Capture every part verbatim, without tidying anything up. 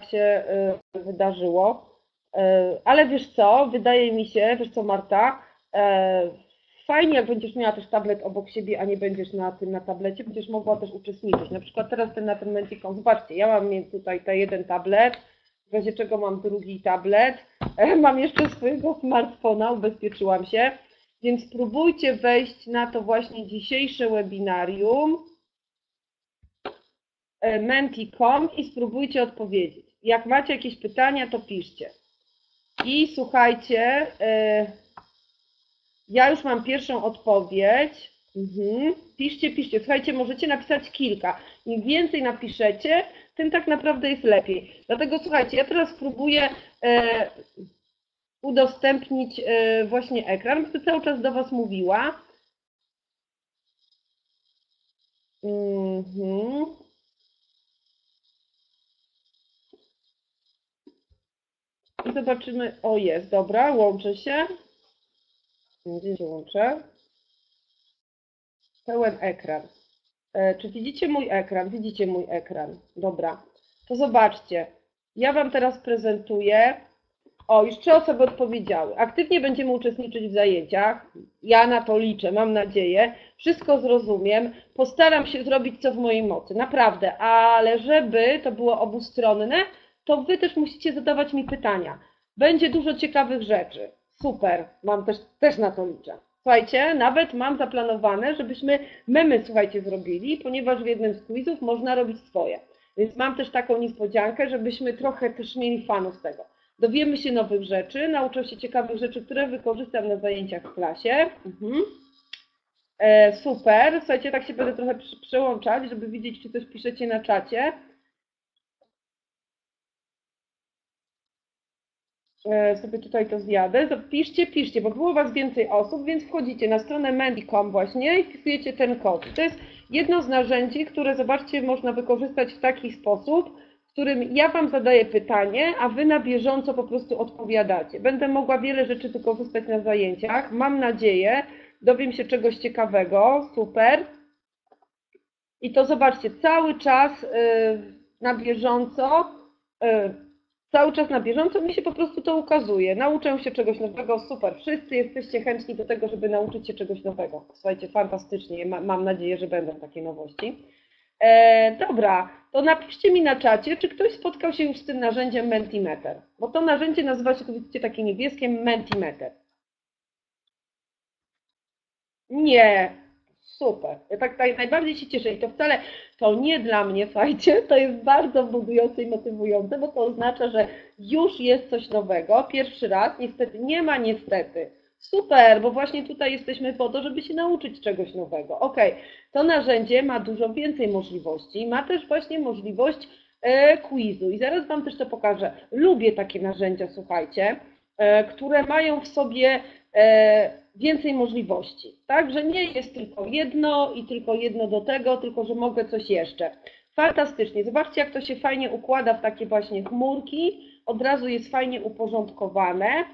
tak się wydarzyło. Ale wiesz co, wydaje mi się, wiesz co Marta, fajnie jak będziesz miała też tablet obok siebie, a nie będziesz na tym na tablecie, będziesz mogła też uczestniczyć. Na przykład teraz ten na ten Menti kropka com, zobaczcie, ja mam tutaj ten jeden tablet, w razie czego mam drugi tablet, mam jeszcze swojego smartfona, ubezpieczyłam się, więc spróbujcie wejść na to właśnie dzisiejsze webinarium menti kropka com i spróbujcie odpowiedzieć. Jak macie jakieś pytania, to piszcie. I słuchajcie, ja już mam pierwszą odpowiedź. Mhm. Piszcie, piszcie. Słuchajcie, możecie napisać kilka. Im więcej napiszecie, tym tak naprawdę jest lepiej. Dlatego słuchajcie, ja teraz spróbuję udostępnić właśnie ekran, bo cały czas do Was mówiła. Mhm. I zobaczymy, o jest, dobra, łączę się. Gdzie się łączę? Pełen ekran. E, czy widzicie mój ekran? Widzicie mój ekran. Dobra, to zobaczcie. Ja Wam teraz prezentuję. O, już trzy osoby odpowiedziały. Aktywnie będziemy uczestniczyć w zajęciach. Ja na to liczę, mam nadzieję. Wszystko zrozumiem. Postaram się zrobić co w mojej mocy, naprawdę. Ale żeby to było obustronne, to Wy też musicie zadawać mi pytania. Będzie dużo ciekawych rzeczy. Super, mam też, też na to liczę. Słuchajcie, nawet mam zaplanowane, żebyśmy memy, słuchajcie, zrobili, ponieważ w jednym z quizów można robić swoje. Więc mam też taką niespodziankę, żebyśmy trochę też mieli fanów z tego. Dowiemy się nowych rzeczy, nauczę się ciekawych rzeczy, które wykorzystam na zajęciach w klasie. Mhm. E, super, słuchajcie, tak się będę trochę przełączać, żeby widzieć, czy coś piszecie na czacie. Sobie tutaj to zjadę, piszcie, piszcie, bo było Was więcej osób, więc wchodzicie na stronę menti kropka com właśnie i wpisujecie ten kod. To jest jedno z narzędzi, które, zobaczcie, można wykorzystać w taki sposób, w którym ja Wam zadaję pytanie, a Wy na bieżąco po prostu odpowiadacie. Będę mogła wiele rzeczy wykorzystać na zajęciach, mam nadzieję, dowiem się czegoś ciekawego, super. I to zobaczcie, cały czas na bieżąco Cały czas na bieżąco mi się po prostu to ukazuje. Nauczę się czegoś nowego, super. Wszyscy jesteście chętni do tego, żeby nauczyć się czegoś nowego. Słuchajcie, fantastycznie. Mam nadzieję, że będą takie nowości. E, dobra, to napiszcie mi na czacie, czy ktoś spotkał się już z tym narzędziem Mentimeter. Bo to narzędzie nazywa się, to widzicie, takie niebieskie Mentimeter. Nie. Super, ja tak, tak najbardziej się cieszę i to wcale, to nie dla mnie, słuchajcie, to jest bardzo budujące i motywujące, bo to oznacza, że już jest coś nowego, pierwszy raz, niestety, nie ma niestety. Super, bo właśnie tutaj jesteśmy po to, żeby się nauczyć czegoś nowego. Ok, to narzędzie ma dużo więcej możliwości, ma też właśnie możliwość e, quizu i zaraz Wam też to pokażę. Lubię takie narzędzia, słuchajcie, e, które mają w sobie więcej możliwości, tak, że nie jest tylko jedno i tylko jedno do tego, tylko że mogę coś jeszcze. Fantastycznie, zobaczcie jak to się fajnie układa w takie właśnie chmurki, od razu jest fajnie uporządkowane,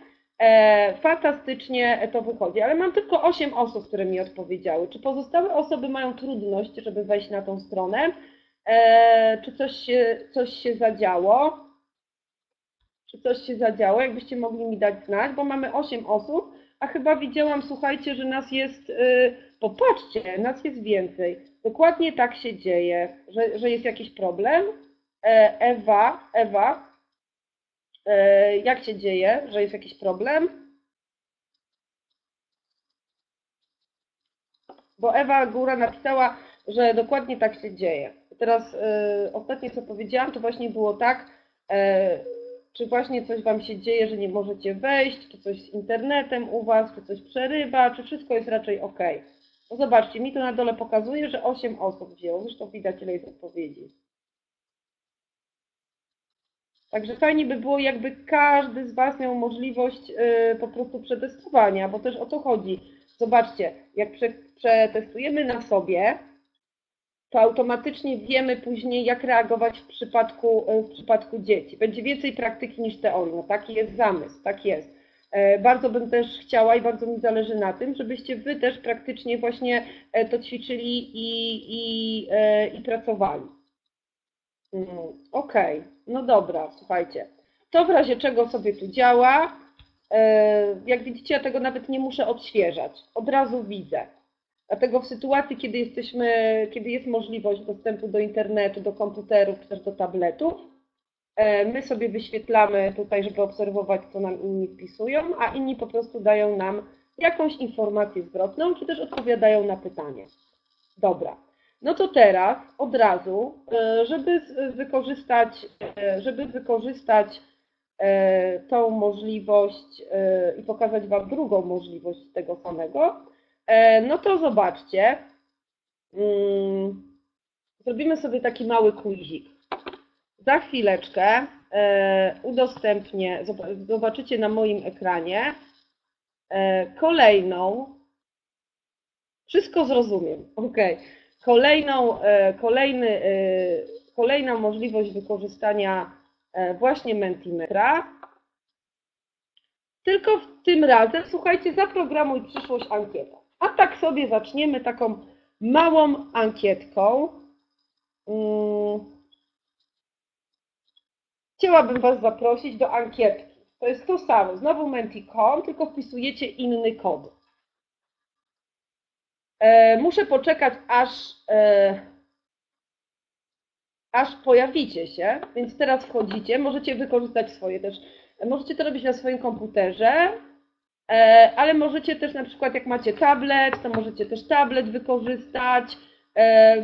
fantastycznie to wychodzi, ale mam tylko osiem osób, które mi odpowiedziały. Czy pozostałe osoby mają trudność, żeby wejść na tą stronę? Czy coś się, coś się zadziało? Czy coś się zadziało? Jakbyście mogli mi dać znać, bo mamy osiem osób, a chyba widziałam, słuchajcie, że nas jest, yy, popatrzcie, nas jest więcej. Dokładnie tak się dzieje, że, że jest jakiś problem. E, Ewa, Ewa, e, jak się dzieje, że jest jakiś problem? Bo Ewa Góra napisała, że dokładnie tak się dzieje. Teraz yy, ostatnie co powiedziałam, to właśnie było tak, yy, czy właśnie coś Wam się dzieje, że nie możecie wejść, czy coś z internetem u Was, czy coś przerywa, czy wszystko jest raczej ok. No zobaczcie, mi to na dole pokazuje, że osiem osób wzięło, zresztą widać ile jest odpowiedzi. Także fajnie by było, jakby każdy z Was miał możliwość yy, po prostu przetestowania, bo też o to chodzi. Zobaczcie, jak prze, przetestujemy na sobie, to automatycznie wiemy później, jak reagować w przypadku, w przypadku dzieci. Będzie więcej praktyki niż teorii. No, taki jest zamysł, tak jest. Bardzo bym też chciała i bardzo mi zależy na tym, żebyście Wy też praktycznie właśnie to ćwiczyli i, i, i pracowali. Hmm, Okej, okay. No dobra, słuchajcie. To w razie czego sobie tu działa. Jak widzicie, ja tego nawet nie muszę odświeżać. Od razu widzę. Dlatego w sytuacji, kiedy jesteśmy, kiedy jest możliwość dostępu do internetu, do komputerów, czy też do tabletów, my sobie wyświetlamy tutaj, żeby obserwować, co nam inni wpisują, a inni po prostu dają nam jakąś informację zwrotną, czy też odpowiadają na pytanie. Dobra. No to teraz od razu, żeby wykorzystać, żeby wykorzystać tą możliwość i pokazać Wam drugą możliwość tego samego, no to zobaczcie, zrobimy sobie taki mały quizik. Za chwileczkę udostępnię, zobaczycie na moim ekranie kolejną, wszystko zrozumiem, ok, kolejną, kolejny, kolejna możliwość wykorzystania właśnie Mentimetera, tylko w tym razem, słuchajcie, zaprogramuj przyszłość ankietę. A tak sobie zaczniemy taką małą ankietką. Chciałabym Was zaprosić do ankietki. To jest to samo, znowu Menti kropka com, tylko wpisujecie inny kod. Muszę poczekać, aż... aż pojawicie się, więc teraz wchodzicie, możecie wykorzystać swoje też, możecie to robić na swoim komputerze, ale możecie też na przykład, jak macie tablet, to możecie też tablet wykorzystać,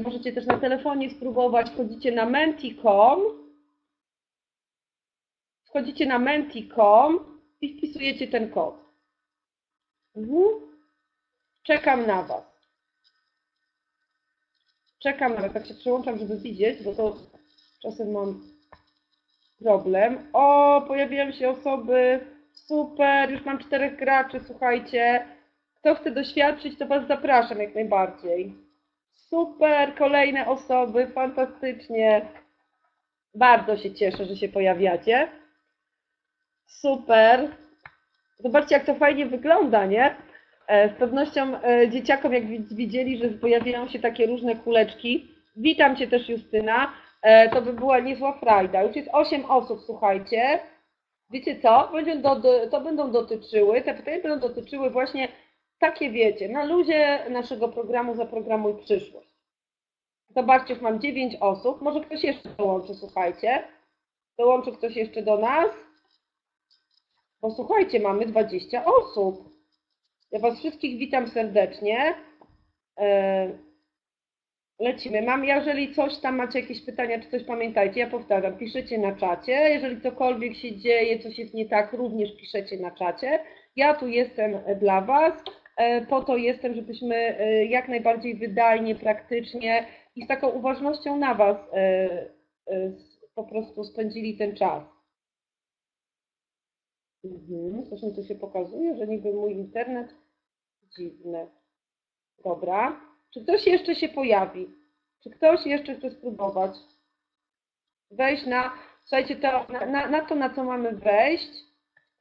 możecie też na telefonie spróbować, wchodzicie na menti kropka com, wchodzicie na menti kropka com i wpisujecie ten kod. Mhm. Czekam na Was. Czekam, ale tak się przełączam, żeby widzieć, bo to czasem mam problem. O, pojawiają się osoby, super, już mam czterech graczy, słuchajcie. Kto chce doświadczyć, to Was zapraszam jak najbardziej. Super, kolejne osoby, fantastycznie. Bardzo się cieszę, że się pojawiacie. Super. Zobaczcie, jak to fajnie wygląda, nie? Z pewnością dzieciakom, jak widzieli, że pojawiają się takie różne kuleczki. Witam Cię też, Justyna. To by była niezła frajda. Już jest osiem osób, słuchajcie. Wiecie co? Będą do, to będą dotyczyły, te pytania będą dotyczyły właśnie takie, wiecie, na luzie naszego programu Zaprogramuj przyszłość. Zobaczcie, już mam dziewięć osób. Może ktoś jeszcze dołączy, słuchajcie. Dołączy ktoś jeszcze do nas? Bo słuchajcie, mamy dwadzieścia osób. Ja Was wszystkich witam serdecznie. Lecimy. Mam, jeżeli coś tam macie jakieś pytania, czy coś pamiętajcie, ja powtarzam, piszecie na czacie. Jeżeli cokolwiek się dzieje, coś jest nie tak, również piszecie na czacie. Ja tu jestem dla Was. Po to jestem, żebyśmy jak najbardziej wydajnie, praktycznie i z taką uważnością na Was po prostu spędzili ten czas. Mhm. Coś mi tu się pokazuje, że niby mój internet dziwny. Dobra. Czy ktoś jeszcze się pojawi? Czy ktoś jeszcze chce spróbować? Wejść na... Słuchajcie, to, na, na, na to, na co mamy wejść,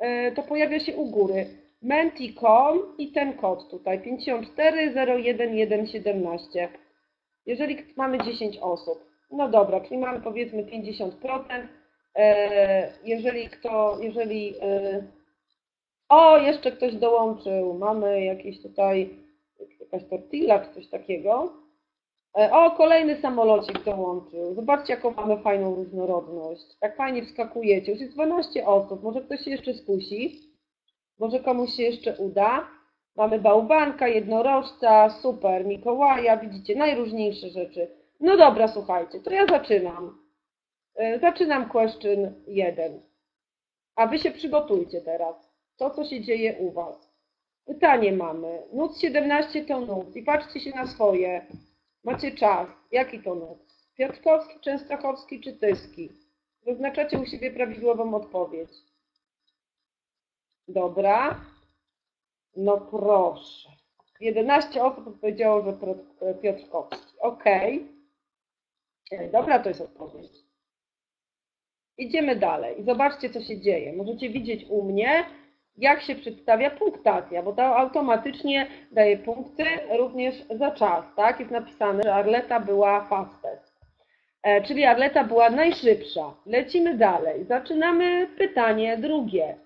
yy, to pojawia się u góry. menti kropka com i ten kod tutaj. pięćdziesiąt cztery zero jeden jeden siedemnaście. Jeżeli mamy dziesięć osób. No dobra, czyli mamy powiedzmy pięćdziesiąt procent. Jeżeli kto, jeżeli... O, jeszcze ktoś dołączył. Mamy jakieś tutaj, jakaś tortilla czy coś takiego. O, kolejny samolocik dołączył. Zobaczcie, jaką mamy fajną różnorodność. Tak fajnie wskakujecie. Już jest dwanaście osób. Może ktoś się jeszcze skusi. Może komuś się jeszcze uda. Mamy bałwanka, jednorożca, super, Mikołaja. Widzicie, najróżniejsze rzeczy. No dobra, słuchajcie, to ja zaczynam. Zaczynam question jeden. A Wy się przygotujcie teraz. To, co się dzieje u Was. Pytanie mamy. nuts siedemnaście to nuts. I patrzcie się na swoje. Macie czas. Jaki to nuts? Piotrkowski, Częstochowski czy Tyski? Wyznaczacie u siebie prawidłową odpowiedź. Dobra. No proszę. jedenaście osób odpowiedziało, że Piotrkowski. Ok. Dobra, to jest odpowiedź. Idziemy dalej i zobaczcie, co się dzieje. Możecie widzieć u mnie, jak się przedstawia punktacja, bo to automatycznie daje punkty również za czas. Tak? Jest napisane, że Arleta była fastest. czyli Arleta była najszybsza. Lecimy dalej. Zaczynamy pytanie drugie.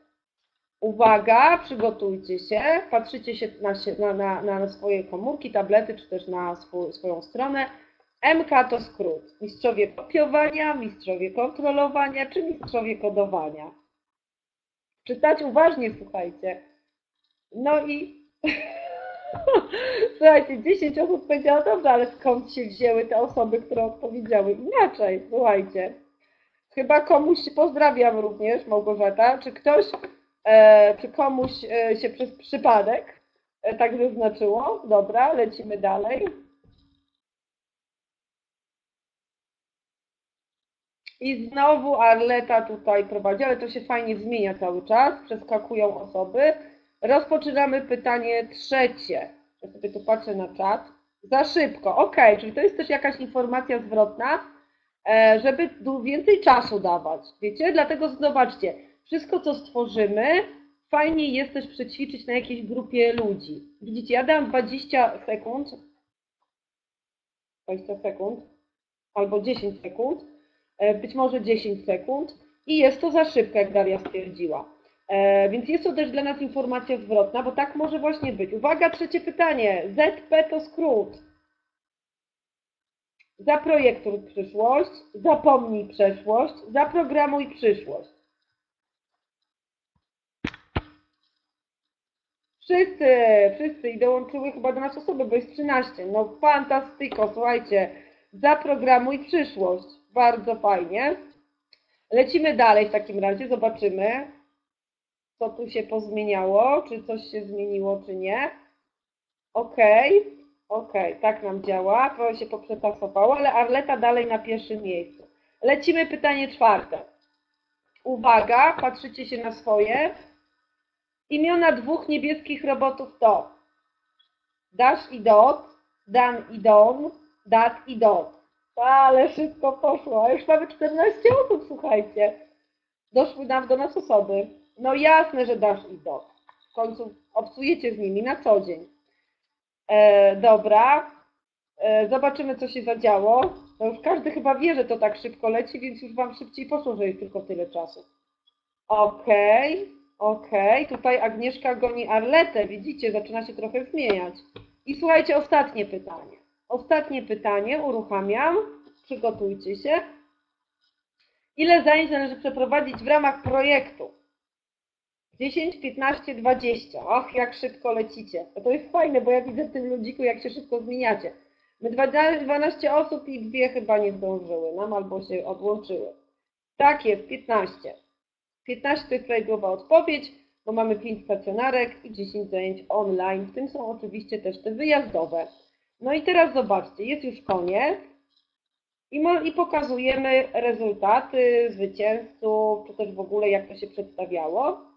Uwaga, przygotujcie się, patrzycie się na, na, na swoje komórki, tablety, czy też na swój, swoją stronę. M K to skrót. Mistrzowie kopiowania, mistrzowie kontrolowania, czy mistrzowie kodowania. Czytać uważnie, słuchajcie. No i... Słuchajcie, dziesięć osób powiedziało, dobrze, ale skąd się wzięły te osoby, które odpowiedziały inaczej? Słuchajcie, chyba komuś, pozdrawiam również Małgorzata, czy ktoś, e, czy komuś e, się przez przypadek e, tak wyznaczyło? Dobra, lecimy dalej. I znowu Arleta tutaj prowadzi, ale to się fajnie zmienia cały czas, przeskakują osoby. Rozpoczynamy pytanie trzecie. Ja sobie tu patrzę na czat. Za szybko. Ok, czyli to jest też jakaś informacja zwrotna, żeby więcej czasu dawać. Wiecie? Dlatego zobaczcie, wszystko co stworzymy, fajnie jest też przećwiczyć na jakiejś grupie ludzi. Widzicie, ja dałam dwadzieścia sekund, dwadzieścia sekund, albo dziesięć sekund, być może dziesięć sekund i jest to za szybko, jak Daria stwierdziła. Więc jest to też dla nas informacja zwrotna, bo tak może właśnie być. Uwaga, trzecie pytanie. Z P to skrót. Zaprojektuj przyszłość, zapomnij przeszłość, zaprogramuj przyszłość. Wszyscy, wszyscy i dołączyły chyba do nas osoby, bo jest trzynaście. No fantastyko, słuchajcie. Zaprogramuj przyszłość. Bardzo fajnie. Lecimy dalej w takim razie, zobaczymy. Co tu się pozmieniało, czy coś się zmieniło, czy nie. Ok, ok, tak nam działa, trochę się poprzetasowało, ale Arleta dalej na pierwszym miejscu. Lecimy pytanie czwarte. Uwaga, patrzycie się na swoje. Imiona dwóch niebieskich robotów to Dash i Dot, Dan i Don, Dat i Dot. Ale szybko poszło, już mamy czternaście osób, słuchajcie. Doszły nam do nas osoby. No jasne, że Dasz i Dot. W końcu obcujecie z nimi na co dzień. E, dobra. E, zobaczymy, co się zadziało. No już każdy chyba wie, że to tak szybko leci, więc już Wam szybciej poszło, że jest tylko tyle czasu. Okej, okay, okej. Okay. Tutaj Agnieszka goni Arletę. Widzicie, zaczyna się trochę zmieniać. I słuchajcie, ostatnie pytanie. Ostatnie pytanie uruchamiam. Przygotujcie się. Ile zajęć należy przeprowadzić w ramach projektu? dziesięć, piętnaście, dwadzieścia. Och, jak szybko lecicie. To jest fajne, bo ja widzę w tym ludziku, jak się szybko zmieniacie. My dwanaście osób i dwie chyba nie zdążyły nam, albo się odłączyły. Tak jest, piętnaście. piętnaście to jest prawidłowa odpowiedź, bo mamy pięć stacjonarek i dziesięć zajęć online. W tym są oczywiście też te wyjazdowe. No i teraz zobaczcie, jest już koniec. I pokazujemy rezultaty, zwycięzców, czy też w ogóle jak to się przedstawiało.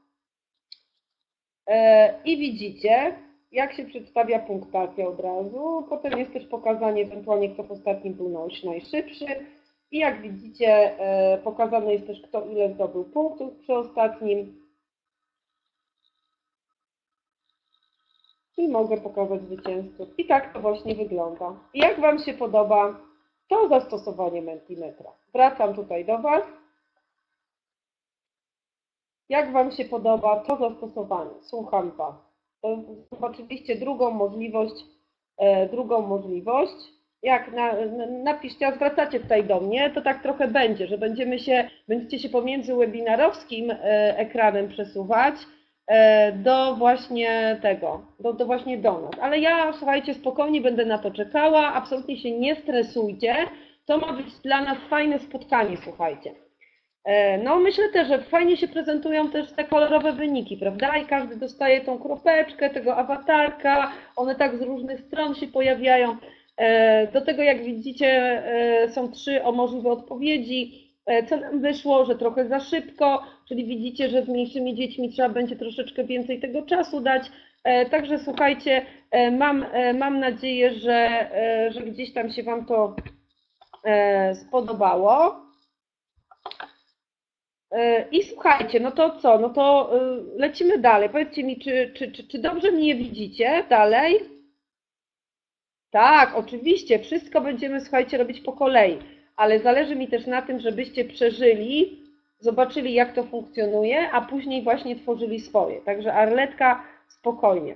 I widzicie, jak się przedstawia punktacja od razu. Potem jest też pokazanie ewentualnie, kto w ostatnim był najszybszy. I jak widzicie, pokazane jest też, kto ile zdobył punktów przy ostatnim. I mogę pokazać zwycięzców. I tak to właśnie wygląda. I jak Wam się podoba to zastosowanie Mentimetra? Wracam tutaj do Was. Jak Wam się podoba to zastosowanie? Słucham Was. To jest oczywiście drugą możliwość, e, drugą możliwość. Jak na, na, napiszcie, a zwracacie tutaj do mnie, to tak trochę będzie, że będziemy się, będziecie się pomiędzy webinarowskim e, ekranem przesuwać e, do właśnie tego, do, do właśnie do nas. Ale ja, słuchajcie, spokojnie będę na to czekała, absolutnie się nie stresujcie. To ma być dla nas fajne spotkanie, słuchajcie. No myślę też, że fajnie się prezentują też te kolorowe wyniki, prawda? I każdy dostaje tą kropeczkę, tego awatarka, one tak z różnych stron się pojawiają. Do tego, jak widzicie, są trzy o możliwe odpowiedzi, co nam wyszło, że trochę za szybko, czyli widzicie, że z mniejszymi dziećmi trzeba będzie troszeczkę więcej tego czasu dać. Także słuchajcie, mam, mam nadzieję, że, że gdzieś tam się Wam to spodobało. I słuchajcie, no to co, no to lecimy dalej. Powiedzcie mi, czy, czy, czy, czy dobrze mnie widzicie dalej? Tak, oczywiście, wszystko będziemy, słuchajcie, robić po kolei. ale zależy mi też na tym, żebyście przeżyli, zobaczyli, jak to funkcjonuje, a później właśnie tworzyli swoje. Także Arletka, spokojnie.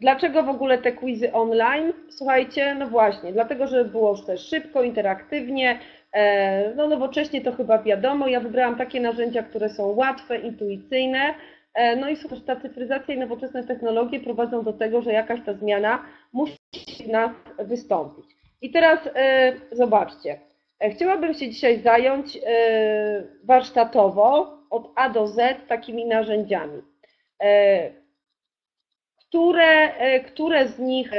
Dlaczego w ogóle te quizy online? Słuchajcie, no właśnie, dlatego, że było już też szybko, interaktywnie, no nowocześnie to chyba wiadomo. Ja wybrałam takie narzędzia, które są łatwe, intuicyjne. No i słuchajcie, ta cyfryzacja i nowoczesne technologie prowadzą do tego, że jakaś ta zmiana musi w nas wystąpić. I teraz zobaczcie, chciałabym się dzisiaj zająć warsztatowo od A do Z takimi narzędziami. Które, które z nich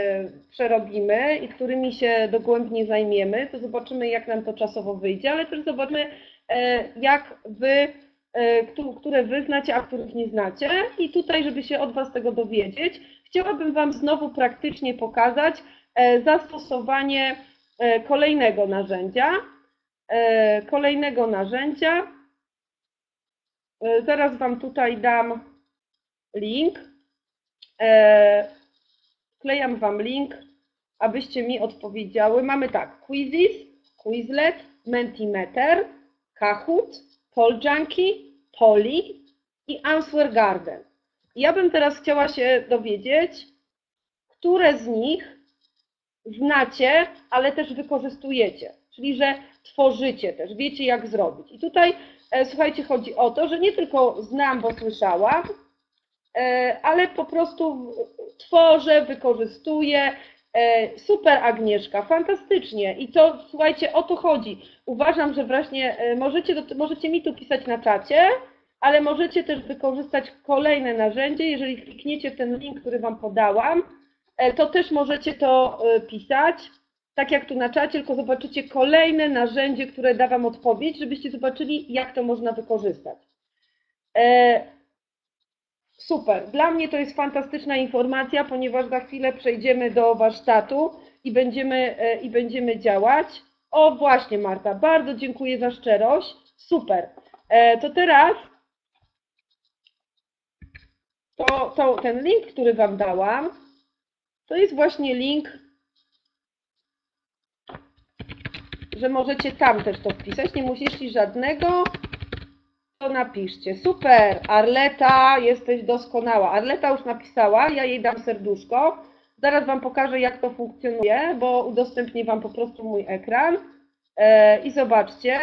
przerobimy i którymi się dogłębnie zajmiemy, to zobaczymy, jak nam to czasowo wyjdzie, ale też zobaczymy, jak wy, które wy znacie, a których nie znacie. I tutaj, żeby się od was tego dowiedzieć, chciałabym wam znowu praktycznie pokazać zastosowanie kolejnego narzędzia, kolejnego narzędzia. Zaraz wam tutaj dam link. Wklejam wam link, abyście mi odpowiedziały. Mamy tak: Quizizz, Quizlet, Mentimeter, Kahoot, Pollanki, Polli i AnswerGarden. Ja bym teraz chciała się dowiedzieć, które z nich znacie, ale też wykorzystujecie, czyli że tworzycie też, wiecie, jak zrobić. I tutaj, słuchajcie, chodzi o to, że nie tylko znam, bo słyszałam, ale po prostu tworzę, wykorzystuję. Super, Agnieszka, fantastycznie. I to, słuchajcie, o to chodzi. Uważam, że właśnie możecie, możecie mi tu pisać na czacie, ale możecie też wykorzystać kolejne narzędzie. Jeżeli klikniecie ten link, który wam podałam, to też możecie to pisać, tak jak tu na czacie, tylko zobaczycie kolejne narzędzie, które da wam odpowiedź, żebyście zobaczyli, jak to można wykorzystać. Super, dla mnie to jest fantastyczna informacja, ponieważ za chwilę przejdziemy do warsztatu i będziemy, i będziemy działać. O właśnie, Marta, bardzo dziękuję za szczerość, super. To teraz to, to, ten link, który wam dałam, to jest właśnie link, że możecie tam też to wpisać, nie musicie żadnego. To napiszcie. Super, Arleta, jesteś doskonała. Arleta już napisała, ja jej dam serduszko. Zaraz wam pokażę, jak to funkcjonuje, bo udostępnię wam po prostu mój ekran. E, I zobaczcie.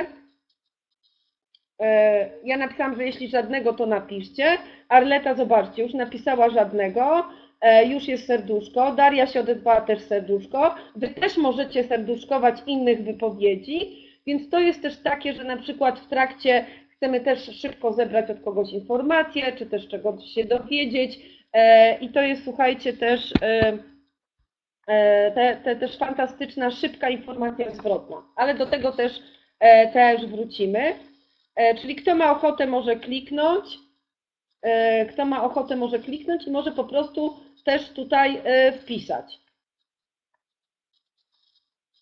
E, ja napisałam, że jeśli żadnego, to napiszcie. Arleta, zobaczcie, już napisała żadnego. E, już jest serduszko. Daria się odezwała, też serduszko. Wy też możecie serduszkować innych wypowiedzi, więc to jest też takie, że na przykład w trakcie chcemy też szybko zebrać od kogoś informacje, czy też czegoś się dowiedzieć. I to jest, słuchajcie, też, te, te, też fantastyczna, szybka informacja zwrotna. Ale do tego też, też wrócimy. Czyli kto ma ochotę, może kliknąć. Kto ma ochotę, może kliknąć i może po prostu też tutaj wpisać.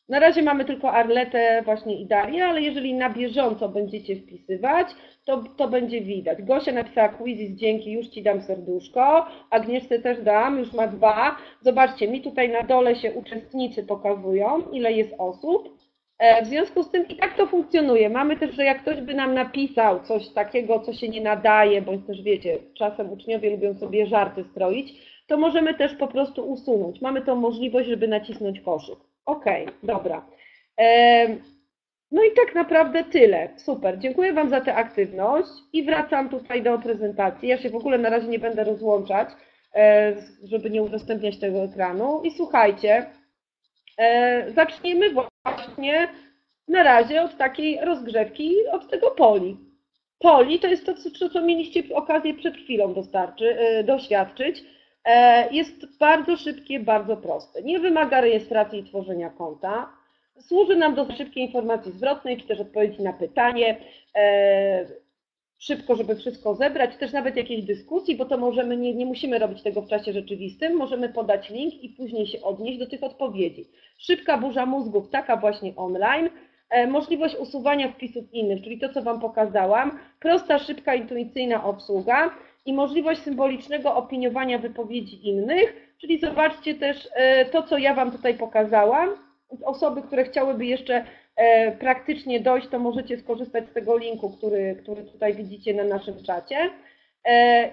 Na razie mamy tylko Arletę właśnie i Darię, ale jeżeli na bieżąco będziecie wpisywać, to, to będzie widać. Gosia napisała Quizizz, dzięki, już ci dam serduszko. Agnieszce też dam, już ma dwa. Zobaczcie, mi tutaj na dole się uczestnicy pokazują, ile jest osób. W związku z tym i tak to funkcjonuje. Mamy też, że jak ktoś by nam napisał coś takiego, co się nie nadaje, bądź też wiecie, czasem uczniowie lubią sobie żarty stroić, to możemy też po prostu usunąć. Mamy tą możliwość, żeby nacisnąć koszyk. OK, dobra. No i tak naprawdę tyle. Super, dziękuję wam za tę aktywność i wracam tutaj do prezentacji. Ja się w ogóle na razie nie będę rozłączać, żeby nie udostępniać tego ekranu. I słuchajcie, zaczniemy właśnie na razie od takiej rozgrzewki, od tego Polli. Polli to jest to, co mieliście okazję przed chwilą dostarczy, doświadczyć. Jest bardzo szybkie, bardzo proste. Nie wymaga rejestracji i tworzenia konta. Służy nam do szybkiej informacji zwrotnej, czy też odpowiedzi na pytanie. Szybko, żeby wszystko zebrać, też nawet jakiejś dyskusji, bo to możemy, nie, nie musimy robić tego w czasie rzeczywistym. Możemy podać link i później się odnieść do tych odpowiedzi. Szybka burza mózgów, taka właśnie online. Możliwość usuwania wpisów innych, czyli to, co wam pokazałam. Prosta, szybka, intuicyjna obsługa. i możliwość symbolicznego opiniowania wypowiedzi innych, czyli zobaczcie też to, co ja Wam tutaj pokazałam. Osoby, które chciałyby jeszcze praktycznie dojść, to możecie skorzystać z tego linku, który, który tutaj widzicie na naszym czacie.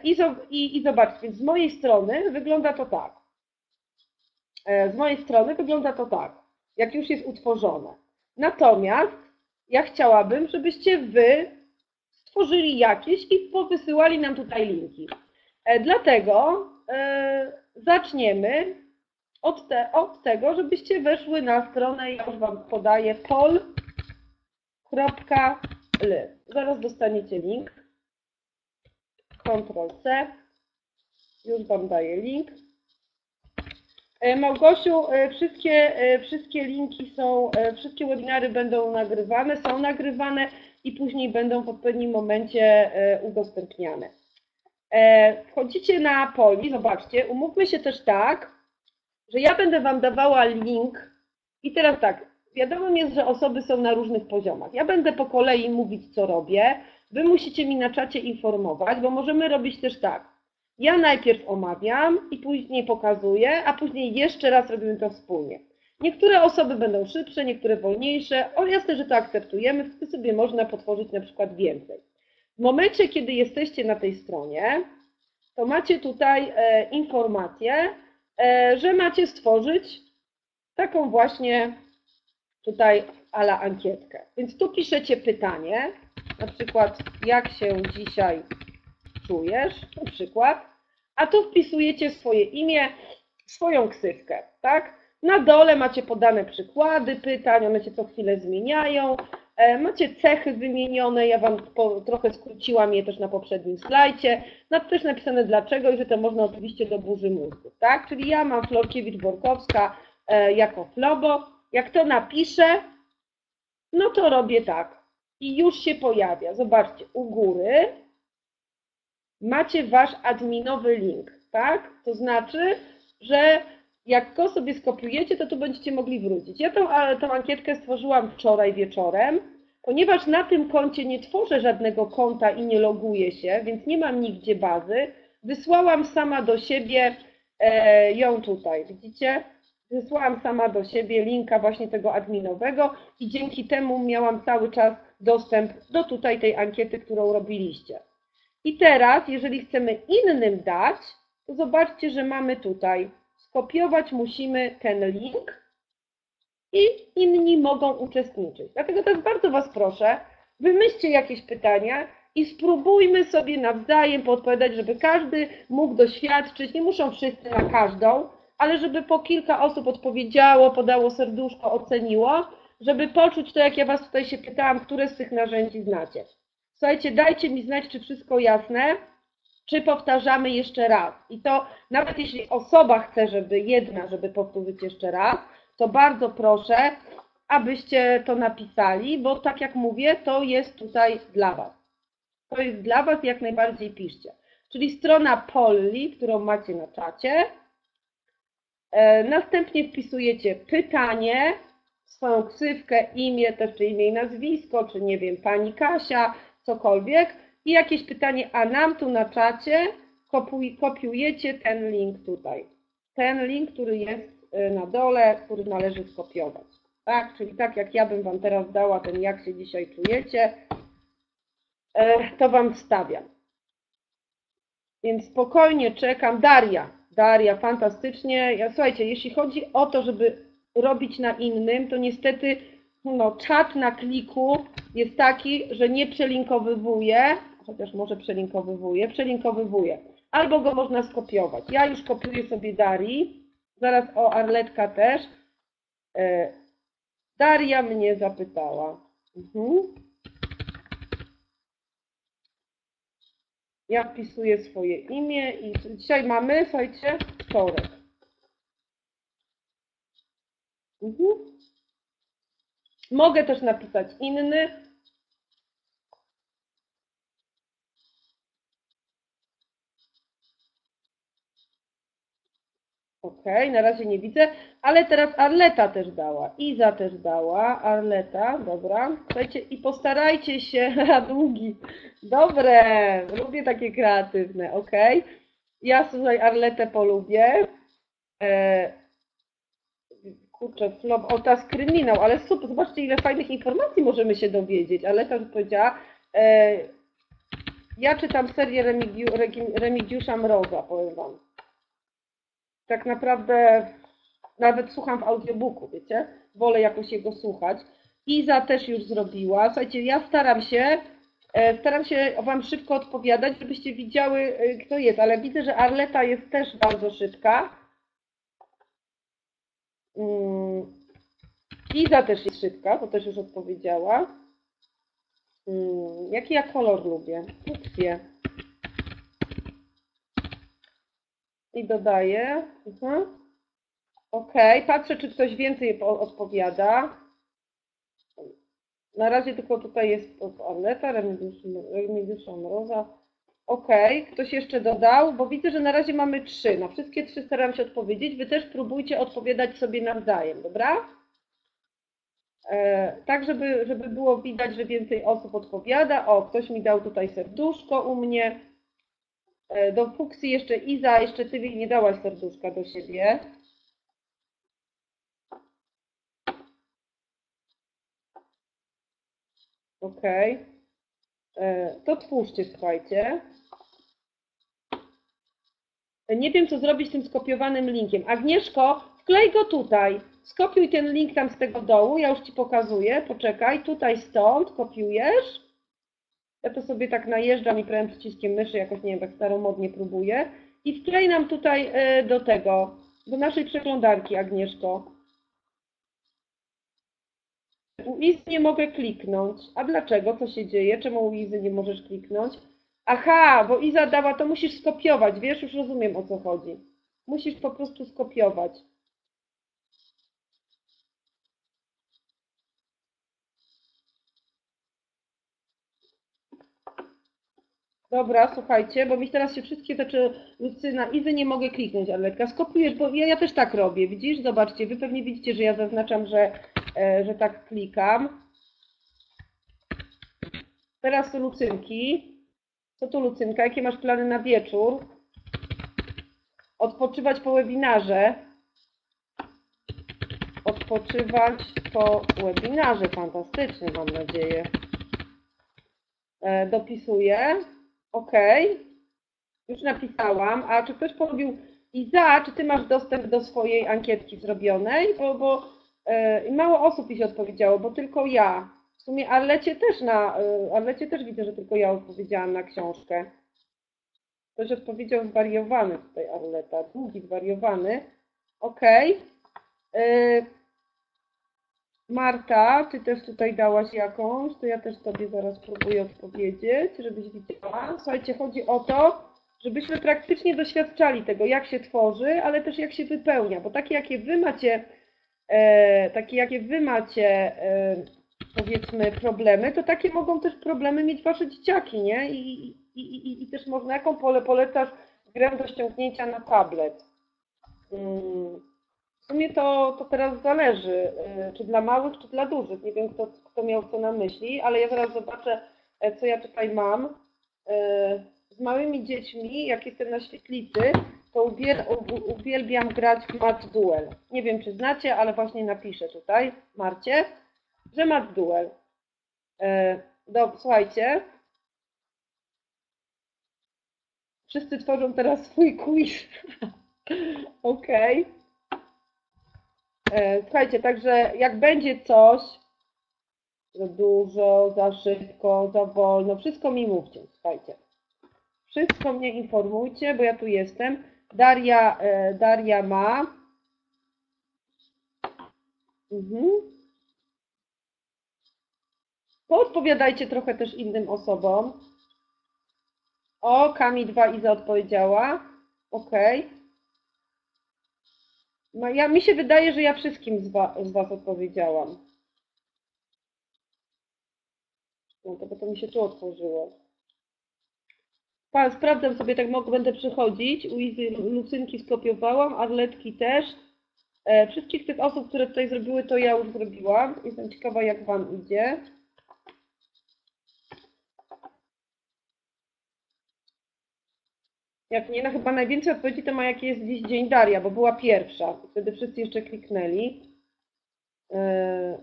I, i, i zobaczcie, więc z mojej strony wygląda to tak. Z mojej strony wygląda to tak, jak już jest utworzone. Natomiast ja chciałabym, żebyście Wy stworzyli jakieś i powysyłali nam tutaj linki. Dlatego zaczniemy od, te, od tego, żebyście weszły na stronę, ja już Wam podaję, pol kropka l. Zaraz dostaniecie link. kontrol C. Już Wam daję link. Małgosiu, wszystkie, wszystkie linki są, wszystkie webinary będą nagrywane, są nagrywane i później będą w odpowiednim momencie udostępniane. Wchodzicie na Polli, zobaczcie, umówmy się też tak, że ja będę Wam dawała link i teraz tak, wiadomo jest, że osoby są na różnych poziomach. Ja będę po kolei mówić, co robię, Wy musicie mi na czacie informować, bo możemy robić też tak. Ja najpierw omawiam i później pokazuję, a później jeszcze raz robimy to wspólnie. Niektóre osoby będą szybsze, niektóre wolniejsze, ale jasne, że to akceptujemy, wtedy sobie można potworzyć na przykład więcej. W momencie, kiedy jesteście na tej stronie, to macie tutaj e, informację, e, że macie stworzyć taką właśnie tutaj a la ankietkę. Więc tu piszecie pytanie, na przykład jak się dzisiaj czujesz, na przykład, a tu wpisujecie swoje imię, swoją ksywkę, tak? Na dole macie podane przykłady pytań, one się co chwilę zmieniają, macie cechy wymienione, ja Wam po, trochę skróciłam je też na poprzednim slajdzie, no to też napisane dlaczego i że to można oczywiście do burzy mózgu, tak? Czyli ja mam Florkiewicz-Borkowska jako Flobo, jak to napiszę, no to robię tak i już się pojawia, zobaczcie, u góry macie Wasz adminowy link, tak? To znaczy, że jak go sobie skopiujecie, to tu będziecie mogli wrócić. Ja tą, tą ankietkę stworzyłam wczoraj wieczorem, ponieważ na tym koncie nie tworzę żadnego konta i nie loguję się, więc nie mam nigdzie bazy. Wysłałam sama do siebie e, ją tutaj, widzicie? Wysłałam sama do siebie linka właśnie tego adminowego i dzięki temu miałam cały czas dostęp do tutaj tej ankiety, którą robiliście. I teraz, jeżeli chcemy innym dać, to zobaczcie, że mamy tutaj, skopiować musimy ten link i inni mogą uczestniczyć. Dlatego też bardzo Was proszę, wymyślcie jakieś pytania i spróbujmy sobie nawzajem podpowiadać, żeby każdy mógł doświadczyć, nie muszą wszyscy na każdą, ale żeby po kilka osób odpowiedziało, podało serduszko, oceniło, żeby poczuć to, jak ja Was tutaj się pytałam, które z tych narzędzi znacie. Słuchajcie, dajcie mi znać, czy wszystko jasne, czy powtarzamy jeszcze raz. I to nawet jeśli osoba chce, żeby jedna, żeby powtórzyć jeszcze raz, to bardzo proszę, abyście to napisali, bo tak jak mówię, to jest tutaj dla Was. To jest dla Was, jak najbardziej piszcie. Czyli strona Polli, którą macie na czacie. Następnie wpisujecie pytanie, swoją ksywkę, imię, też czy imię i nazwisko, czy nie wiem, Pani Kasia, cokolwiek i jakieś pytanie, a nam tu na czacie kopuj, kopiujecie ten link tutaj. Ten link, który jest na dole, który należy skopiować. Tak, czyli tak jak ja bym Wam teraz dała ten jak się dzisiaj czujecie, to Wam wstawiam. Więc spokojnie czekam. Daria, Daria, fantastycznie. Ja, słuchajcie, jeśli chodzi o to, żeby robić na innym, to niestety no, czat na kliku jest taki, że nie przelinkowywuje, chociaż może przelinkowywuje, przelinkowywuje. Albo go można skopiować. Ja już kopiuję sobie Darii, zaraz o Arletka też. Daria mnie zapytała. Mhm. Ja wpisuję swoje imię i dzisiaj mamy, słuchajcie, wtorek. Mhm. Mogę też napisać inny. Okej, okay, na razie nie widzę, ale teraz Arleta też dała, Iza też dała, Arleta, dobra. Słuchajcie, i postarajcie się na długi. Dobre, lubię takie kreatywne, okej. Okay. Ja słuchaj, Arletę polubię. E... Kurczę, no, o, teraz kryminał, ale super, zobaczcie ile fajnych informacji możemy się dowiedzieć. Arleta już powiedziała, e... ja czytam serię Remigiu... Remigiusza Mroza, powiem wam. Tak naprawdę nawet słucham w audiobooku, wiecie? Wolę jakoś jego słuchać. Iza też już zrobiła. Słuchajcie, ja staram się, staram się wam szybko odpowiadać, żebyście widziały, kto jest, ale widzę, że Arleta jest też bardzo szybka. Iza też jest szybka, to też już odpowiedziała. Jaki ja kolor lubię? Kupię. I dodaję. Uh-huh. Ok, patrzę, czy ktoś więcej odpowiada. Na razie tylko tutaj jest Arleta, Remigiusza Mroza. Ok, ktoś jeszcze dodał, bo widzę, że na razie mamy trzy. Na wszystkie trzy staram się odpowiedzieć. Wy też próbujcie odpowiadać sobie nawzajem, dobra? E, tak, żeby, żeby było widać, że więcej osób odpowiada. O, ktoś mi dał tutaj serduszko u mnie. Do Fuksji jeszcze Iza, jeszcze ty nie dałaś serduszka do siebie. Okej. Okay. To twórzcie, słuchajcie. Nie wiem, co zrobić z tym skopiowanym linkiem. Agnieszko, wklej go tutaj. Skopiuj ten link tam z tego dołu, ja już ci pokazuję. Poczekaj, tutaj stąd kopiujesz. Ja to sobie tak najeżdżam i prawym przyciskiem myszy, jakoś nie wiem, tak staromodnie próbuję. I wklej nam tutaj do tego, do naszej przeglądarki, Agnieszko. U Izy nie mogę kliknąć. A dlaczego? Co się dzieje? Czemu u Izy nie możesz kliknąć? Aha, bo Iza dała, to musisz skopiować, wiesz, już rozumiem, o co chodzi. Musisz po prostu skopiować. Dobra, słuchajcie, bo mi teraz się wszystkie rzeczy, Lucyna, Izy nie mogę kliknąć, Arletka, skopiujesz, bo ja, ja też tak robię, widzisz? Zobaczcie, wy pewnie widzicie, że ja zaznaczam, że, e, że tak klikam. Teraz tu Lucynki. Co tu Lucynka? Jakie masz plany na wieczór? Odpoczywać po webinarze. Odpoczywać po webinarze, fantastycznie, mam nadzieję. E, dopisuję. OK, już napisałam. A czy ktoś polubił Iza, czy ty masz dostęp do swojej ankietki zrobionej? Bo, bo yy, mało osób mi się odpowiedziało, bo tylko ja. W sumie Arlecie też, na, yy, Arlecie też widzę, że tylko ja odpowiedziałam na książkę. Ktoś odpowiedział zwariowany tutaj, Arleta. Długi, zwariowany. OK. Yy, Marta, ty też tutaj dałaś jakąś, to ja też Tobie zaraz próbuję odpowiedzieć, żebyś widziała. Słuchajcie, chodzi o to, żebyśmy praktycznie doświadczali tego, jak się tworzy, ale też jak się wypełnia, bo takie jakie Wy macie, e, takie jakie Wy macie, e, powiedzmy, problemy, to takie mogą też problemy mieć Wasze dzieciaki, nie? I, i, i, i też można, jaką pole polecasz grę do ściągnięcia na tablet? Hmm. W sumie to, to teraz zależy, czy dla małych, czy dla dużych. Nie wiem, kto, kto miał co na myśli, ale ja zaraz zobaczę, co ja tutaj mam. Z małymi dziećmi, jak jestem na świetlicy, to ubiel, uwielbiam grać w Match Duel. Nie wiem, czy znacie, ale właśnie napiszę tutaj, Marcie, że Match Duel. Dobra, słuchajcie. Wszyscy tworzą teraz swój quiz. Okej. Okay. Słuchajcie, także jak będzie coś, za dużo, za szybko, za wolno, wszystko mi mówcie, słuchajcie. Wszystko mnie informujcie, bo ja tu jestem. Daria, Daria ma. Mhm. Podpowiadajcie trochę też innym osobom. O, Kami dwa Iza odpowiedziała. Okej. Okay. No ja, mi się wydaje, że ja wszystkim z, wa, z Was odpowiedziałam. No to, to mi się tu otworzyło. Pa, sprawdzam sobie, tak mogę, będę przychodzić. U Izy Lucynki skopiowałam, Arletki też. E, wszystkich tych osób, które tutaj zrobiły, to ja już zrobiłam. Jestem ciekawa, jak wam idzie. Jak nie, no chyba najwięcej odpowiedzi to ma, jaki jest dziś dzień Daria, bo była pierwsza. Wtedy wszyscy jeszcze kliknęli. Yy,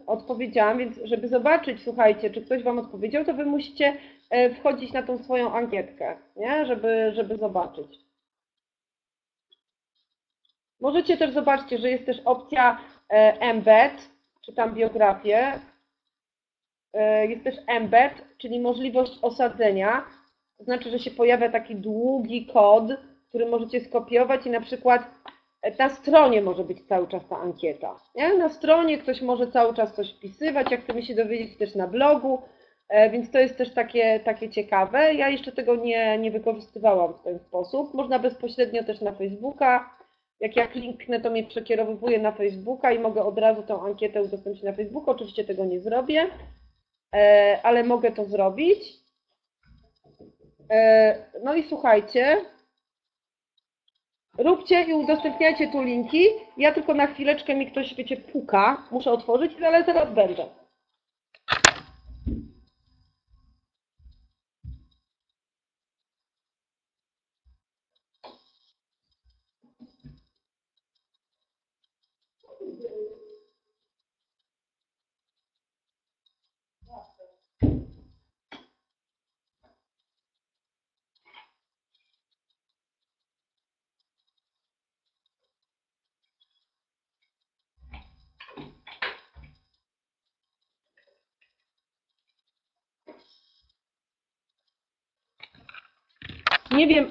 odpowiedziałam, więc żeby zobaczyć, słuchajcie, czy ktoś wam odpowiedział, to wy musicie wchodzić na tą swoją ankietkę, nie? Żeby, żeby zobaczyć. Możecie też, zobaczcie, że jest też opcja embed, czy tam biografię. Yy, jest też embed, czyli możliwość osadzenia. To znaczy, że się pojawia taki długi kod, który możecie skopiować i na przykład na stronie może być cały czas ta ankieta. Nie? Na stronie ktoś może cały czas coś wpisywać, jak chcemy się dowiedzieć też na blogu, więc to jest też takie, takie ciekawe. Ja jeszcze tego nie, nie wykorzystywałam w ten sposób. Można bezpośrednio też na Facebooka. Jak ja kliknę, to mnie przekierowuje na Facebooka i mogę od razu tą ankietę udostępnić na Facebooku. Oczywiście tego nie zrobię, ale mogę to zrobić. No i słuchajcie, róbcie i udostępniajcie tu linki. Ja tylko na chwileczkę, mi ktoś, wiecie, puka, muszę otworzyć, ale zaraz będę. Nie wiem,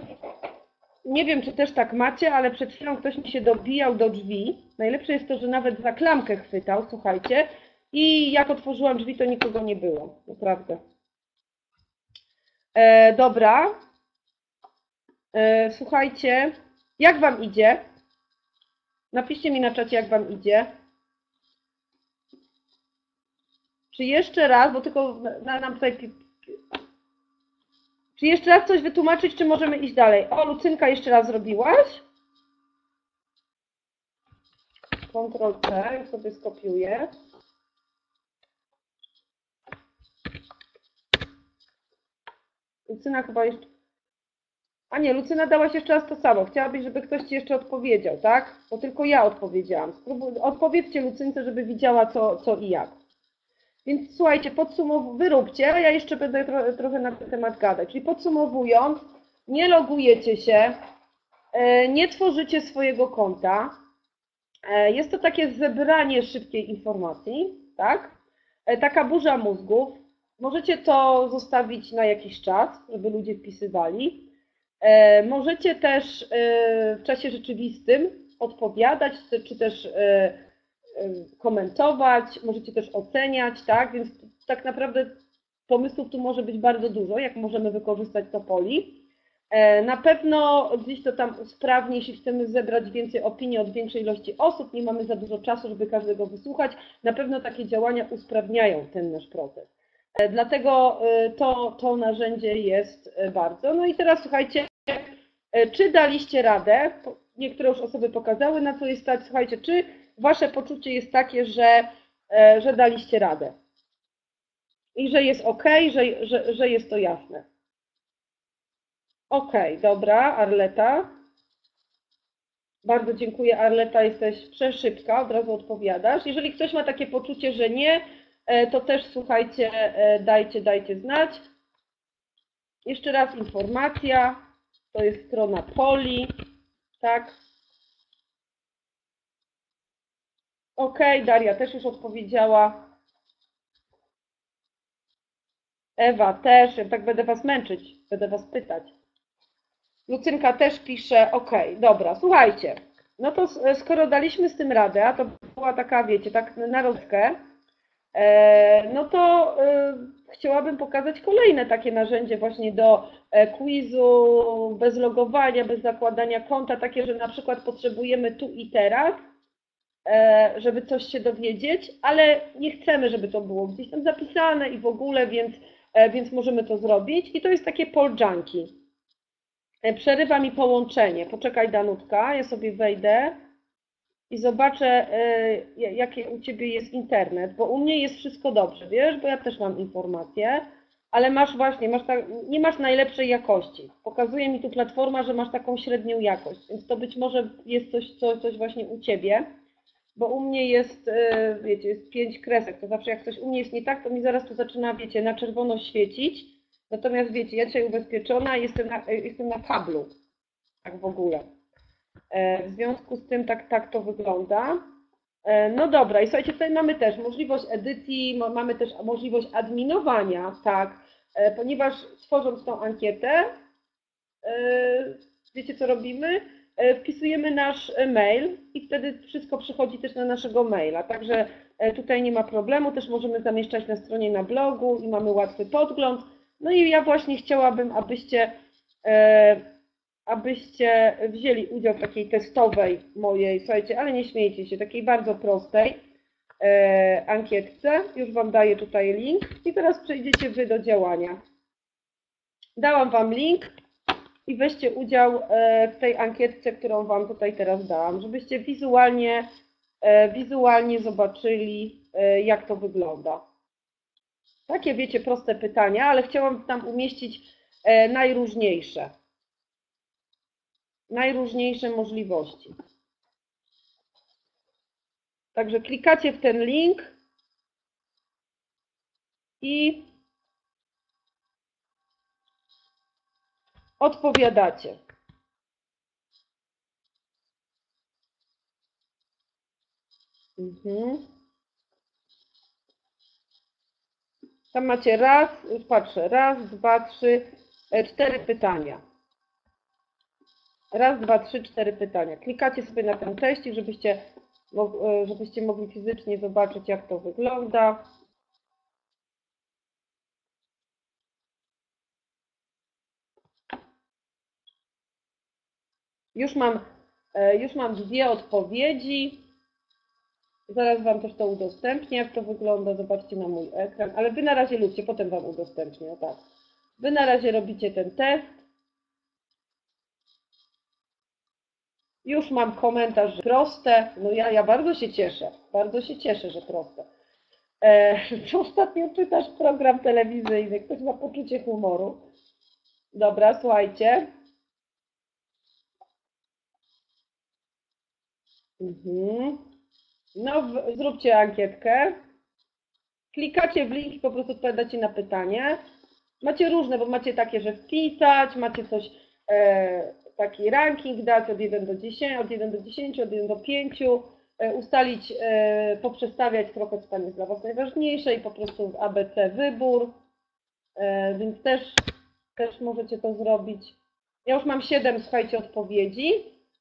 nie wiem, czy też tak macie, ale przed chwilą ktoś mi się dobijał do drzwi. Najlepsze jest to, że nawet za klamkę chwytał, słuchajcie. I jak otworzyłam drzwi, to nikogo nie było, naprawdę. E, dobra. E, słuchajcie, jak wam idzie? Napiszcie mi na czacie, jak wam idzie. Czy jeszcze raz, bo tylko na, nam tutaj... Czy jeszcze raz coś wytłumaczyć, czy możemy iść dalej? O, Lucynka, jeszcze raz zrobiłaś? kontrol C, już sobie skopiuję. Lucyna chyba jeszcze... A nie, Lucyna, dałaś jeszcze raz to samo. Chciałabyś, żeby ktoś ci jeszcze odpowiedział, tak? Bo tylko ja odpowiedziałam. Spróbuj... Odpowiedzcie Lucynce, żeby widziała, co, co i jak. Więc słuchajcie, podsumowując, wyróbcie, a ja jeszcze będę tro, trochę na ten temat gadać. Czyli podsumowując, nie logujecie się, nie tworzycie swojego konta. Jest to takie zebranie szybkiej informacji, tak? Taka burza mózgów. Możecie to zostawić na jakiś czas, żeby ludzie wpisywali. Możecie też w czasie rzeczywistym odpowiadać, czy też komentować, możecie też oceniać, tak? Więc tak naprawdę pomysłów tu może być bardzo dużo, jak możemy wykorzystać to Polli. Na pewno gdzieś to tam sprawnie, jeśli chcemy zebrać więcej opinii od większej ilości osób, nie mamy za dużo czasu, żeby każdego wysłuchać, na pewno takie działania usprawniają ten nasz proces. Dlatego to, to narzędzie jest bardzo. No i teraz słuchajcie, czy daliście radę, niektóre już osoby pokazały, na co jest stać, słuchajcie, czy wasze poczucie jest takie, że, że daliście radę i że jest ok, że, że, że jest to jasne. Ok, dobra, Arleta. Bardzo dziękuję, Arleta, jesteś przeszybka, od razu odpowiadasz. Jeżeli ktoś ma takie poczucie, że nie, to też słuchajcie, dajcie, dajcie znać. Jeszcze raz informacja, to jest strona Polli, tak. Ok, Daria też już odpowiedziała. Ewa też, ja tak będę was męczyć, będę was pytać. Lucynka też pisze, ok, dobra, słuchajcie. No to skoro daliśmy z tym radę, a to była taka, wiecie, tak na rozkę, no to chciałabym pokazać kolejne takie narzędzie właśnie do quizu, bez logowania, bez zakładania konta, takie, że na przykład potrzebujemy tu i teraz, żeby coś się dowiedzieć, ale nie chcemy, żeby to było gdzieś tam zapisane i w ogóle, więc, więc możemy to zrobić. I to jest takie Pollanki. Przerywa mi połączenie. Poczekaj, Danutka, ja sobie wejdę i zobaczę, jaki u Ciebie jest internet, bo u mnie jest wszystko dobrze, wiesz, bo ja też mam informacje, ale masz właśnie, masz tak, nie masz najlepszej jakości. Pokazuje mi tu platforma, że masz taką średnią jakość, więc to być może jest coś, coś, coś właśnie u Ciebie, bo u mnie jest, wiecie, jest pięć kresek, to zawsze jak coś u mnie jest nie tak, to mi zaraz tu zaczyna, wiecie, na czerwono świecić. Natomiast wiecie, ja dzisiaj ubezpieczona, jestem na, jestem na kablu, tak w ogóle. W związku z tym tak, tak to wygląda. No dobra, i słuchajcie, tutaj mamy też możliwość edycji, mamy też możliwość adminowania, tak, ponieważ tworząc tą ankietę, wiecie co robimy? Wpisujemy nasz mail i wtedy wszystko przychodzi też na naszego maila, także tutaj nie ma problemu, też możemy zamieszczać na stronie, na blogu i mamy łatwy podgląd. No i ja właśnie chciałabym, abyście, abyście wzięli udział w takiej testowej mojej, słuchajcie, ale nie śmiejcie się, takiej bardzo prostej ankietce. Już Wam daję tutaj link i teraz przejdziecie Wy do działania. Dałam Wam link i weźcie udział w tej ankietce, którą Wam tutaj teraz dałam, żebyście wizualnie, wizualnie zobaczyli, jak to wygląda. Takie, wiecie, proste pytania, ale chciałam tam umieścić najróżniejsze, najróżniejsze możliwości. Także klikacie w ten link i odpowiadacie. Mhm. Tam macie raz, już patrzę, raz, dwa, trzy, cztery pytania. Raz, dwa, trzy, cztery pytania. Klikacie sobie na ten treści, żebyście, żebyście mogli fizycznie zobaczyć, jak to wygląda. Już mam, już mam dwie odpowiedzi. Zaraz Wam też to udostępnię, jak to wygląda, zobaczcie na mój ekran, ale Wy na razie lubcie, potem Wam udostępnię, o tak. Wy na razie robicie ten test. Już mam komentarz, że proste, no ja, ja bardzo się cieszę, bardzo się cieszę, że proste. E, ostatnio czytasz program telewizyjny, ktoś ma poczucie humoru. Dobra, słuchajcie. Mhm. No, w, zróbcie ankietkę, klikacie w link i po prostu odpowiadacie na pytanie. Macie różne, bo macie takie, że wpisać, macie coś, e, taki ranking dać od jeden do dziesięciu, od jeden do dziesięciu, od jeden do pięciu, e, ustalić, e, poprzestawiać trochę, co tam jest dla Was najważniejsze i po prostu w A B C wybór, e, więc też, też możecie to zrobić. Ja już mam siedem, słuchajcie, odpowiedzi.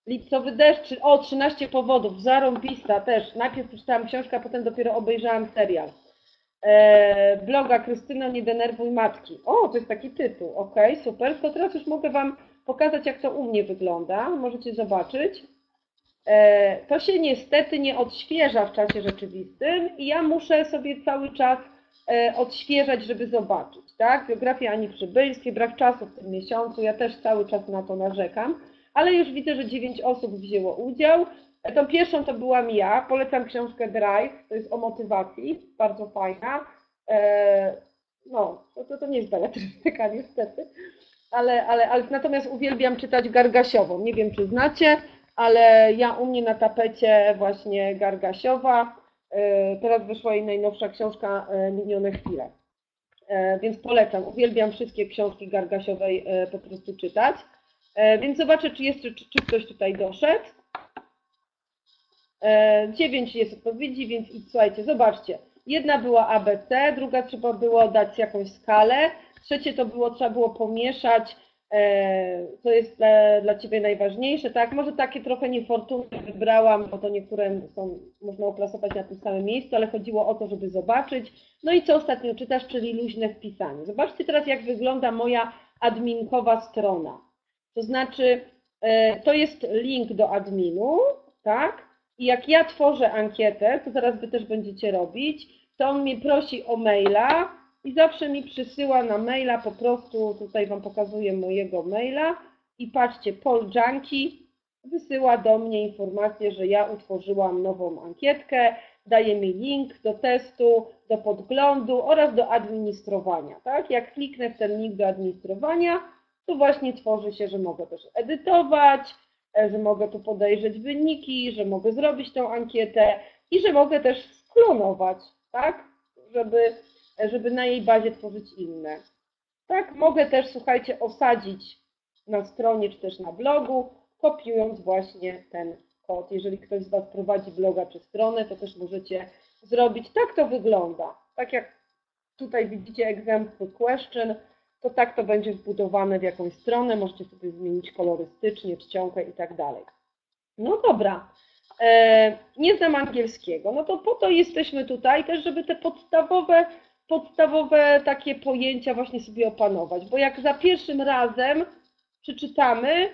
Lipcowy deszcz, o, trzynaście powodów, zarąbista też. Najpierw przeczytałam książkę, a potem dopiero obejrzałam serial. E, bloga Krystyno, nie denerwuj matki. O, to jest taki tytuł, ok, super. To teraz już mogę Wam pokazać, jak to u mnie wygląda. Możecie zobaczyć. E, to się niestety nie odświeża w czasie rzeczywistym i ja muszę sobie cały czas e, odświeżać, żeby zobaczyć. Tak? Biografia Ani Przybylskiej, brak czasu w tym miesiącu, ja też cały czas na to narzekam. Ale już widzę, że dziewięć osób wzięło udział. Tą pierwszą to byłam ja. Polecam książkę Drive, to jest o motywacji, bardzo fajna. No, to, to nie jest beletrystyka niestety, ale, ale, ale natomiast uwielbiam czytać Gargasiową. Nie wiem, czy znacie, ale ja u mnie na tapecie właśnie Gargasiowa. Teraz wyszła jej najnowsza książka Minione chwile. Więc polecam, uwielbiam wszystkie książki Gargasiowej po prostu czytać. Więc zobaczę, czy, jest, czy, czy ktoś tutaj doszedł. dziewięć jest odpowiedzi, więc i słuchajcie, zobaczcie. Jedna była A B C, druga trzeba było dać jakąś skalę, trzecie to było, trzeba było pomieszać, co jest dla, dla Ciebie najważniejsze. Tak, może takie trochę niefortunne wybrałam, bo to niektóre są, można oklasować na tym samym miejscu, ale chodziło o to, żeby zobaczyć. No i co ostatnio czytasz, czyli luźne wpisanie. Zobaczcie teraz, jak wygląda moja adminkowa strona. To znaczy, to jest link do adminu, tak? I jak ja tworzę ankietę, to zaraz Wy też będziecie robić, to on mnie prosi o maila i zawsze mi przysyła na maila, po prostu tutaj Wam pokazuję mojego maila, I patrzcie, Paul Junkie wysyła do mnie informację, że ja utworzyłam nową ankietkę, daje mi link do testu, do podglądu oraz do administrowania. Tak? Jak kliknę w ten link do administrowania, to właśnie tworzy się, że mogę też edytować, że mogę tu podejrzeć wyniki, że mogę zrobić tą ankietę i że mogę też sklonować, tak? Żeby, żeby na jej bazie tworzyć inne. Tak? Mogę też, słuchajcie, osadzić na stronie czy też na blogu, kopiując właśnie ten kod. Jeżeli ktoś z Was prowadzi bloga czy stronę, to też możecie zrobić. Tak to wygląda. Tak jak tutaj widzicie example question, to tak to będzie wbudowane w jakąś stronę. Możecie sobie zmienić kolorystycznie, czcionkę i tak dalej. No dobra, nie znam angielskiego. No to po to jesteśmy tutaj też, żeby te podstawowe, podstawowe takie pojęcia właśnie sobie opanować. Bo jak za pierwszym razem przeczytamy,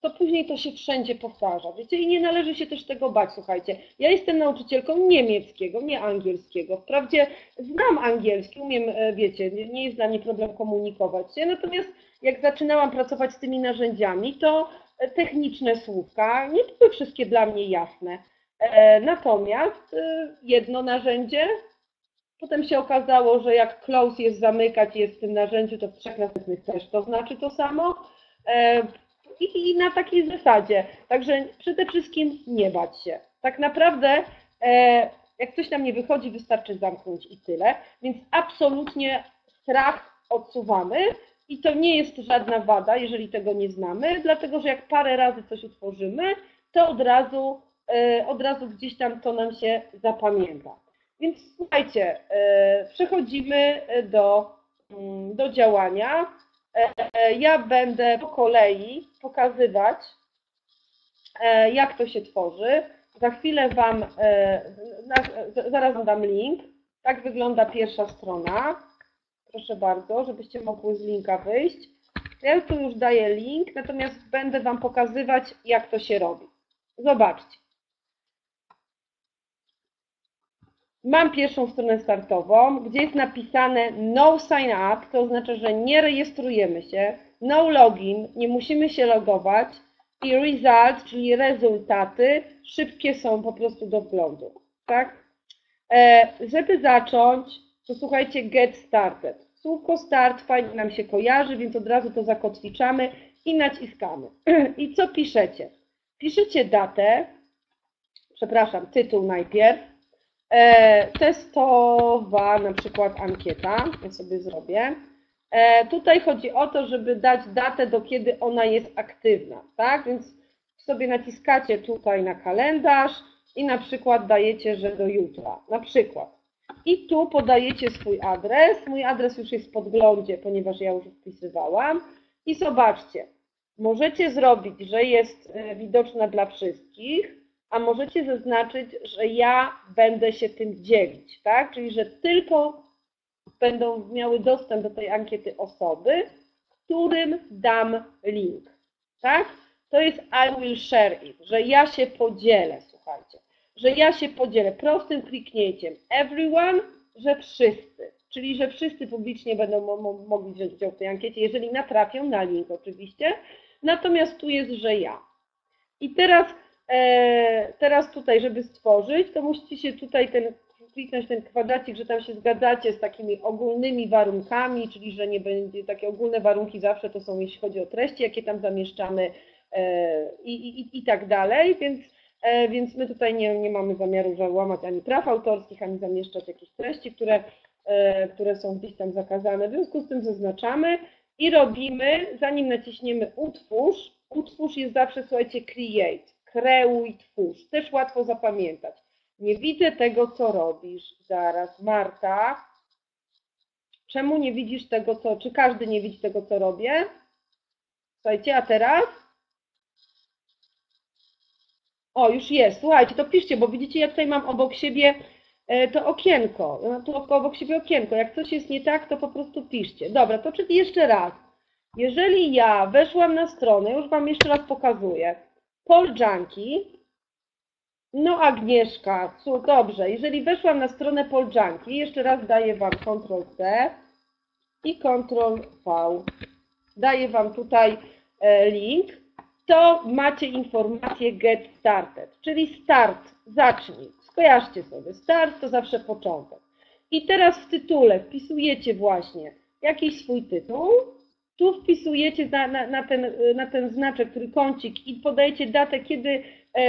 to później to się wszędzie powtarza, wiecie, i nie należy się też tego bać, słuchajcie. Ja jestem nauczycielką niemieckiego, nie angielskiego. Wprawdzie znam angielski, umiem, wiecie, nie jest dla mnie problem komunikować się, natomiast jak zaczynałam pracować z tymi narzędziami, to techniczne słówka nie były wszystkie dla mnie jasne. Natomiast jedno narzędzie, potem się okazało, że jak close jest zamykać, jest w tym narzędziu, to w trzech następnych też to znaczy to samo. I na takiej zasadzie. Także przede wszystkim nie bać się. Tak naprawdę jak coś nam nie wychodzi, wystarczy zamknąć i tyle. Więc absolutnie strach odsuwamy i to nie jest żadna wada, jeżeli tego nie znamy, dlatego że jak parę razy coś utworzymy, to od razu, od razu gdzieś tam to nam się zapamięta. Więc słuchajcie, przechodzimy do, do działania. Ja będę po kolei pokazywać, jak to się tworzy. Za chwilę Wam, zaraz Wam dam link. Tak wygląda pierwsza strona. Proszę bardzo, żebyście mogły z linka wyjść. Ja tu już daję link, natomiast będę Wam pokazywać, jak to się robi. Zobaczcie. Mam pierwszą stronę startową, gdzie jest napisane no sign up, to oznacza, że nie rejestrujemy się, no login, nie musimy się logować i result, czyli rezultaty, szybkie są po prostu do wglądu. Tak? E, żeby zacząć, to słuchajcie, get started. Słówko start fajnie nam się kojarzy, więc od razu to zakotwiczamy i naciskamy. I co piszecie? Piszecie datę, przepraszam, tytuł najpierw. Testowa na przykład ankieta, ja sobie zrobię. Tutaj chodzi o to, żeby dać datę, do kiedy ona jest aktywna, tak? Więc sobie naciskacie tutaj na kalendarz i na przykład dajecie, że do jutra, na przykład. I tu podajecie swój adres, mój adres już jest w podglądzie, ponieważ ja już wpisywałam. I zobaczcie, możecie zrobić, że jest widoczna dla wszystkich, a możecie zaznaczyć, że ja będę się tym dzielić, tak? Czyli, że tylko będą miały dostęp do tej ankiety osoby, którym dam link, tak? To jest I will share it, że ja się podzielę, słuchajcie, że ja się podzielę prostym kliknięciem everyone, że wszyscy, czyli, że wszyscy publicznie będą mogli wziąć udział w tej ankiecie, jeżeli natrafią na link oczywiście, natomiast tu jest, że ja. I teraz Teraz tutaj, żeby stworzyć, to musicie się tutaj ten, kliknąć ten kwadracik, że tam się zgadzacie z takimi ogólnymi warunkami, czyli że nie będzie, takie ogólne warunki zawsze to są, jeśli chodzi o treści, jakie tam zamieszczamy i, i, i tak dalej, więc, więc my tutaj nie, nie mamy zamiaru łamać ani praw autorskich, ani zamieszczać jakichś treści, które, które są gdzieś tam zakazane. W związku z tym zaznaczamy i robimy, zanim naciśniemy utwórz, utwórz jest zawsze, słuchajcie, create. Kreuj, twórz. Też łatwo zapamiętać. Nie widzę tego, co robisz. Zaraz, Marta. Czemu nie widzisz tego, co... Czy każdy nie widzi tego, co robię? Słuchajcie, a teraz? O, już jest. Słuchajcie, to piszcie, bo widzicie, ja tutaj mam obok siebie to okienko. Ja mam tu obok siebie okienko. Jak coś jest nie tak, to po prostu piszcie. Dobra, to czyli jeszcze raz. Jeżeli ja weszłam na stronę, już Wam jeszcze raz pokazuję, Paul Junkie, no Agnieszka, cóż, dobrze, jeżeli weszłam na stronę Paul Junkie, jeszcze raz daję Wam kontrol C i kontrol V, daję Wam tutaj link, to macie informację Get Started, czyli start, zacznij. Skojarzcie sobie, start to zawsze początek. I teraz w tytule wpisujecie właśnie jakiś swój tytuł, tu wpisujecie na, na, na, ten, na ten znaczek trójkącik i podajecie datę, kiedy,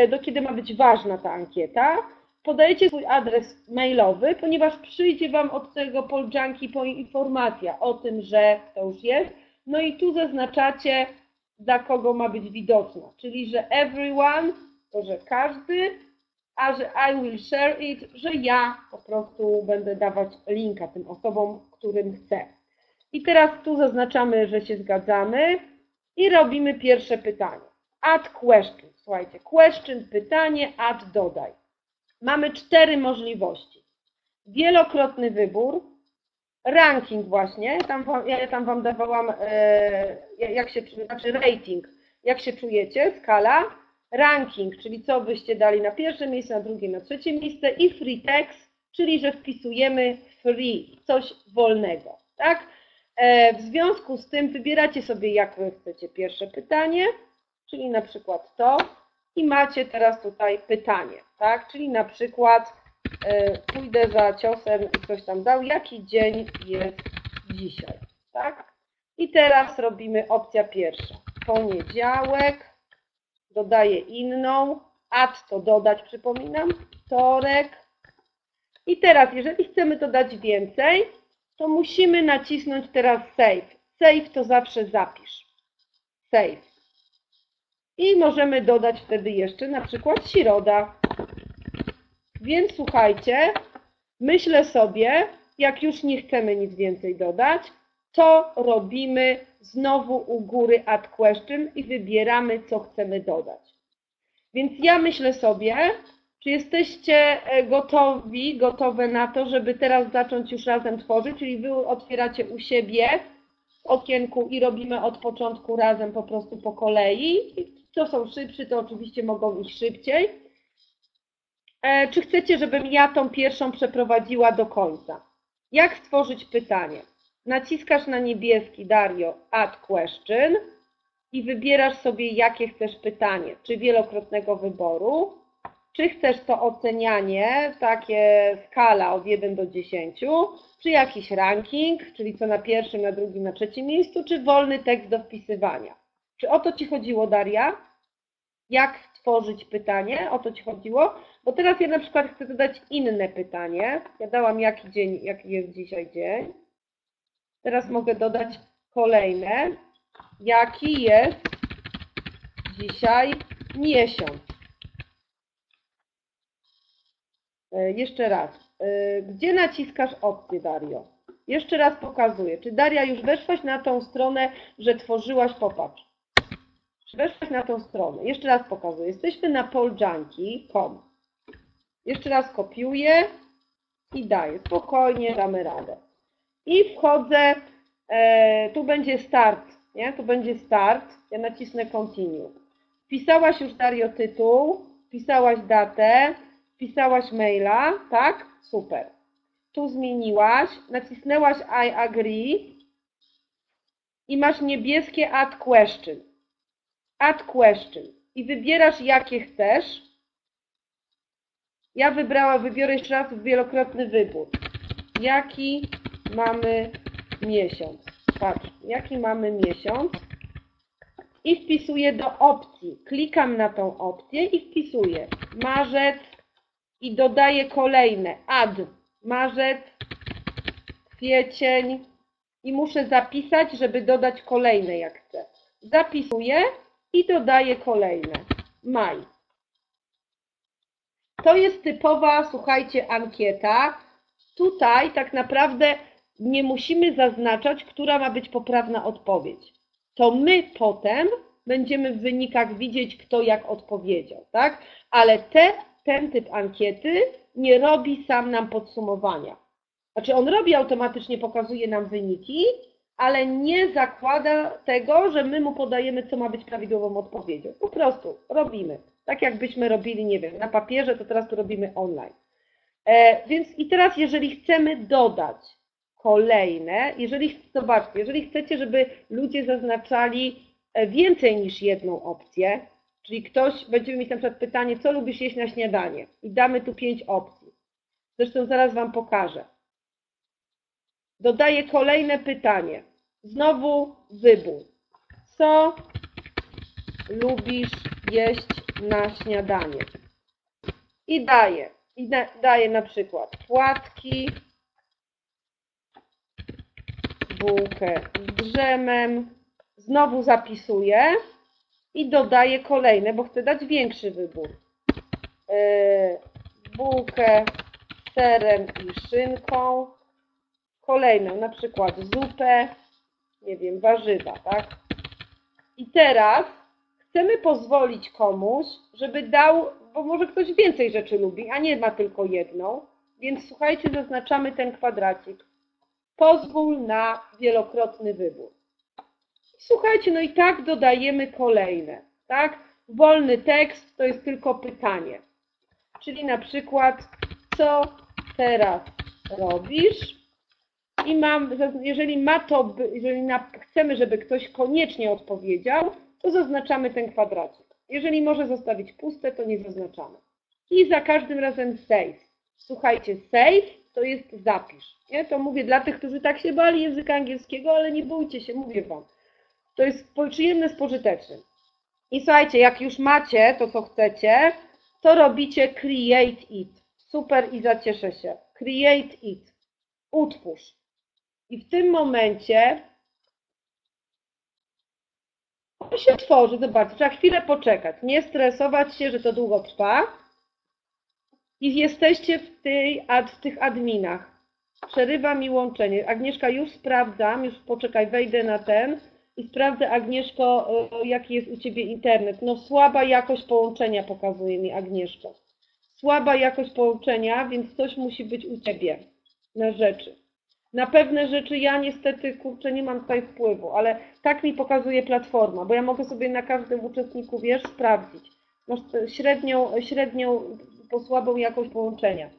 do kiedy ma być ważna ta ankieta. Podajecie swój adres mailowy, ponieważ przyjdzie Wam od tego Poljanki informacja o tym, że to już jest. No i tu zaznaczacie, dla kogo ma być widoczna, czyli że everyone, to że każdy, a że I will share it, że ja po prostu będę dawać linka tym osobom, którym chcę. I teraz tu zaznaczamy, że się zgadzamy i robimy pierwsze pytanie. Add question, słuchajcie, question, pytanie, add, dodaj. Mamy cztery możliwości. Wielokrotny wybór, ranking właśnie, tam wam, ja tam Wam dawałam, e, jak się, znaczy rating, jak się czujecie, skala, ranking, czyli co byście dali na pierwsze miejsce, na drugie, na trzecie miejsce i free text, czyli że wpisujemy free, coś wolnego, tak? E, w związku z tym wybieracie sobie, jak Wy chcecie pierwsze pytanie, czyli na przykład to i macie teraz tutaj pytanie, tak? Czyli na przykład pójdę za ciosem i coś tam dał, jaki dzień jest dzisiaj, tak? I teraz robimy opcja pierwsza, poniedziałek, dodaję inną, add to dodać, przypominam, wtorek. I teraz, jeżeli chcemy dodać więcej, to musimy nacisnąć teraz save. Save to zawsze zapisz, save. I możemy dodać wtedy jeszcze na przykład środa. Więc słuchajcie, myślę sobie, jak już nie chcemy nic więcej dodać, to robimy znowu u góry add question i wybieramy, co chcemy dodać. Więc ja myślę sobie, czy jesteście gotowi, gotowe na to, żeby teraz zacząć już razem tworzyć, czyli Wy otwieracie u siebie w okienku i robimy od początku razem po prostu po kolei. Co są szybsi, to oczywiście mogą iść szybciej. Czy chcecie, żebym ja tą pierwszą przeprowadziła do końca? Jak stworzyć pytanie? Naciskasz na niebieski, Dario, add question i wybierasz sobie, jakie chcesz pytanie, czy wielokrotnego wyboru, czy chcesz to ocenianie, takie skala od jeden do dziesięciu, czy jakiś ranking, czyli co na pierwszym, na drugim, na trzecim miejscu, czy wolny tekst do wpisywania. Czy o to Ci chodziło, Daria? Jak stworzyć pytanie, o to Ci chodziło, bo teraz ja na przykład chcę dodać inne pytanie. Ja dałam jaki dzień, jaki jest dzisiaj dzień. Teraz mogę dodać kolejne. Jaki jest dzisiaj miesiąc? Jeszcze raz. Gdzie naciskasz opcję, Dario? Jeszcze raz pokazuję. Czy Daria już weszłaś na tą stronę, że tworzyłaś, popatrz. Weszłaś na tą stronę. Jeszcze raz pokazuję. Jesteśmy na poljanki kropka com. Jeszcze raz kopiuję i daję. Spokojnie damy radę. I wchodzę, e, tu będzie start, nie? Tu będzie start. Ja nacisnę continue. Wpisałaś już, Dario, tytuł, wpisałaś datę, wpisałaś maila, tak? Super. Tu zmieniłaś, nacisnęłaś I agree i masz niebieskie add question. Add question i wybierasz, jakie chcesz. Ja wybrała, wybiorę jeszcze raz wielokrotny wybór. Jaki mamy miesiąc? Patrz, jaki mamy miesiąc? I wpisuję do opcji. Klikam na tą opcję i wpisuję marzec i dodaję kolejne. Add, marzec, kwiecień i muszę zapisać, żeby dodać kolejne, jak chcę. Zapisuję. I dodaję kolejne. Maj. To jest typowa, słuchajcie, ankieta. Tutaj tak naprawdę nie musimy zaznaczać, która ma być poprawna odpowiedź. To my potem będziemy w wynikach widzieć, kto jak odpowiedział, tak? Ale te, ten typ ankiety nie robi sam nam podsumowania. Znaczy on robi automatycznie, pokazuje nam wyniki, ale nie zakłada tego, że my mu podajemy, co ma być prawidłową odpowiedzią. Po prostu robimy. Tak jakbyśmy robili, nie wiem, na papierze, to teraz to robimy online. E, więc i teraz, jeżeli chcemy dodać kolejne, jeżeli, zobaczcie, jeżeli chcecie, żeby ludzie zaznaczali więcej niż jedną opcję, czyli ktoś, będziemy mieć na przykład pytanie, co lubisz jeść na śniadanie? I damy tu pięć opcji. Zresztą zaraz Wam pokażę. Dodaję kolejne pytanie. Znowu wybór. Co lubisz jeść na śniadanie? I daję. I na, daję na przykład płatki, bułkę z drzemem. Znowu zapisuję i dodaję kolejne, bo chcę dać większy wybór. Yy, bułkę z serem i szynką. Kolejną, na przykład zupę, nie wiem, warzywa, tak? I teraz chcemy pozwolić komuś, żeby dał, bo może ktoś więcej rzeczy lubi, a nie ma tylko jedną, więc słuchajcie, zaznaczamy ten kwadracik. Pozwól na wielokrotny wybór. Słuchajcie, no i tak dodajemy kolejne, tak? Wolny tekst to jest tylko pytanie. Czyli na przykład, co teraz robisz? I mam, jeżeli ma to, jeżeli chcemy, żeby ktoś koniecznie odpowiedział, to zaznaczamy ten kwadracik. Jeżeli może zostawić puste, to nie zaznaczamy. I za każdym razem save. Słuchajcie, save to jest zapisz. Ja to mówię dla tych, którzy tak się bali języka angielskiego, ale nie bójcie się, mówię Wam. To jest przyjemne z pożytecznym. I słuchajcie, jak już macie to, co chcecie, to robicie create it. Super, Iza, cieszę się. Create it. Utwórz. I w tym momencie on się tworzy, zobaczcie, trzeba chwilę poczekać, nie stresować się, że to długo trwa. I jesteście w, tej, w tych adminach. Przerywa mi łączenie. Agnieszka, już sprawdzam, już poczekaj, wejdę na ten i sprawdzę, Agnieszko, jaki jest u Ciebie internet. No słaba jakość połączenia pokazuje mi Agnieszka. Słaba jakość połączenia, więc coś musi być u Ciebie na rzeczy. Na pewne rzeczy ja niestety, kurczę, nie mam tutaj wpływu, ale tak mi pokazuje platforma, bo ja mogę sobie na każdym uczestniku, wiesz, sprawdzić. Masz średnią, średnią, po słabą jakość połączenia.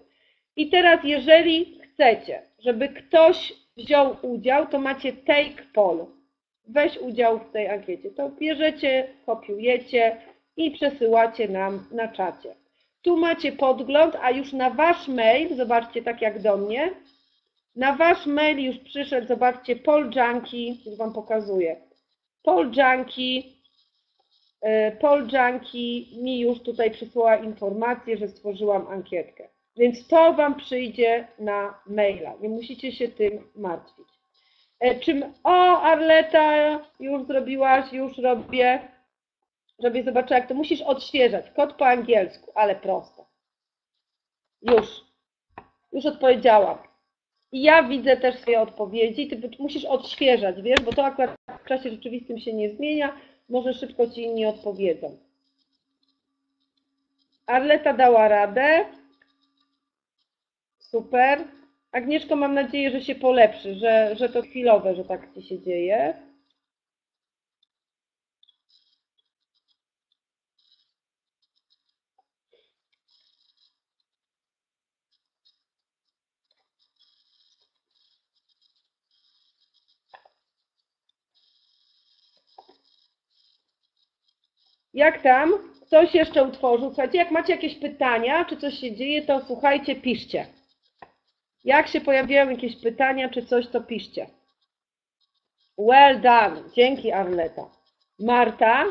I teraz, jeżeli chcecie, żeby ktoś wziął udział, to macie take poll. Weź udział w tej ankiecie. To bierzecie, kopiujecie i przesyłacie nam na czacie. Tu macie podgląd, a już na Wasz mail, zobaczcie, tak jak do mnie, na Wasz mail już przyszedł, zobaczcie, Poll Junkie, już Wam pokazuję. Poll Junkie, Poll Junkie mi już tutaj przysłała informację, że stworzyłam ankietkę. Więc to Wam przyjdzie na maila, nie musicie się tym martwić. Czym, o Arleta, już zrobiłaś, już robię, żebyś zobaczyła, jak to musisz odświeżać. Kod po angielsku, ale prosto. Już, już odpowiedziałam. I ja widzę też swoje odpowiedzi, ty musisz odświeżać, wiesz, bo to akurat w czasie rzeczywistym się nie zmienia, może szybko ci inni odpowiedzą. Arleta dała radę, super. Agnieszko, mam nadzieję, że się polepszy, że, że to chwilowe, że tak ci się dzieje. Jak tam? Ktoś jeszcze utworzył? Słuchajcie, jak macie jakieś pytania, czy coś się dzieje, to słuchajcie, piszcie. Jak się pojawiają jakieś pytania, czy coś, to piszcie. Well done. Dzięki, Arleta. Marta?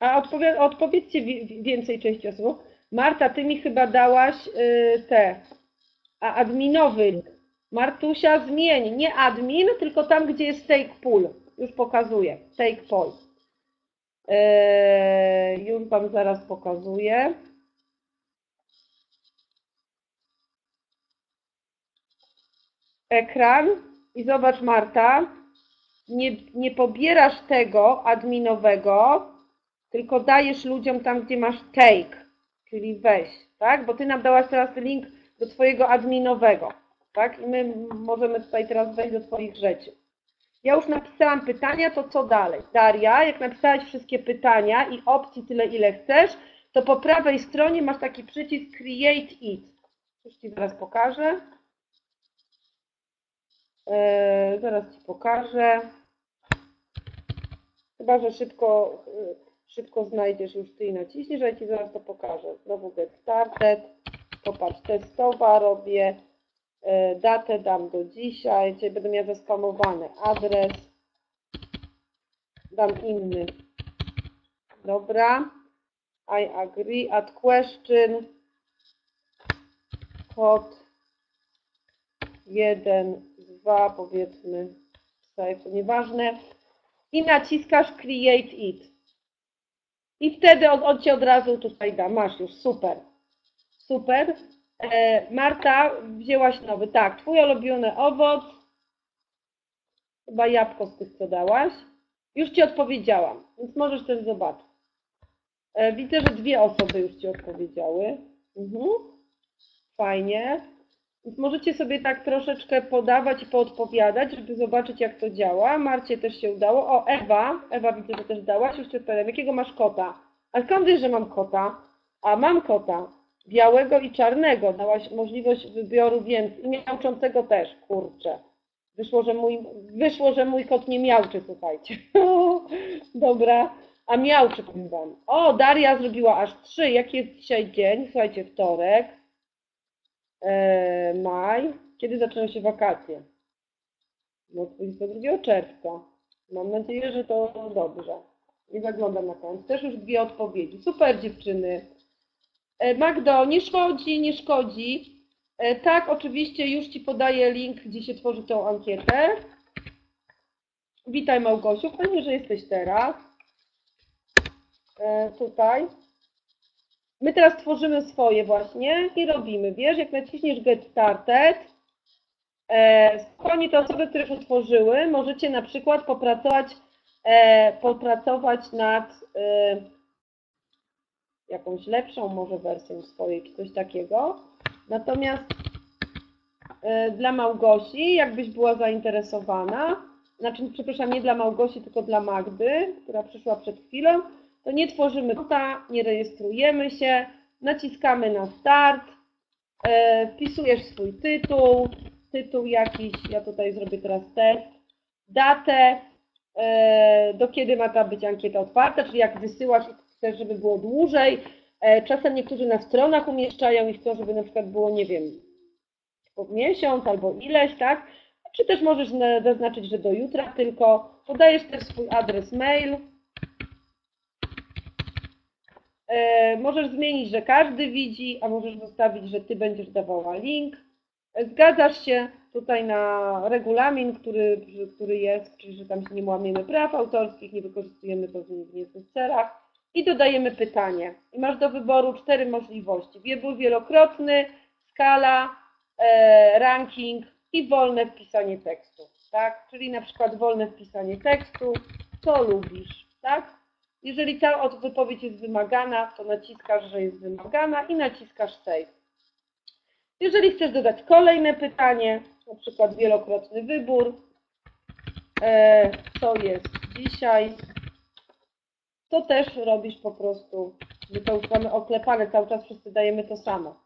A odpowie, odpowiedzcie więcej części osób. Marta, ty mi chyba dałaś yy, te, a adminowy. Martusia, zmień. Nie admin, tylko tam, gdzie jest take poll. Już pokazuję. Take poll. Yy, już Wam zaraz pokazuję. Ekran i zobacz, Marta, nie, nie pobierasz tego adminowego, tylko dajesz ludziom tam, gdzie masz take, czyli weź, tak? Bo Ty nam dałaś teraz link do Twojego adminowego, tak? I my możemy tutaj teraz wejść do Twoich rzeczy. Ja już napisałam pytania, to co dalej? Daria, jak napisałaś wszystkie pytania i opcji tyle, ile chcesz, to po prawej stronie masz taki przycisk Create It. Już Ci zaraz pokażę. Yy, zaraz Ci pokażę. Chyba że szybko, yy, szybko znajdziesz już Ty i naciśniesz, ja Ci zaraz to pokażę. Znowu get started. Popatrz, testowa robię. Yy, datę dam do dzisiaj. Dzisiaj będę miała zeskamowany adres. Dam inny. Dobra. I agree. Add question. Kod. jeden, dwa, powiedzmy, save, to nieważne. I naciskasz create it. I wtedy on, on Cię od razu tutaj da. Masz już, super. Super. E, Marta, wzięłaś nowy. Tak, Twój ulubiony owoc. Chyba jabłko z tych, co dałaś. Już Ci odpowiedziałam, więc możesz też zobaczyć. E, widzę, że dwie osoby już Ci odpowiedziały. Mhm. Fajnie. Więc możecie sobie tak troszeczkę podawać i poodpowiadać, żeby zobaczyć, jak to działa. Marcie też się udało. O, Ewa, Ewa widzę, że też dałaś, już Ci odpowiadam. Jakiego masz kota? A skąd wiesz, że mam kota? A mam kota, białego i czarnego. Dałaś możliwość wyboru więc i miauczącego też, kurczę. Wyszło, że mój, wyszło, że mój kot nie miauczy, słuchajcie. Dobra, a miauczy, powiem Wam. O, Daria zrobiła aż trzy. Jaki jest dzisiaj dzień? Słuchajcie, wtorek. Maj. Kiedy zaczynają się wakacje? No, dwudziestego drugiego czerwca. Mam nadzieję, że to dobrze. I zaglądam na koniec. Też już dwie odpowiedzi. Super dziewczyny. Magdo, nie szkodzi, nie szkodzi. Tak, oczywiście już Ci podaję link, gdzie się tworzy tą ankietę. Witaj Małgosiu, fajnie, że jesteś teraz. Tutaj. My teraz tworzymy swoje właśnie i robimy, wiesz, jak naciśniesz get started, e, spokojnie te osoby, które już utworzyły, możecie na przykład popracować, e, popracować nad e, jakąś lepszą może wersją swojej, czy coś takiego. Natomiast e, dla Małgosi, jakbyś była zainteresowana, znaczy, przepraszam, nie dla Małgosi, tylko dla Magdy, która przyszła przed chwilą, to nie tworzymy konta, nie rejestrujemy się, naciskamy na start, e, wpisujesz swój tytuł, tytuł jakiś, ja tutaj zrobię teraz test, datę, e, do kiedy ma ta być ankieta otwarta, czyli jak wysyłasz i chcesz, żeby było dłużej. E, czasem niektórzy na stronach umieszczają i chcą, żeby na przykład było, nie wiem, po miesiąc albo ileś, tak? Czy też możesz zaznaczyć, że do jutra tylko, podajesz też swój adres mail. Możesz zmienić, że każdy widzi, a możesz zostawić, że Ty będziesz dawała link. Zgadzasz się tutaj na regulamin, który, który jest, czyli że tam się nie łamiemy praw autorskich, nie wykorzystujemy to w niezwykłych celach. I dodajemy pytanie. I masz do wyboru cztery możliwości. Wybór wielokrotny, skala, e, ranking i wolne wpisanie tekstu. Tak? Czyli na przykład wolne wpisanie tekstu, co lubisz, tak? Jeżeli ta wypowiedź jest wymagana, to naciskasz, że jest wymagana i naciskasz save. Jeżeli chcesz dodać kolejne pytanie, na przykład wielokrotny wybór, co jest dzisiaj, to też robisz po prostu, my to już mamy oklepane, cały czas wszyscy dajemy to samo.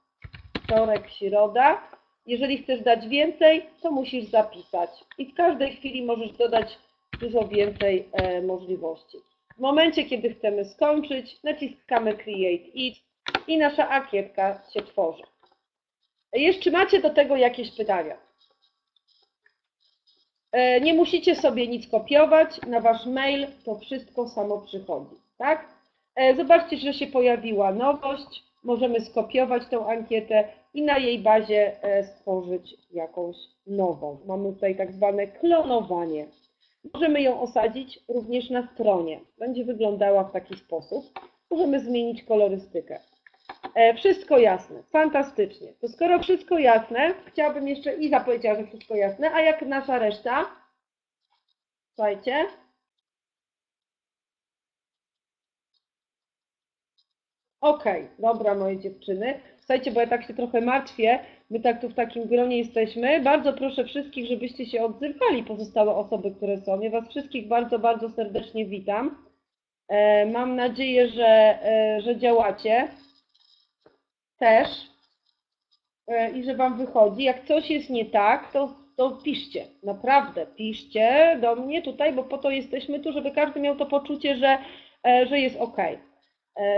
Wtorek, środa. Jeżeli chcesz dać więcej, to musisz zapisać. I w każdej chwili możesz dodać dużo więcej możliwości. W momencie, kiedy chcemy skończyć, naciskamy create it i nasza akietka się tworzy. Jeszcze macie do tego jakieś pytania? Nie musicie sobie nic kopiować, na Wasz mail to wszystko samo przychodzi, tak? Zobaczcie, że się pojawiła nowość, możemy skopiować tę ankietę i na jej bazie stworzyć jakąś nową. Mamy tutaj tak zwane klonowanie. Możemy ją osadzić również na stronie. Będzie wyglądała w taki sposób. Możemy zmienić kolorystykę. E, wszystko jasne. Fantastycznie. To skoro wszystko jasne, chciałabym jeszcze... Iza powiedziała, że wszystko jasne. A jak nasza reszta? Słuchajcie. Ok. Dobra, moje dziewczyny. Słuchajcie, bo ja tak się trochę martwię. My tak tu w takim gronie jesteśmy. Bardzo proszę wszystkich, żebyście się odzywali, pozostałe osoby, które są. Ja Was wszystkich bardzo, bardzo serdecznie witam. E, mam nadzieję, że, e, że działacie też e, i że Wam wychodzi. Jak coś jest nie tak, to, to to piszcie, naprawdę piszcie do mnie tutaj, bo po to jesteśmy tu, żeby każdy miał to poczucie, że, że jest ok.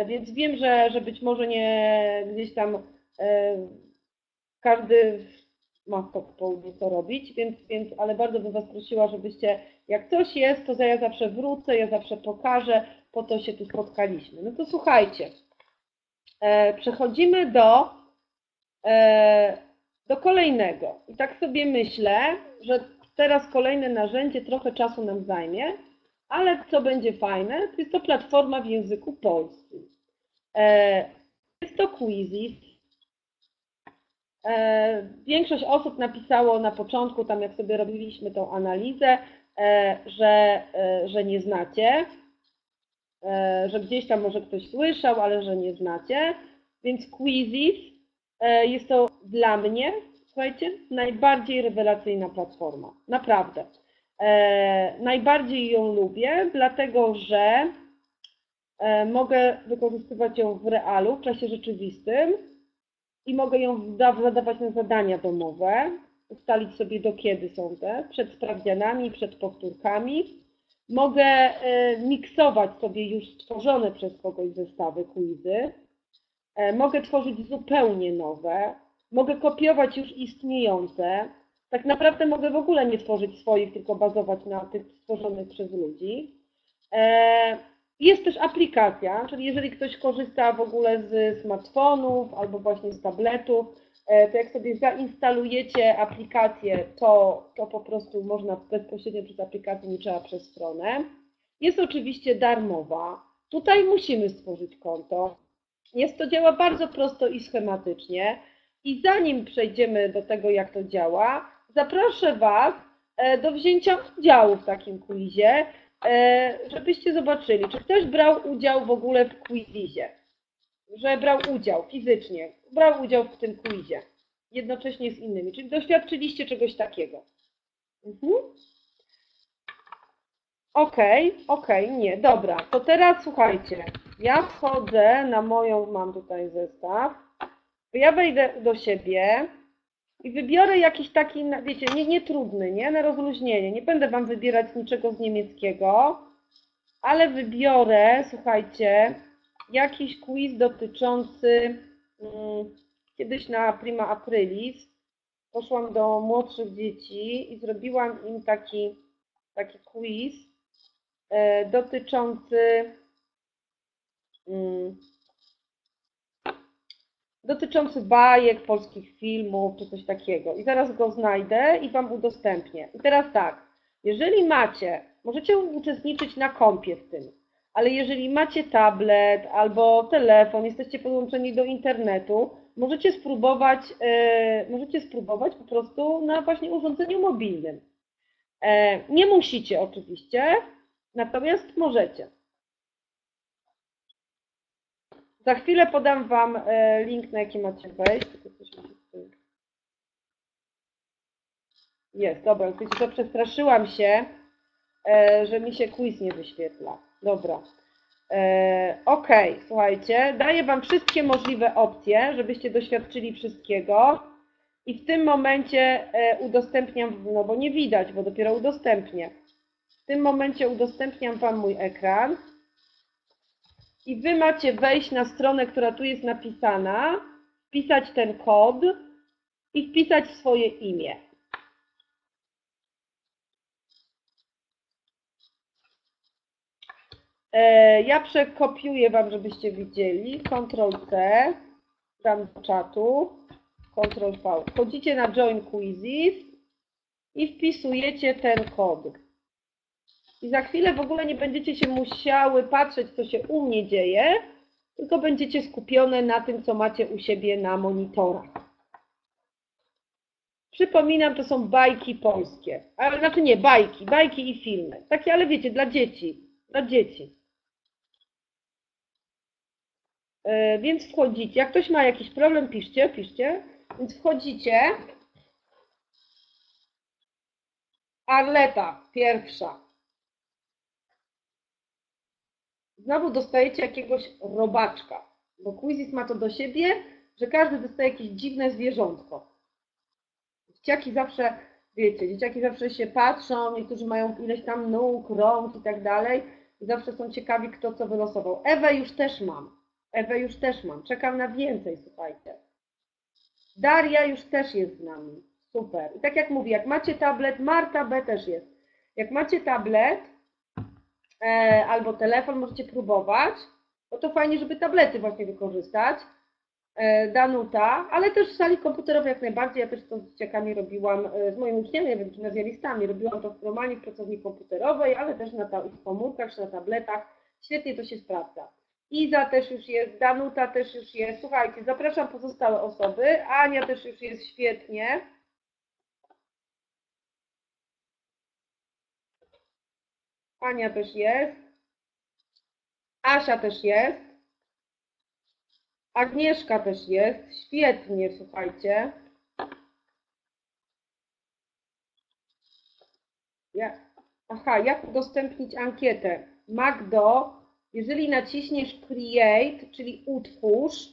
Więc wiem, że, że być może nie gdzieś tam każdy ma to po południu co robić, więc, więc, ale bardzo bym Was prosiła, żebyście, jak coś jest, to ja zawsze wrócę, ja zawsze pokażę, po to się tu spotkaliśmy. No to słuchajcie, przechodzimy do, do kolejnego. I tak sobie myślę, że teraz kolejne narzędzie trochę czasu nam zajmie, ale co będzie fajne, to jest to platforma w języku polskim. Jest to Quizizz. Większość osób napisało na początku, tam jak sobie robiliśmy tą analizę, że, że nie znacie, że gdzieś tam może ktoś słyszał, ale że nie znacie, więc Quizizz jest to dla mnie, słuchajcie, najbardziej rewelacyjna platforma, naprawdę. Najbardziej ją lubię, dlatego że mogę wykorzystywać ją w realu, w czasie rzeczywistym, i mogę ją zadawać na zadania domowe, ustalić sobie, do kiedy są te, przed sprawdzianami, przed powtórkami. Mogę miksować sobie już stworzone przez kogoś zestawy quizy. Mogę tworzyć zupełnie nowe. Mogę kopiować już istniejące. Tak naprawdę mogę w ogóle nie tworzyć swoich, tylko bazować na tych stworzonych przez ludzi. Jest też aplikacja, czyli jeżeli ktoś korzysta w ogóle z smartfonów albo właśnie z tabletów, to jak sobie zainstalujecie aplikację, to, to po prostu można bezpośrednio przez aplikację, nie trzeba przez stronę. Jest oczywiście darmowa, tutaj musimy stworzyć konto. Jest to działa bardzo prosto i schematycznie i zanim przejdziemy do tego, jak to działa, zaproszę Was do wzięcia udziału w takim quizie, żebyście zobaczyli, czy ktoś brał udział w ogóle w Quizizzie, że brał udział fizycznie, brał udział w tym quizie, jednocześnie z innymi, czyli doświadczyliście czegoś takiego. Mhm. Okej, okay, okej, okay, nie, dobra, to teraz słuchajcie, ja wchodzę na moją, mam tutaj zestaw, ja wejdę do siebie i wybiorę jakiś taki, wiecie, nie, nie trudny, nie? Na rozluźnienie. Nie będę Wam wybierać niczego z niemieckiego, ale wybiorę, słuchajcie, jakiś quiz dotyczący, hmm, kiedyś na Prima Aprilis poszłam do młodszych dzieci i zrobiłam im taki, taki quiz e, dotyczący, hmm, dotyczący bajek, polskich filmów, czy coś takiego. I zaraz go znajdę i Wam udostępnię. I teraz tak, jeżeli macie, możecie uczestniczyć na kompie w tym, ale jeżeli macie tablet albo telefon, jesteście podłączeni do internetu, możecie spróbować, e, możecie spróbować po prostu na właśnie urządzeniu mobilnym. E, nie musicie oczywiście, natomiast możecie. Za chwilę podam Wam link, na jaki macie wejść. Jest, dobra, to przestraszyłam się, że mi się quiz nie wyświetla. Dobra. Ok, słuchajcie, daję Wam wszystkie możliwe opcje, żebyście doświadczyli wszystkiego i w tym momencie udostępniam, no bo nie widać, bo dopiero udostępnię. W tym momencie udostępniam Wam mój ekran. I Wy macie wejść na stronę, która tu jest napisana, wpisać ten kod i wpisać swoje imię. Ja przekopiuję Wam, żebyście widzieli. kontrol C, dam do czatu, kontrol V. Wchodzicie na Join Quizizz i wpisujecie ten kod. I za chwilę w ogóle nie będziecie się musiały patrzeć, co się u mnie dzieje, tylko będziecie skupione na tym, co macie u siebie na monitorach. Przypominam, to są bajki polskie. A, znaczy nie, bajki, bajki i filmy. Takie, ale wiecie, dla dzieci. Dla dzieci. Yy, więc wchodzicie. Jak ktoś ma jakiś problem, piszcie, piszcie. Więc wchodzicie. Arleta pierwsza. Znowu dostajecie jakiegoś robaczka, bo Quizizz ma to do siebie, że każdy dostaje jakieś dziwne zwierzątko. Dzieciaki zawsze wiecie, dzieciaki zawsze się patrzą, niektórzy mają ileś tam nóg, rąk i tak dalej. I zawsze są ciekawi, kto co wylosował. Ewę już też mam. Ewę już też mam. Czekam na więcej, słuchajcie. Daria już też jest z nami. Super. I tak jak mówię, jak macie tablet, Marta B też jest. Jak macie tablet e, albo telefon, możecie próbować, bo to fajnie, żeby tablety właśnie wykorzystać. E, Danuta, ale też w sali komputerowej jak najbardziej. Ja też to z dzieciakami robiłam, e, z moimi uczniami, nie wiem, gimnazjalistami. Robiłam to normalnie w pracowni komputerowej, ale też na w komórkach czy na tabletach. Świetnie to się sprawdza. Iza też już jest, Danuta też już jest. Słuchajcie, zapraszam pozostałe osoby. Ania też już jest, świetnie. Ania też jest. Asia też jest. Agnieszka też jest. Świetnie, słuchajcie. Aha, jak udostępnić ankietę? Magdo, jeżeli naciśniesz Create, czyli utwórz,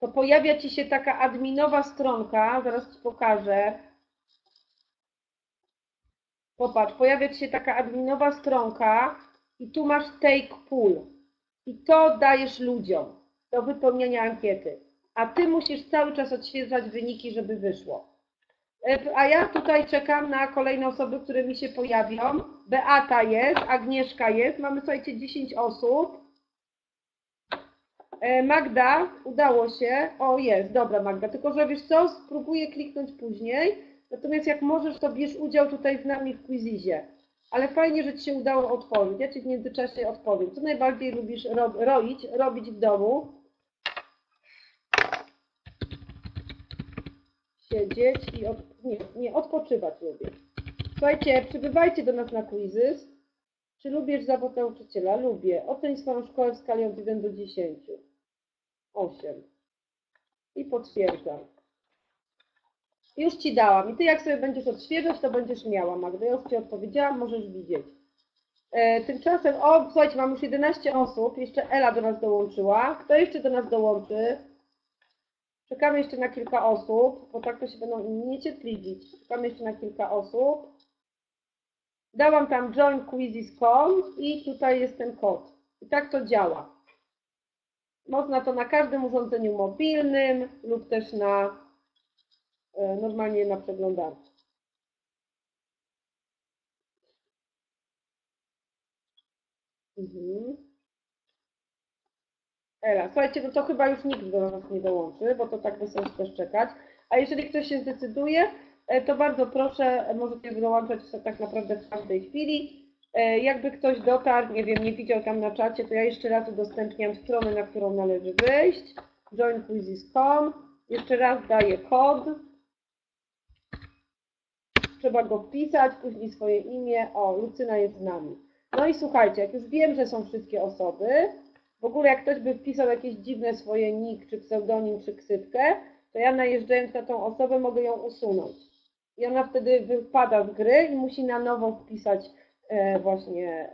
to pojawia Ci się taka adminowa stronka, zaraz Ci pokażę. Popatrz, pojawia Ci się taka adminowa stronka i tu masz Take Poll. I to dajesz ludziom do wypełnienia ankiety. A Ty musisz cały czas odświeżać wyniki, żeby wyszło. A ja tutaj czekam na kolejne osoby, które mi się pojawią. Beata jest, Agnieszka jest. Mamy, słuchajcie, dziesięć osób. Magda, udało się. O, jest, dobra Magda. Tylko że wiesz co, spróbuję kliknąć później. Natomiast jak możesz, to bierz udział tutaj z nami w Quizizzie. Ale fajnie, że Ci się udało otworzyć. Ja Ci w międzyczasie odpowiem. Co najbardziej lubisz ro roić, robić w domu? Siedzieć i od... nie, nie, odpoczywać lubię. Słuchajcie, przybywajcie do nas na Quizizz. Czy lubisz zawód nauczyciela? Lubię. Oceń swoją szkołę w skali od jeden do dziesięciu. osiem. I potwierdzam. Już Ci dałam. I Ty jak sobie będziesz odświeżać, to będziesz miała. Magda, ja już Ci odpowiedziałam, możesz widzieć. E, tymczasem, o, słuchajcie, mam już jedenaście osób. Jeszcze Ela do nas dołączyła. Kto jeszcze do nas dołączy? Czekamy jeszcze na kilka osób, bo tak to się będą niecierpliwić. Czekamy jeszcze na kilka osób. Dałam tam join quizizz kropka com i tutaj jest ten kod. I tak to działa. Można to na każdym urządzeniu mobilnym lub też na normalnie na przeglądarce. Mhm. Ela, słuchajcie, no to chyba już nikt do nas nie dołączy, bo to tak wysoko też czekać. A jeżeli ktoś się zdecyduje, to bardzo proszę, możecie dołączać tak naprawdę w każdej chwili. Jakby ktoś dotarł, nie wiem, nie widział tam na czacie, to ja jeszcze raz udostępniam stronę, na którą należy wyjść. join quizizz kropka com. Jeszcze raz daję kod. Trzeba go wpisać, później swoje imię. O, Lucyna jest z nami. No i słuchajcie, jak już wiem, że są wszystkie osoby, w ogóle jak ktoś by wpisał jakieś dziwne swoje nick, czy pseudonim, czy ksywkę, to ja najeżdżając na tą osobę mogę ją usunąć. I ona wtedy wypada z gry i musi na nowo wpisać właśnie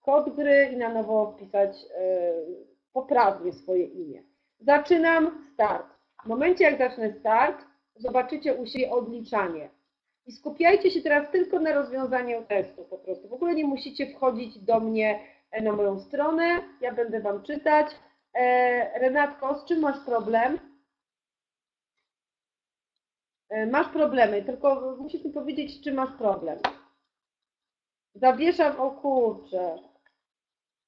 kod gry i na nowo wpisać poprawnie swoje imię. Zaczynam start. W momencie jak zacznę start, zobaczycie u siebie odliczanie. I skupiajcie się teraz tylko na rozwiązaniu testu po prostu. W ogóle nie musicie wchodzić do mnie na moją stronę, ja będę Wam czytać. E, Renatko, z czym masz problem? E, masz problemy, tylko musisz mi powiedzieć, z czym masz problem. Zawieszam, o kurczę.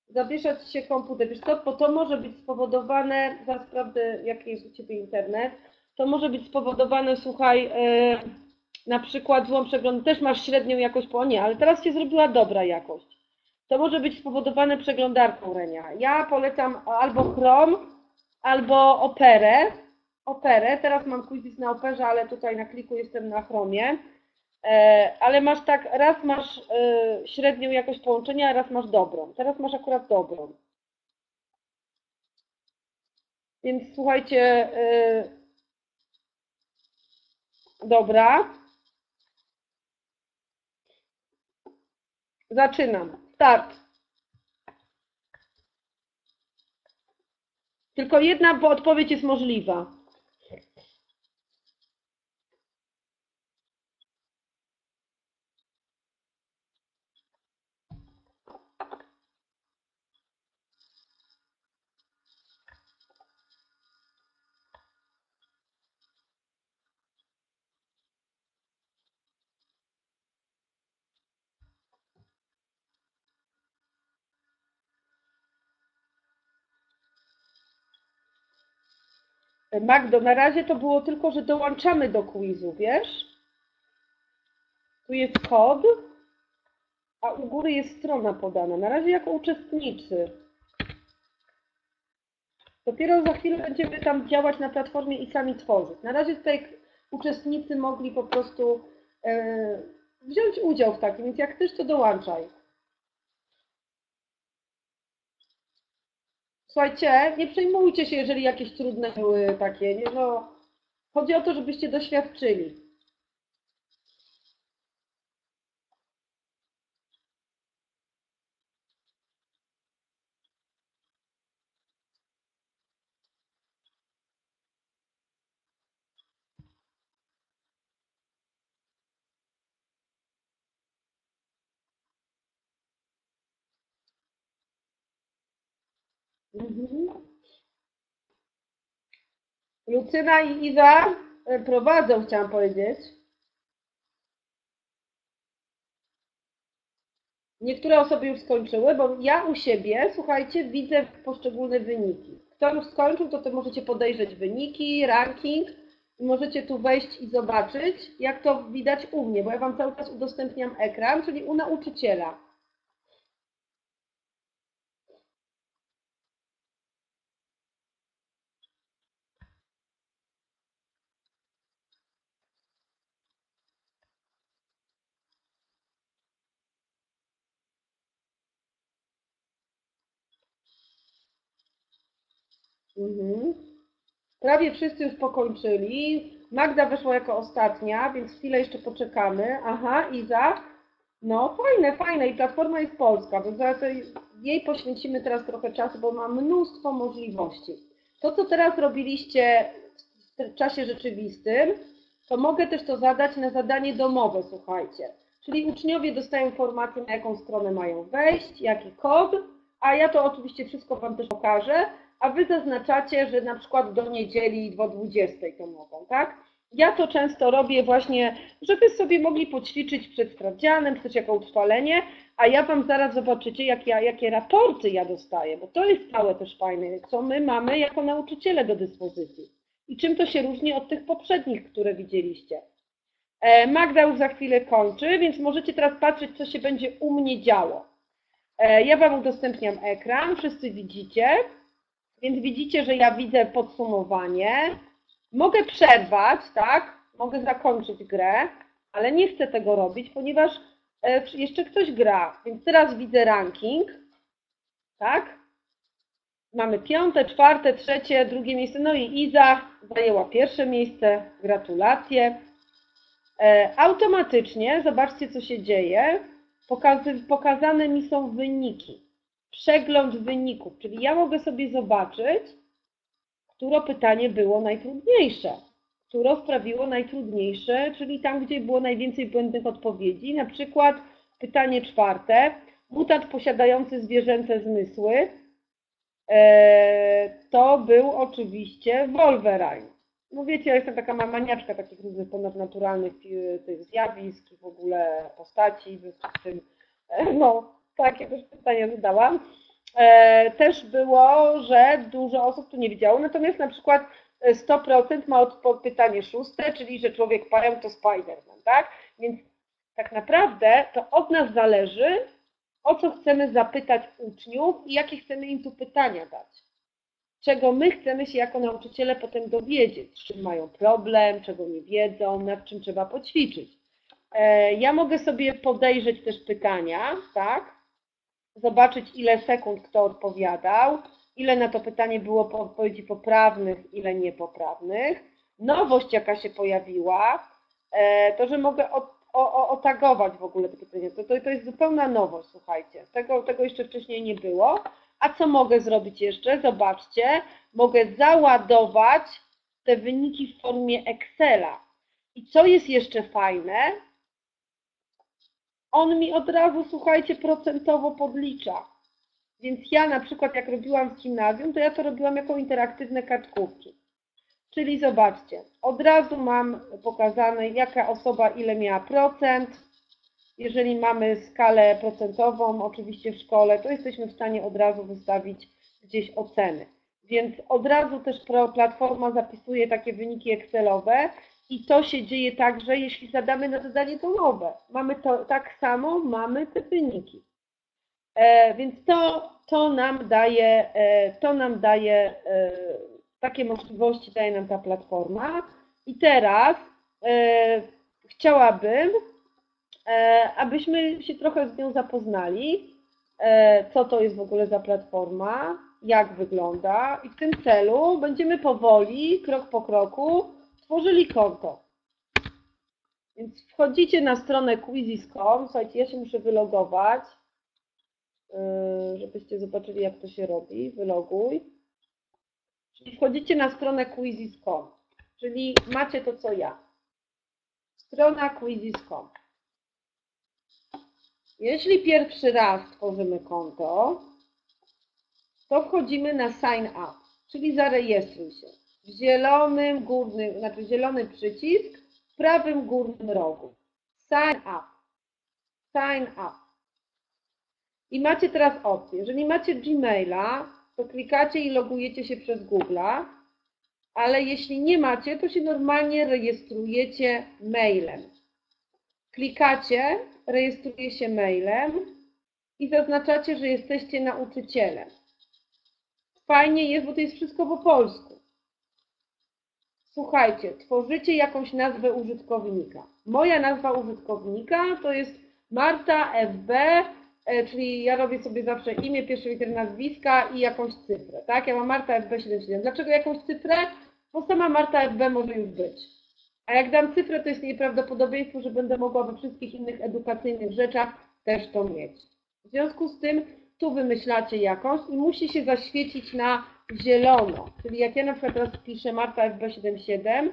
Zawiesza Ci się komputer. Wiesz co, bo to może być spowodowane, zaraz sprawdzę, jaki jest u Ciebie internet, to może być spowodowane, słuchaj, yy, na przykład złą przeglądarką, też masz średnią jakość, o nie, ale teraz się zrobiła dobra jakość. To może być spowodowane przeglądarką, Renia. Ja polecam albo Chrome, albo Operę. Operę, teraz mam Quizizz na Operze, ale tutaj na kliku jestem na Chromie. Ale masz tak, raz masz średnią jakość połączenia, a raz masz dobrą. Teraz masz akurat dobrą. Więc słuchajcie, dobra. Zaczynam. Start. Tylko jedna odpowiedź jest możliwa. Magdo, na razie to było tylko, że dołączamy do quizu, wiesz? Tu jest kod, a u góry jest strona podana. Na razie jako uczestnicy. Dopiero za chwilę będziemy tam działać na platformie i sami tworzyć. Na razie tutaj uczestnicy mogli po prostu yy, wziąć udział w takim, więc jak chcesz, to dołączaj. Słuchajcie, nie przejmujcie się, jeżeli jakieś trudne były takie, nie? No, chodzi o to, żebyście doświadczyli. Mhm. Lucyna i Iza prowadzą, chciałam powiedzieć. Niektóre osoby już skończyły, bo ja u siebie, słuchajcie, widzę poszczególne wyniki. Kto już skończył, to, to możecie podejrzeć wyniki, ranking i możecie tu wejść i zobaczyć, jak to widać u mnie, bo ja Wam cały czas udostępniam ekran, czyli u nauczyciela. Mhm. Prawie wszyscy już pokończyli. Magda weszła jako ostatnia, więc chwilę jeszcze poczekamy. Aha, Iza. No fajne, fajne. I platforma jest polska, więc zaraz jej poświęcimy teraz trochę czasu, bo ma mnóstwo możliwości. To, co teraz robiliście w czasie rzeczywistym, to mogę też to zadać na zadanie domowe, słuchajcie. Czyli uczniowie dostają informację, na jaką stronę mają wejść, jaki kod, a ja to oczywiście wszystko Wam też pokażę. A Wy zaznaczacie, że na przykład do niedzieli do dwudziestej to mogą, tak? Ja to często robię właśnie, żeby sobie mogli poćwiczyć przed sprawdzianem, coś jako utrwalenie, a ja Wam zaraz zobaczycie, jak ja, jakie raporty ja dostaję, bo to jest całe też fajne, co my mamy jako nauczyciele do dyspozycji i czym to się różni od tych poprzednich, które widzieliście. Magda już za chwilę kończy, więc możecie teraz patrzeć, co się będzie u mnie działo. Ja Wam udostępniam ekran, wszyscy widzicie. Więc widzicie, że ja widzę podsumowanie. Mogę przerwać, tak? Mogę zakończyć grę, ale nie chcę tego robić, ponieważ jeszcze ktoś gra. Więc teraz widzę ranking, tak? Mamy piąte, czwarte, trzecie, drugie miejsce. No i Iza zajęła pierwsze miejsce. Gratulacje. Automatycznie, zobaczcie, co się dzieje. Pokazane mi są wyniki. Przegląd wyników, czyli ja mogę sobie zobaczyć, które pytanie było najtrudniejsze, które sprawiło najtrudniejsze, czyli tam, gdzie było najwięcej błędnych odpowiedzi, na przykład pytanie czwarte, mutant posiadający zwierzęce zmysły, to był oczywiście Wolverine. No wiecie, ja jestem taka maniaczka takich różnych ponadnaturalnych tych zjawisk i w ogóle postaci, w tym, no, takie też pytanie zadałam. Też było, że dużo osób tu nie widziało, natomiast na przykład sto procent ma pytanie szóste, czyli że człowiek pająk to Spider-Man, tak? Więc tak naprawdę to od nas zależy, o co chcemy zapytać uczniów i jakie chcemy im tu pytania dać. Czego my chcemy się jako nauczyciele potem dowiedzieć, czym mają problem, czego nie wiedzą, nad czym trzeba poćwiczyć. Ja mogę sobie podejrzeć też pytania, tak? Zobaczyć, ile sekund kto odpowiadał, ile na to pytanie było odpowiedzi poprawnych, ile niepoprawnych. Nowość, jaka się pojawiła, to, że mogę otagować w ogóle te pytania. To, to, to jest zupełna nowość, słuchajcie. Tego, tego jeszcze wcześniej nie było. A co mogę zrobić jeszcze? Zobaczcie, mogę załadować te wyniki w formie Excela. I co jest jeszcze fajne? On mi od razu, słuchajcie, procentowo podlicza. Więc ja na przykład jak robiłam w gimnazjum, to ja to robiłam jako interaktywne kartkówki. Czyli zobaczcie, od razu mam pokazane, jaka osoba ile miała procent. Jeżeli mamy skalę procentową, oczywiście w szkole, to jesteśmy w stanie od razu wystawić gdzieś oceny. Więc od razu też platforma zapisuje takie wyniki Excelowe i to się dzieje także, jeśli zadamy na zadanie domowe. Mamy to tak samo, mamy te wyniki. E, więc to, to nam daje, e, to nam daje e, takie możliwości, daje nam ta platforma. I teraz e, chciałabym, e, abyśmy się trochę z nią zapoznali, e, co to jest w ogóle za platforma, jak wygląda i w tym celu będziemy powoli, krok po kroku tworzyli konto. Więc wchodzicie na stronę Quizizz kropka com, słuchajcie, ja się muszę wylogować, żebyście zobaczyli, jak to się robi, wyloguj. Czyli wchodzicie na stronę Quizizz kropka com, czyli macie to, co ja. Strona Quizizz kropka com. Jeśli pierwszy raz tworzymy konto, to wchodzimy na sign up, czyli zarejestruj się. W zielonym górnym, znaczy zielony przycisk w prawym górnym rogu. Sign up. Sign up. I macie teraz opcję. Jeżeli macie Gmaila, to klikacie i logujecie się przez Google'a, ale jeśli nie macie, to się normalnie rejestrujecie mailem. Klikacie, rejestruje się mailem i zaznaczacie, że jesteście nauczycielem. Fajnie jest, bo to jest wszystko po polsku. Słuchajcie, tworzycie jakąś nazwę użytkownika. Moja nazwa użytkownika to jest Marta F B, czyli ja robię sobie zawsze imię, pierwszy liter nazwiska i jakąś cyfrę. Tak? Ja mam Marta F B siedemdziesiąt siedem. Dlaczego jakąś cyfrę? Bo sama Marta F B może już być. A jak dam cyfrę, to jest nieprawdopodobieństwo, że będę mogła we wszystkich innych edukacyjnych rzeczach też to mieć. W związku z tym tu wymyślacie jakąś i musi się zaświecić na zielono. Czyli jak ja na przykład teraz piszę Marta F B siedemdziesiąt siedem,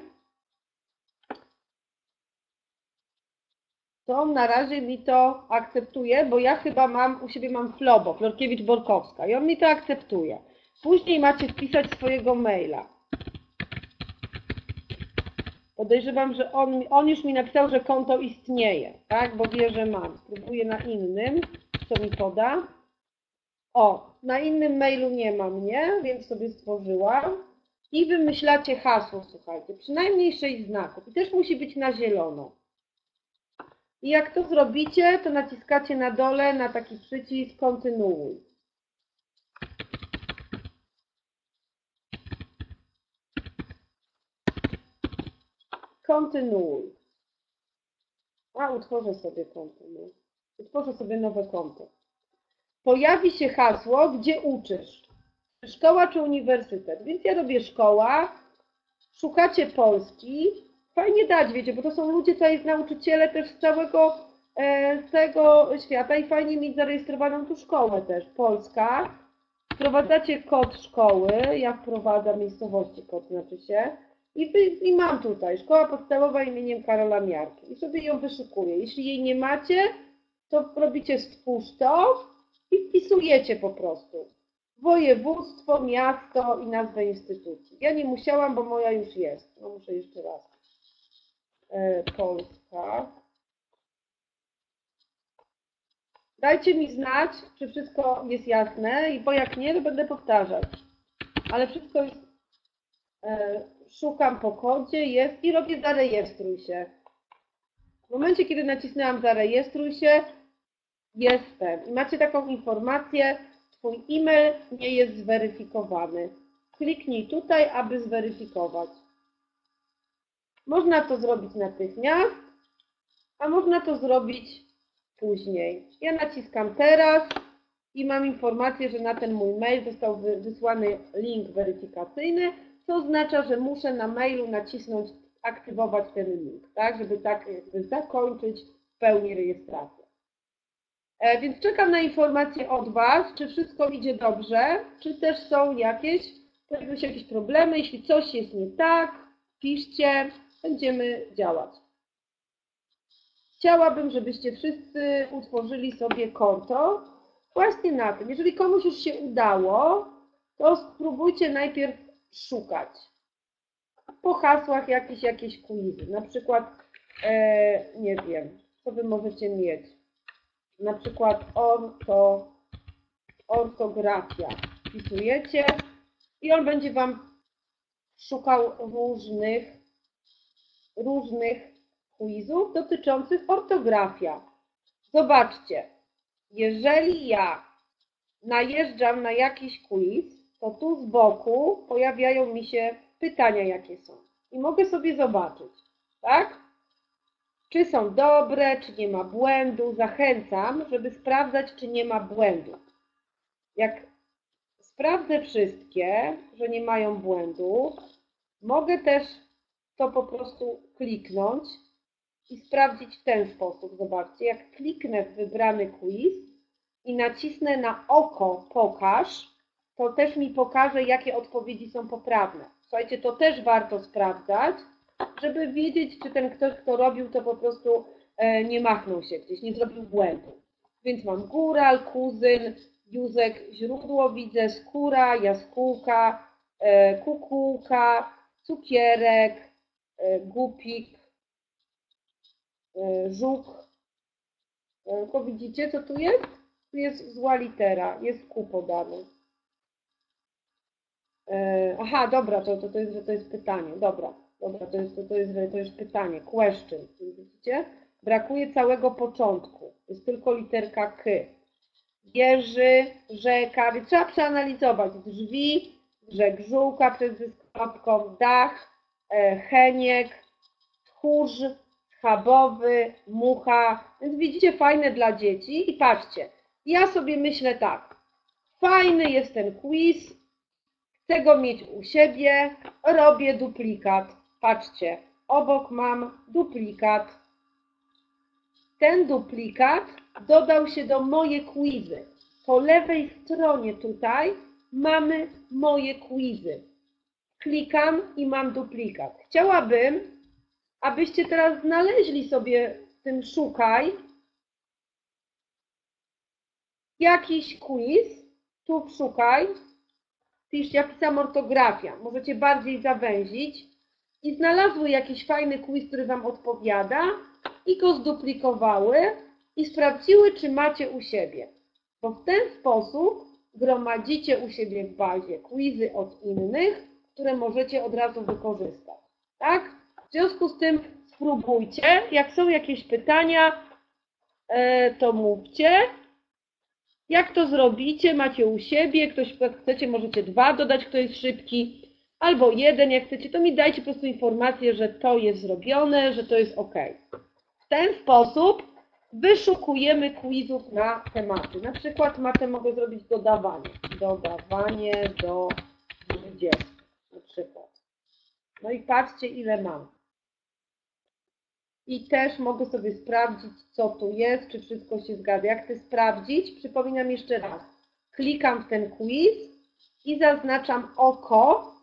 to na razie mi to akceptuje, bo ja chyba mam, u siebie mam Flobo, Florkiewicz-Borkowska i on mi to akceptuje. Później macie wpisać swojego maila. Podejrzewam, że on, on już mi napisał, że konto istnieje, tak? Bo wie, że mam. Spróbuję na innym, co mi poda. O, na innym mailu nie ma mnie, więc sobie stworzyłam. I wymyślacie hasło, słuchajcie, przynajmniej sześć znaków. I też musi być na zielono. I jak to zrobicie, to naciskacie na dole na taki przycisk kontynuuj. Kontynuuj. A, utworzę sobie konto. Utworzę sobie nowe konto. Pojawi się hasło, gdzie uczysz. Szkoła czy uniwersytet. Więc ja robię szkoła, szukacie Polski. Fajnie dać, wiecie, bo to są ludzie, to jest nauczyciele też z całego, e, całego świata i fajnie mieć zarejestrowaną tu szkołę też. Polska. Wprowadzacie kod szkoły. Ja wprowadzam miejscowości kod, znaczy się. I, wy, i mam tutaj szkoła podstawowa imieniem Karola Miarki. I sobie ją wyszukuję. Jeśli jej nie macie, to robicie stwórz to. I wpisujecie po prostu województwo, miasto i nazwę instytucji. Ja nie musiałam, bo moja już jest. No muszę jeszcze raz. E, Polska. Dajcie mi znać, czy wszystko jest jasne, i bo jak nie, to będę powtarzać. Ale wszystko jest. E, szukam po kodzie, jest i robię zarejestruj się. W momencie, kiedy nacisnęłam zarejestruj się, jestem. I macie taką informację, twój e-mail nie jest zweryfikowany. Kliknij tutaj, aby zweryfikować. Można to zrobić natychmiast, a można to zrobić później. Ja naciskam teraz i mam informację, że na ten mój mail został wysłany link weryfikacyjny, co oznacza, że muszę na mailu nacisnąć, aktywować ten link, tak, żeby tak jakby zakończyć w pełni rejestrację. Więc czekam na informacje od Was, czy wszystko idzie dobrze, czy też są jakieś, pojawiły się jakieś problemy. Jeśli coś jest nie tak, piszcie, będziemy działać. Chciałabym, żebyście wszyscy utworzyli sobie konto właśnie na tym. Jeżeli komuś już się udało, to spróbujcie najpierw szukać po hasłach jakieś, jakieś quizy. Na przykład, e, nie wiem, co Wy możecie mieć. Na przykład orto, ortografia. Wpisujecie i on będzie Wam szukał różnych, różnych quizów dotyczących ortografii. Zobaczcie, jeżeli ja najeżdżam na jakiś quiz, to tu z boku pojawiają mi się pytania, jakie są. I mogę sobie zobaczyć, tak? Czy są dobre, czy nie ma błędu. Zachęcam, żeby sprawdzać, czy nie ma błędu. Jak sprawdzę wszystkie, że nie mają błędu, mogę też to po prostu kliknąć i sprawdzić w ten sposób. Zobaczcie, jak kliknę w wybrany quiz i nacisnę na oko pokaż, to też mi pokaże, jakie odpowiedzi są poprawne. Słuchajcie, to też warto sprawdzać, żeby wiedzieć, czy ten ktoś, kto robił, to po prostu nie machnął się gdzieś, nie zrobił błędu. Więc mam góral, kuzyn, Józek, źródło widzę, skóra, jaskółka, kukułka, cukierek, gupik, żuk. Tylko widzicie, co tu jest? Tu jest zła litera, jest ku podany. Aha, dobra, to, to, to, jest, to jest pytanie, dobra. Dobra, to jest, to, jest, to jest pytanie, question, widzicie? Brakuje całego początku, jest tylko literka K. Jeży, rzeka, więc trzeba przeanalizować drzwi, brzeg żółka przez kropką, dach, heniek, tchórz, schabowy, mucha. Więc widzicie, fajne dla dzieci i patrzcie, ja sobie myślę tak, fajny jest ten quiz, chcę go mieć u siebie, robię duplikat. Patrzcie, obok mam duplikat. Ten duplikat dodał się do moje quizy. Po lewej stronie tutaj mamy moje quizy. Klikam i mam duplikat. Chciałabym, abyście teraz znaleźli sobie w tym szukaj jakiś quiz. Tu szukaj. Piszcie, jak pisam ortografia. Możecie bardziej zawęzić. I znalazły jakiś fajny quiz, który Wam odpowiada i go zduplikowały i sprawdziły, czy macie u siebie. Bo w ten sposób gromadzicie u siebie w bazie quizy od innych, które możecie od razu wykorzystać. Tak? W związku z tym spróbujcie. Jak są jakieś pytania, to mówcie. Jak to zrobicie, macie u siebie, ktoś chcecie, możecie dwa dodać, kto jest szybki, albo jeden, jak chcecie, to mi dajcie po prostu informację, że to jest zrobione, że to jest ok. W ten sposób wyszukujemy quizów na tematy. Na przykład matę mogę zrobić dodawanie. Dodawanie do dwudziestu na przykład. No i patrzcie, ile mam. I też mogę sobie sprawdzić, co tu jest, czy wszystko się zgadza. Jak chcę sprawdzić, przypominam jeszcze raz. Klikam w ten quiz i zaznaczam oko,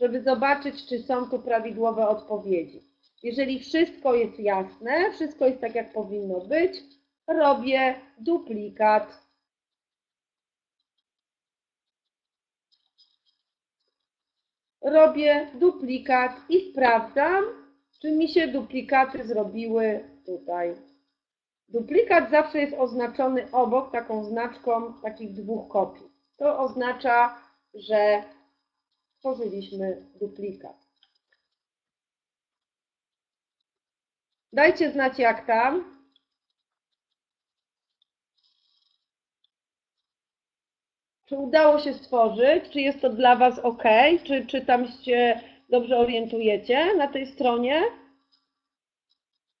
żeby zobaczyć, czy są tu prawidłowe odpowiedzi. Jeżeli wszystko jest jasne, wszystko jest tak, jak powinno być, robię duplikat. Robię duplikat i sprawdzam, czy mi się duplikaty zrobiły tutaj. Duplikat zawsze jest oznaczony obok taką znaczką takich dwóch kopii. To oznacza, że stworzyliśmy duplikat. Dajcie znać, jak tam. Czy udało się stworzyć? Czy jest to dla Was ok? Czy, czy tam się dobrze orientujecie na tej stronie?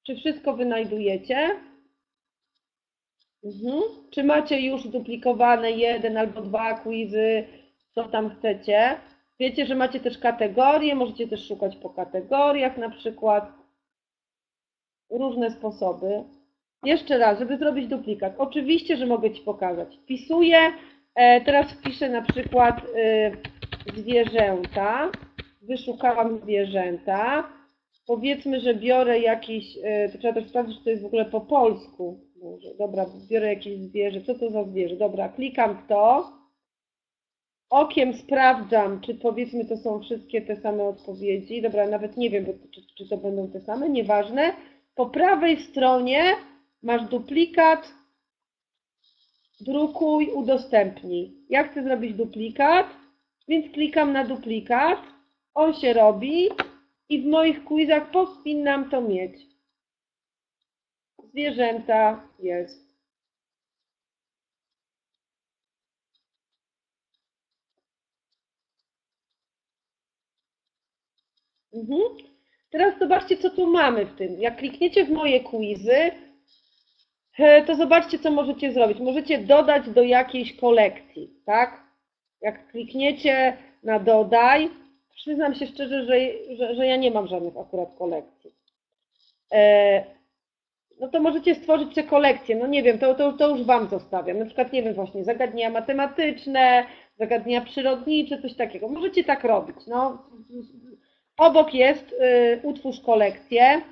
Czy wszystko wynajdujecie? Mhm. Czy macie już duplikowane jeden albo dwa quizy, co tam chcecie? Wiecie, że macie też kategorie, możecie też szukać po kategoriach, na przykład różne sposoby. Jeszcze raz, żeby zrobić duplikat. Oczywiście, że mogę Ci pokazać. Wpisuję, teraz wpiszę na przykład zwierzęta. Wyszukałam zwierzęta. Powiedzmy, że biorę jakieś, to trzeba też sprawdzić, czy to jest w ogóle po polsku. Może, dobra, biorę jakieś zwierzę. Co to za zwierzę? Dobra, klikam w to. Okiem sprawdzam, czy powiedzmy to są wszystkie te same odpowiedzi. Dobra, nawet nie wiem, bo czy, czy to będą te same, nieważne. Po prawej stronie masz duplikat, drukuj, udostępnij. Ja chcę zrobić duplikat więc klikam na duplikat, on się robi i w moich quizach pospinam to mieć. Zwierzęta jest. Mhm. Teraz zobaczcie, co tu mamy w tym. Jak klikniecie w moje quizy, to zobaczcie, co możecie zrobić. Możecie dodać do jakiejś kolekcji, tak? Jak klikniecie na dodaj, przyznam się szczerze, że, że, że ja nie mam żadnych akurat kolekcji. No to możecie stworzyć sobie kolekcję, no nie wiem, to, to, to już Wam zostawiam. Na przykład, nie wiem, właśnie zagadnienia matematyczne, zagadnienia przyrodnicze, coś takiego. Możecie tak robić, no. Obok jest y, utwórz kolekcję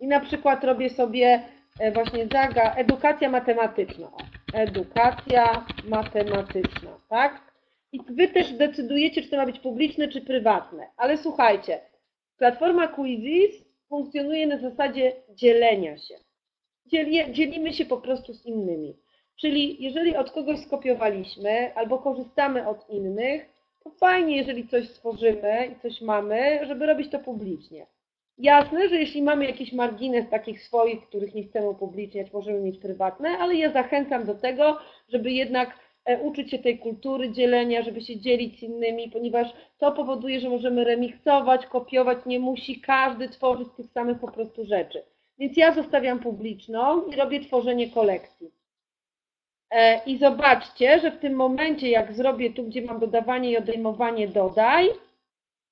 i na przykład robię sobie y, właśnie zaga, edukacja matematyczna. Edukacja matematyczna, tak? I Wy też decydujecie, czy to ma być publiczne, czy prywatne. Ale słuchajcie, platforma Quizizz funkcjonuje na zasadzie dzielenia się. Dzieli, dzielimy się po prostu z innymi. Czyli jeżeli od kogoś skopiowaliśmy albo korzystamy od innych, to fajnie, jeżeli coś stworzymy i coś mamy, żeby robić to publicznie. Jasne, że jeśli mamy jakiś margines takich swoich, których nie chcemy upubliczniać, możemy mieć prywatne, ale ja zachęcam do tego, żeby jednak uczyć się tej kultury dzielenia, żeby się dzielić z innymi, ponieważ to powoduje, że możemy remiksować, kopiować, nie musi każdy tworzyć tych samych po prostu rzeczy. Więc ja zostawiam publiczną i robię tworzenie kolekcji. I zobaczcie, że w tym momencie, jak zrobię tu, gdzie mam dodawanie i odejmowanie dodaj,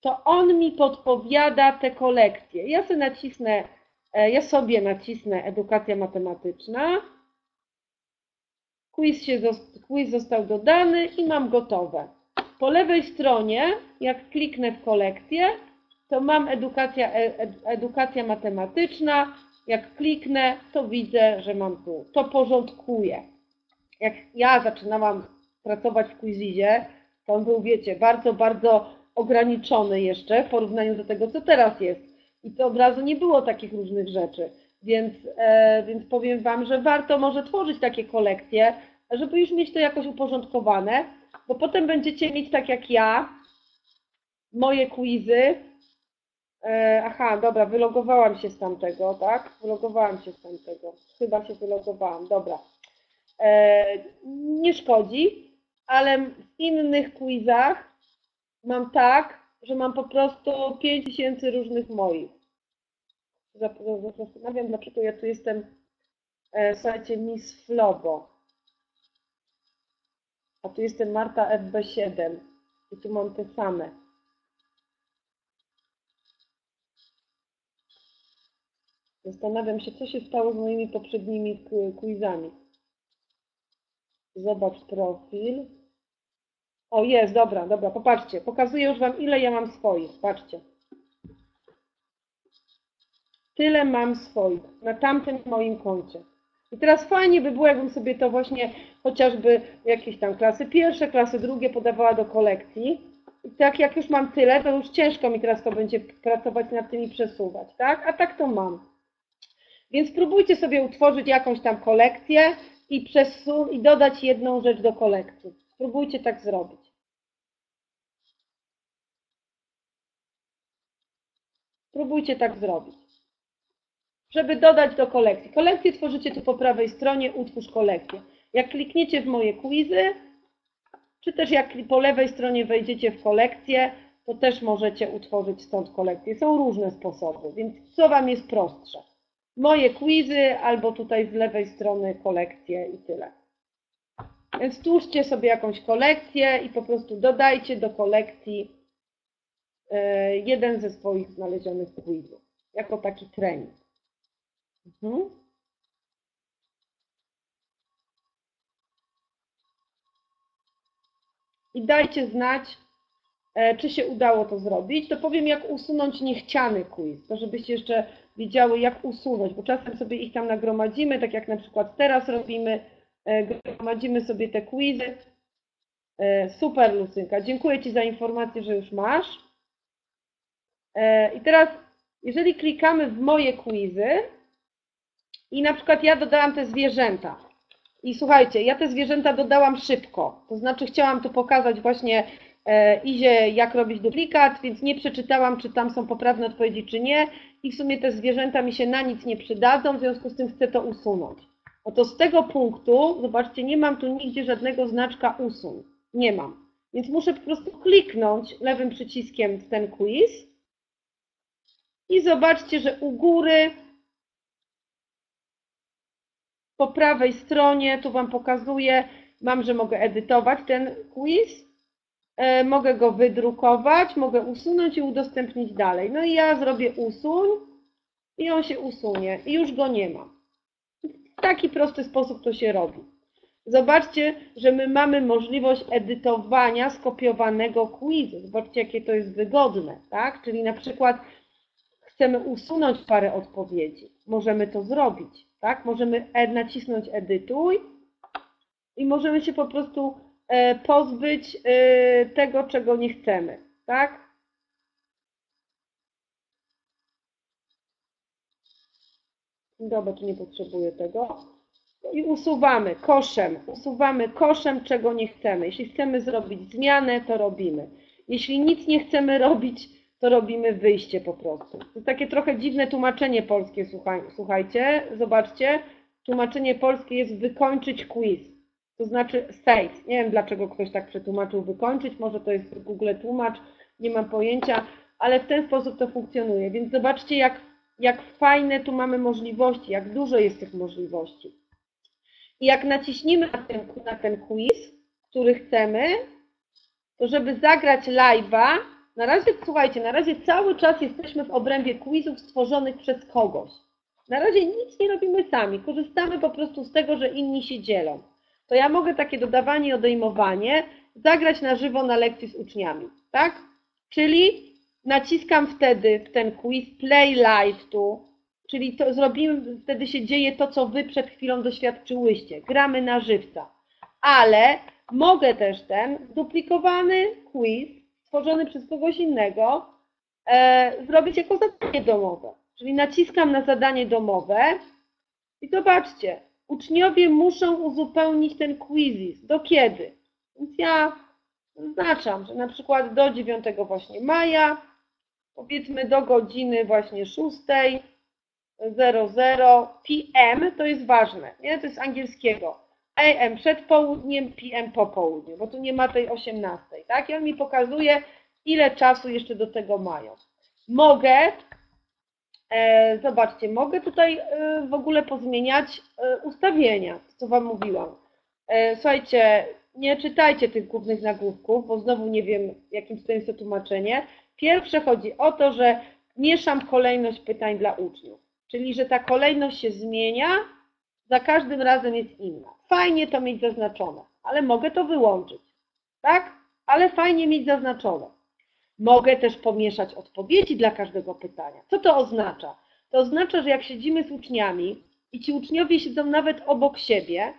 to on mi podpowiada te kolekcje. Ja sobie nacisnę, ja sobie nacisnę edukacja matematyczna. Quiz, się, quiz został dodany i mam gotowe. Po lewej stronie, jak kliknę w kolekcję, to mam edukacja, edukacja matematyczna. Jak kliknę, to widzę, że mam tu. To porządkuję. Jak ja zaczynałam pracować w Quizizzie, to on był, wiecie, bardzo, bardzo ograniczony jeszcze w porównaniu do tego, co teraz jest. I to od razu nie było takich różnych rzeczy. Więc, e, więc powiem Wam, że warto może tworzyć takie kolekcje, żeby już mieć to jakoś uporządkowane, bo potem będziecie mieć, tak jak ja, moje quizy. E, aha, dobra, wylogowałam się z tamtego, tak? Wylogowałam się z tamtego. Chyba się wylogowałam, dobra. Nie szkodzi, ale w innych quizach mam tak, że mam po prostu pięć tysięcy różnych moich. Zastanawiam się, dlaczego ja tu jestem, słuchajcie, Miss Flobo, a tu jestem Marta F B siedem i tu mam te same. Zastanawiam się, co się stało z moimi poprzednimi quizami. Zobacz profil. O, jest, dobra, dobra, popatrzcie. Pokazuję już Wam, ile ja mam swoich. Patrzcie. Tyle mam swoich na tamtym moim koncie. I teraz fajnie by było, jakbym sobie to właśnie chociażby jakieś tam klasy pierwsze, klasy drugie podawała do kolekcji. I tak jak już mam tyle, to już ciężko mi teraz to będzie pracować nad tym i przesuwać, tak? A tak to mam. Więc spróbujcie sobie utworzyć jakąś tam kolekcję i przesun i dodać jedną rzecz do kolekcji. Spróbujcie tak zrobić. Spróbujcie tak zrobić. Żeby dodać do kolekcji. Kolekcję tworzycie tu po prawej stronie, utwórz kolekcję. Jak klikniecie w moje quizy, czy też jak po lewej stronie wejdziecie w kolekcję, to też możecie utworzyć stąd kolekcję. Są różne sposoby, więc co Wam jest prostsze? Moje quizy, albo tutaj z lewej strony kolekcje i tyle. Więc twórzcie sobie jakąś kolekcję i po prostu dodajcie do kolekcji jeden ze swoich znalezionych quizów. Jako taki trening. Mhm. I dajcie znać, czy się udało to zrobić. To powiem, jak usunąć niechciany quiz. To żebyście jeszcze wiedziały, jak usunąć, bo czasem sobie ich tam nagromadzimy, tak jak na przykład teraz robimy, gromadzimy sobie te quizy. Super, Lucynka, dziękuję Ci za informację, że już masz. I teraz, jeżeli klikamy w moje quizy i na przykład ja dodałam te zwierzęta i słuchajcie, ja te zwierzęta dodałam szybko, to znaczy chciałam tu pokazać właśnie Izie, jak robić duplikat, więc nie przeczytałam, czy tam są poprawne odpowiedzi, czy nie. I w sumie te zwierzęta mi się na nic nie przydadzą, w związku z tym chcę to usunąć. No to z tego punktu, zobaczcie, nie mam tu nigdzie żadnego znaczka usuń. Nie mam. Więc muszę po prostu kliknąć lewym przyciskiem w ten quiz i zobaczcie, że u góry po prawej stronie, tu Wam pokazuję, mam, że mogę edytować ten quiz. Mogę go wydrukować, mogę usunąć i udostępnić dalej. No i ja zrobię usuń i on się usunie i już go nie ma. W taki prosty sposób to się robi. Zobaczcie, że my mamy możliwość edytowania skopiowanego quizu. Zobaczcie, jakie to jest wygodne, tak? Czyli na przykład chcemy usunąć parę odpowiedzi. Możemy to zrobić, tak? Możemy nacisnąć edytuj i możemy się po prostu pozbyć tego, czego nie chcemy, tak? Dobra, tu nie potrzebuję tego. I usuwamy koszem, usuwamy koszem, czego nie chcemy. Jeśli chcemy zrobić zmianę, to robimy. Jeśli nic nie chcemy robić, to robimy wyjście po prostu. To takie trochę dziwne tłumaczenie polskie, słuchajcie, zobaczcie. Tłumaczenie polskie jest wykończyć quiz. To znaczy save. Nie wiem, dlaczego ktoś tak przetłumaczył wykończyć, może to jest Google tłumacz, nie mam pojęcia, ale w ten sposób to funkcjonuje. Więc zobaczcie, jak, jak fajne tu mamy możliwości, jak dużo jest tych możliwości. I jak naciśnimy na ten, na ten quiz, który chcemy, to żeby zagrać live'a, na razie, słuchajcie, na razie cały czas jesteśmy w obrębie quizów stworzonych przez kogoś. Na razie nic nie robimy sami, korzystamy po prostu z tego, że inni się dzielą. To ja mogę takie dodawanie i odejmowanie zagrać na żywo na lekcji z uczniami, tak? Czyli naciskam wtedy w ten quiz play live tu, czyli to zrobimy, wtedy się dzieje to, co Wy przed chwilą doświadczyłyście. Gramy na żywca, ale mogę też ten duplikowany quiz stworzony przez kogoś innego e, zrobić jako zadanie domowe. Czyli naciskam na zadanie domowe i zobaczcie, uczniowie muszą uzupełnić ten Quizizz. Do kiedy? Więc ja zaznaczam, że na przykład do dziewiątego właśnie maja, powiedzmy do godziny właśnie szóstej, to jest ważne, nie? To jest angielskiego. A M przed południem, P M po południu, bo tu nie ma tej osiemnastej, tak? I on mi pokazuje, ile czasu jeszcze do tego mają. Mogę... Zobaczcie, mogę tutaj w ogóle pozmieniać ustawienia, co Wam mówiłam. Słuchajcie, nie czytajcie tych głównych nagłówków, bo znowu nie wiem, jakim to jest to tłumaczenie. Pierwsze chodzi o to, że mieszam kolejność pytań dla uczniów, czyli że ta kolejność się zmienia, za każdym razem jest inna. Fajnie to mieć zaznaczone, ale mogę to wyłączyć, tak? Ale fajnie mieć zaznaczone. Mogę też pomieszać odpowiedzi dla każdego pytania. Co to oznacza? To oznacza, że jak siedzimy z uczniami i ci uczniowie siedzą nawet obok siebie,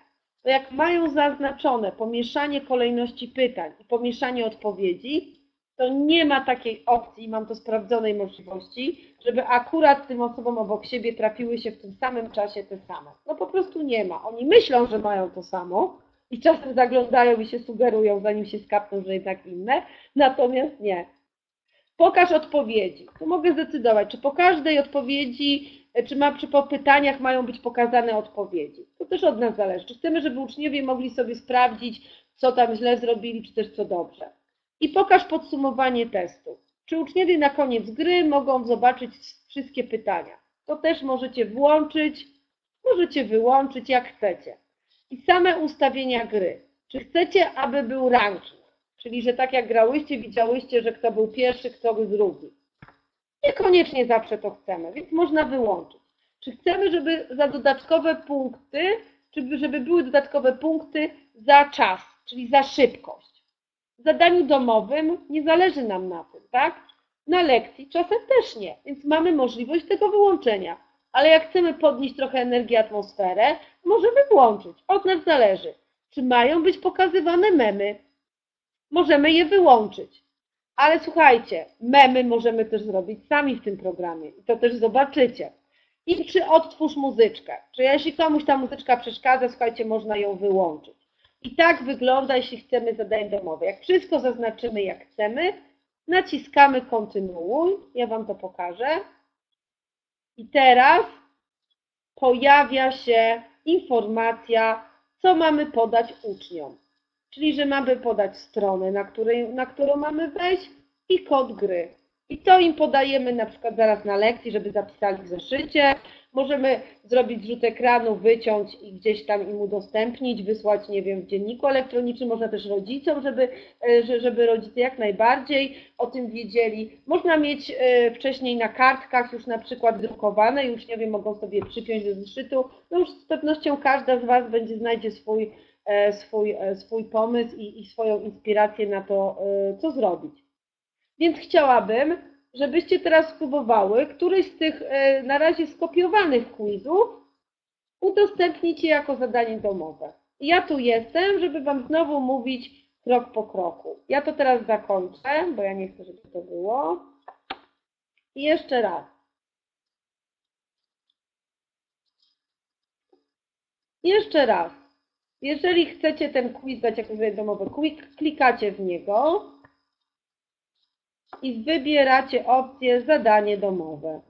to jak mają zaznaczone pomieszanie kolejności pytań i pomieszanie odpowiedzi, to nie ma takiej opcji, mam to sprawdzonej możliwości, żeby akurat tym osobom obok siebie trafiły się w tym samym czasie te same. No po prostu nie ma. Oni myślą, że mają to samo i czasem zaglądają i się sugerują, zanim się skapną, że jednak inne, natomiast nie. Pokaż odpowiedzi. Tu mogę zdecydować, czy po każdej odpowiedzi, czy, ma, czy po pytaniach mają być pokazane odpowiedzi. To też od nas zależy. Czy chcemy, żeby uczniowie mogli sobie sprawdzić, co tam źle zrobili, czy też co dobrze. I pokaż podsumowanie testu. Czy uczniowie na koniec gry mogą zobaczyć wszystkie pytania. To też możecie włączyć, możecie wyłączyć, jak chcecie. I same ustawienia gry. Czy chcecie, aby był ranking? Czyli, że tak jak grałyście, widziałyście, że kto był pierwszy, kto był drugi. Niekoniecznie zawsze to chcemy, więc można wyłączyć. Czy chcemy, żeby za dodatkowe punkty, czy żeby były dodatkowe punkty za czas, czyli za szybkość. W zadaniu domowym nie zależy nam na tym, tak? Na lekcji czasem też nie, więc mamy możliwość tego wyłączenia. Ale jak chcemy podnieść trochę energii, atmosferę, możemy włączyć. Od nas zależy, czy mają być pokazywane memy. Możemy je wyłączyć, ale słuchajcie, memy możemy też zrobić sami w tym programie i to też zobaczycie. I czy odtwórz muzyczkę, czy jeśli komuś ta muzyczka przeszkadza, słuchajcie, można ją wyłączyć. I tak wygląda, jeśli chcemy zadanie domowe. Jak wszystko zaznaczymy, jak chcemy, naciskamy kontynuuj. Ja Wam to pokażę. I teraz pojawia się informacja, co mamy podać uczniom. Czyli, że mamy podać stronę, na, której, na którą mamy wejść i kod gry. I to im podajemy na przykład zaraz na lekcji, żeby zapisali w zeszycie. Możemy zrobić zrzut ekranu, wyciąć i gdzieś tam im udostępnić, wysłać, nie wiem, w dzienniku elektronicznym. Można też rodzicom, żeby, żeby rodzice jak najbardziej o tym wiedzieli. Można mieć wcześniej na kartkach już na przykład drukowane, już nie wiem, mogą sobie przypiąć do zeszytu. No już z pewnością każda z Was będzie znajdzie swój, swój, swój pomysł i, i swoją inspirację na to, co zrobić. Więc chciałabym, żebyście teraz spróbowały któryś z tych na razie skopiowanych quizów udostępnić je jako zadanie domowe. Ja tu jestem, żeby Wam znowu mówić krok po kroku. Ja to teraz zakończę, bo ja nie chcę, żeby to było. I jeszcze raz. Jeszcze raz. Jeżeli chcecie ten quiz dać jako zadanie domowe, klikacie w niego i wybieracie opcję zadanie domowe.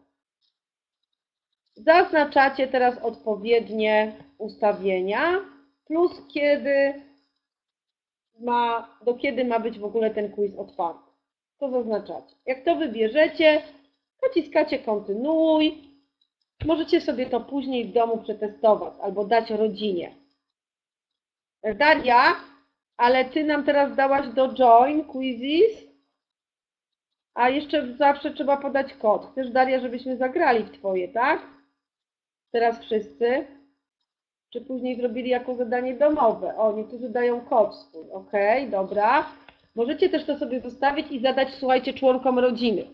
Zaznaczacie teraz odpowiednie ustawienia, plus kiedy ma, do kiedy ma być w ogóle ten quiz otwarty. To zaznaczacie. Jak to wybierzecie, naciskacie kontynuuj. Możecie sobie to później w domu przetestować albo dać rodzinie. Daria, ale Ty nam teraz dałaś do join Quizizz. A jeszcze zawsze trzeba podać kod. Chcesz, Daria, żebyśmy zagrali w Twoje, tak? Teraz wszyscy. Czy później zrobili jako zadanie domowe? O, niektórzy dają kod swój. Okej, okay, dobra. Możecie też to sobie zostawić i zadać, słuchajcie, członkom rodziny.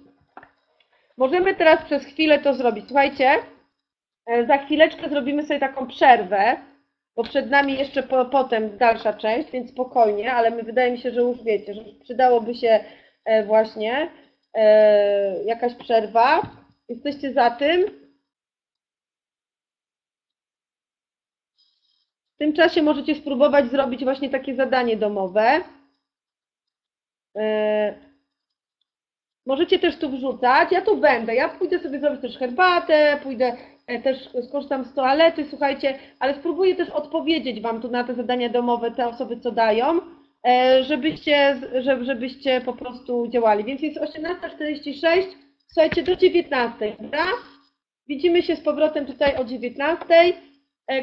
Możemy teraz przez chwilę to zrobić. Słuchajcie, za chwileczkę zrobimy sobie taką przerwę, bo przed nami jeszcze po, potem dalsza część, więc spokojnie, ale my, wydaje mi się, że już wiecie, że przydałoby się właśnie E, jakaś przerwa. Jesteście za tym? W tym czasie możecie spróbować zrobić właśnie takie zadanie domowe. E, możecie też tu wrzucać. Ja tu będę. Ja pójdę sobie zrobić też herbatę, pójdę e, też skorzystam z toalety, słuchajcie, ale spróbuję też odpowiedzieć Wam tu na te zadania domowe, te osoby, co dają, żebyście, żebyście po prostu działali. Więc jest osiemnasta czterdzieści sześć, słuchajcie, do dziewiętnastej, prawda? Widzimy się z powrotem tutaj o dziewiętnastej.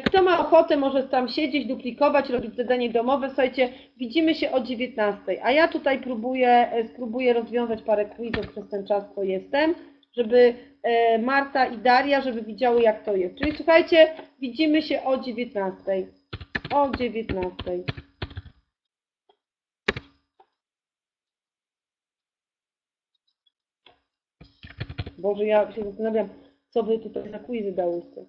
Kto ma ochotę, może tam siedzieć, duplikować, robić zadanie domowe, słuchajcie, widzimy się o dziewiętnastej. A ja tutaj próbuję, spróbuję rozwiązać parę quizów przez ten czas, co jestem, żeby Marta i Daria, żeby widziały, jak to jest. Czyli słuchajcie, widzimy się o dziewiętnastej. O dziewiętnastej. Boże, ja się zastanawiam, co Wy tutaj za quizy dałyście.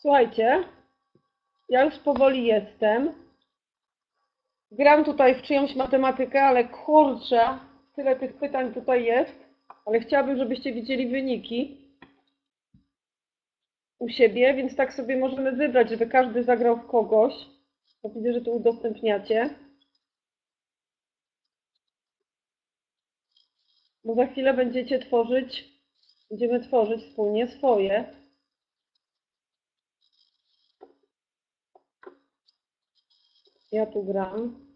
Słuchajcie, ja już powoli jestem. Gram tutaj w czyjąś matematykę, ale kurczę, tyle tych pytań tutaj jest, ale chciałabym, żebyście widzieli wyniki u siebie, więc tak sobie możemy wybrać, żeby każdy zagrał w kogoś. Bo widzę, że tu udostępniacie. Bo za chwilę będziecie tworzyć, będziemy tworzyć wspólnie swoje. Ja tu gram.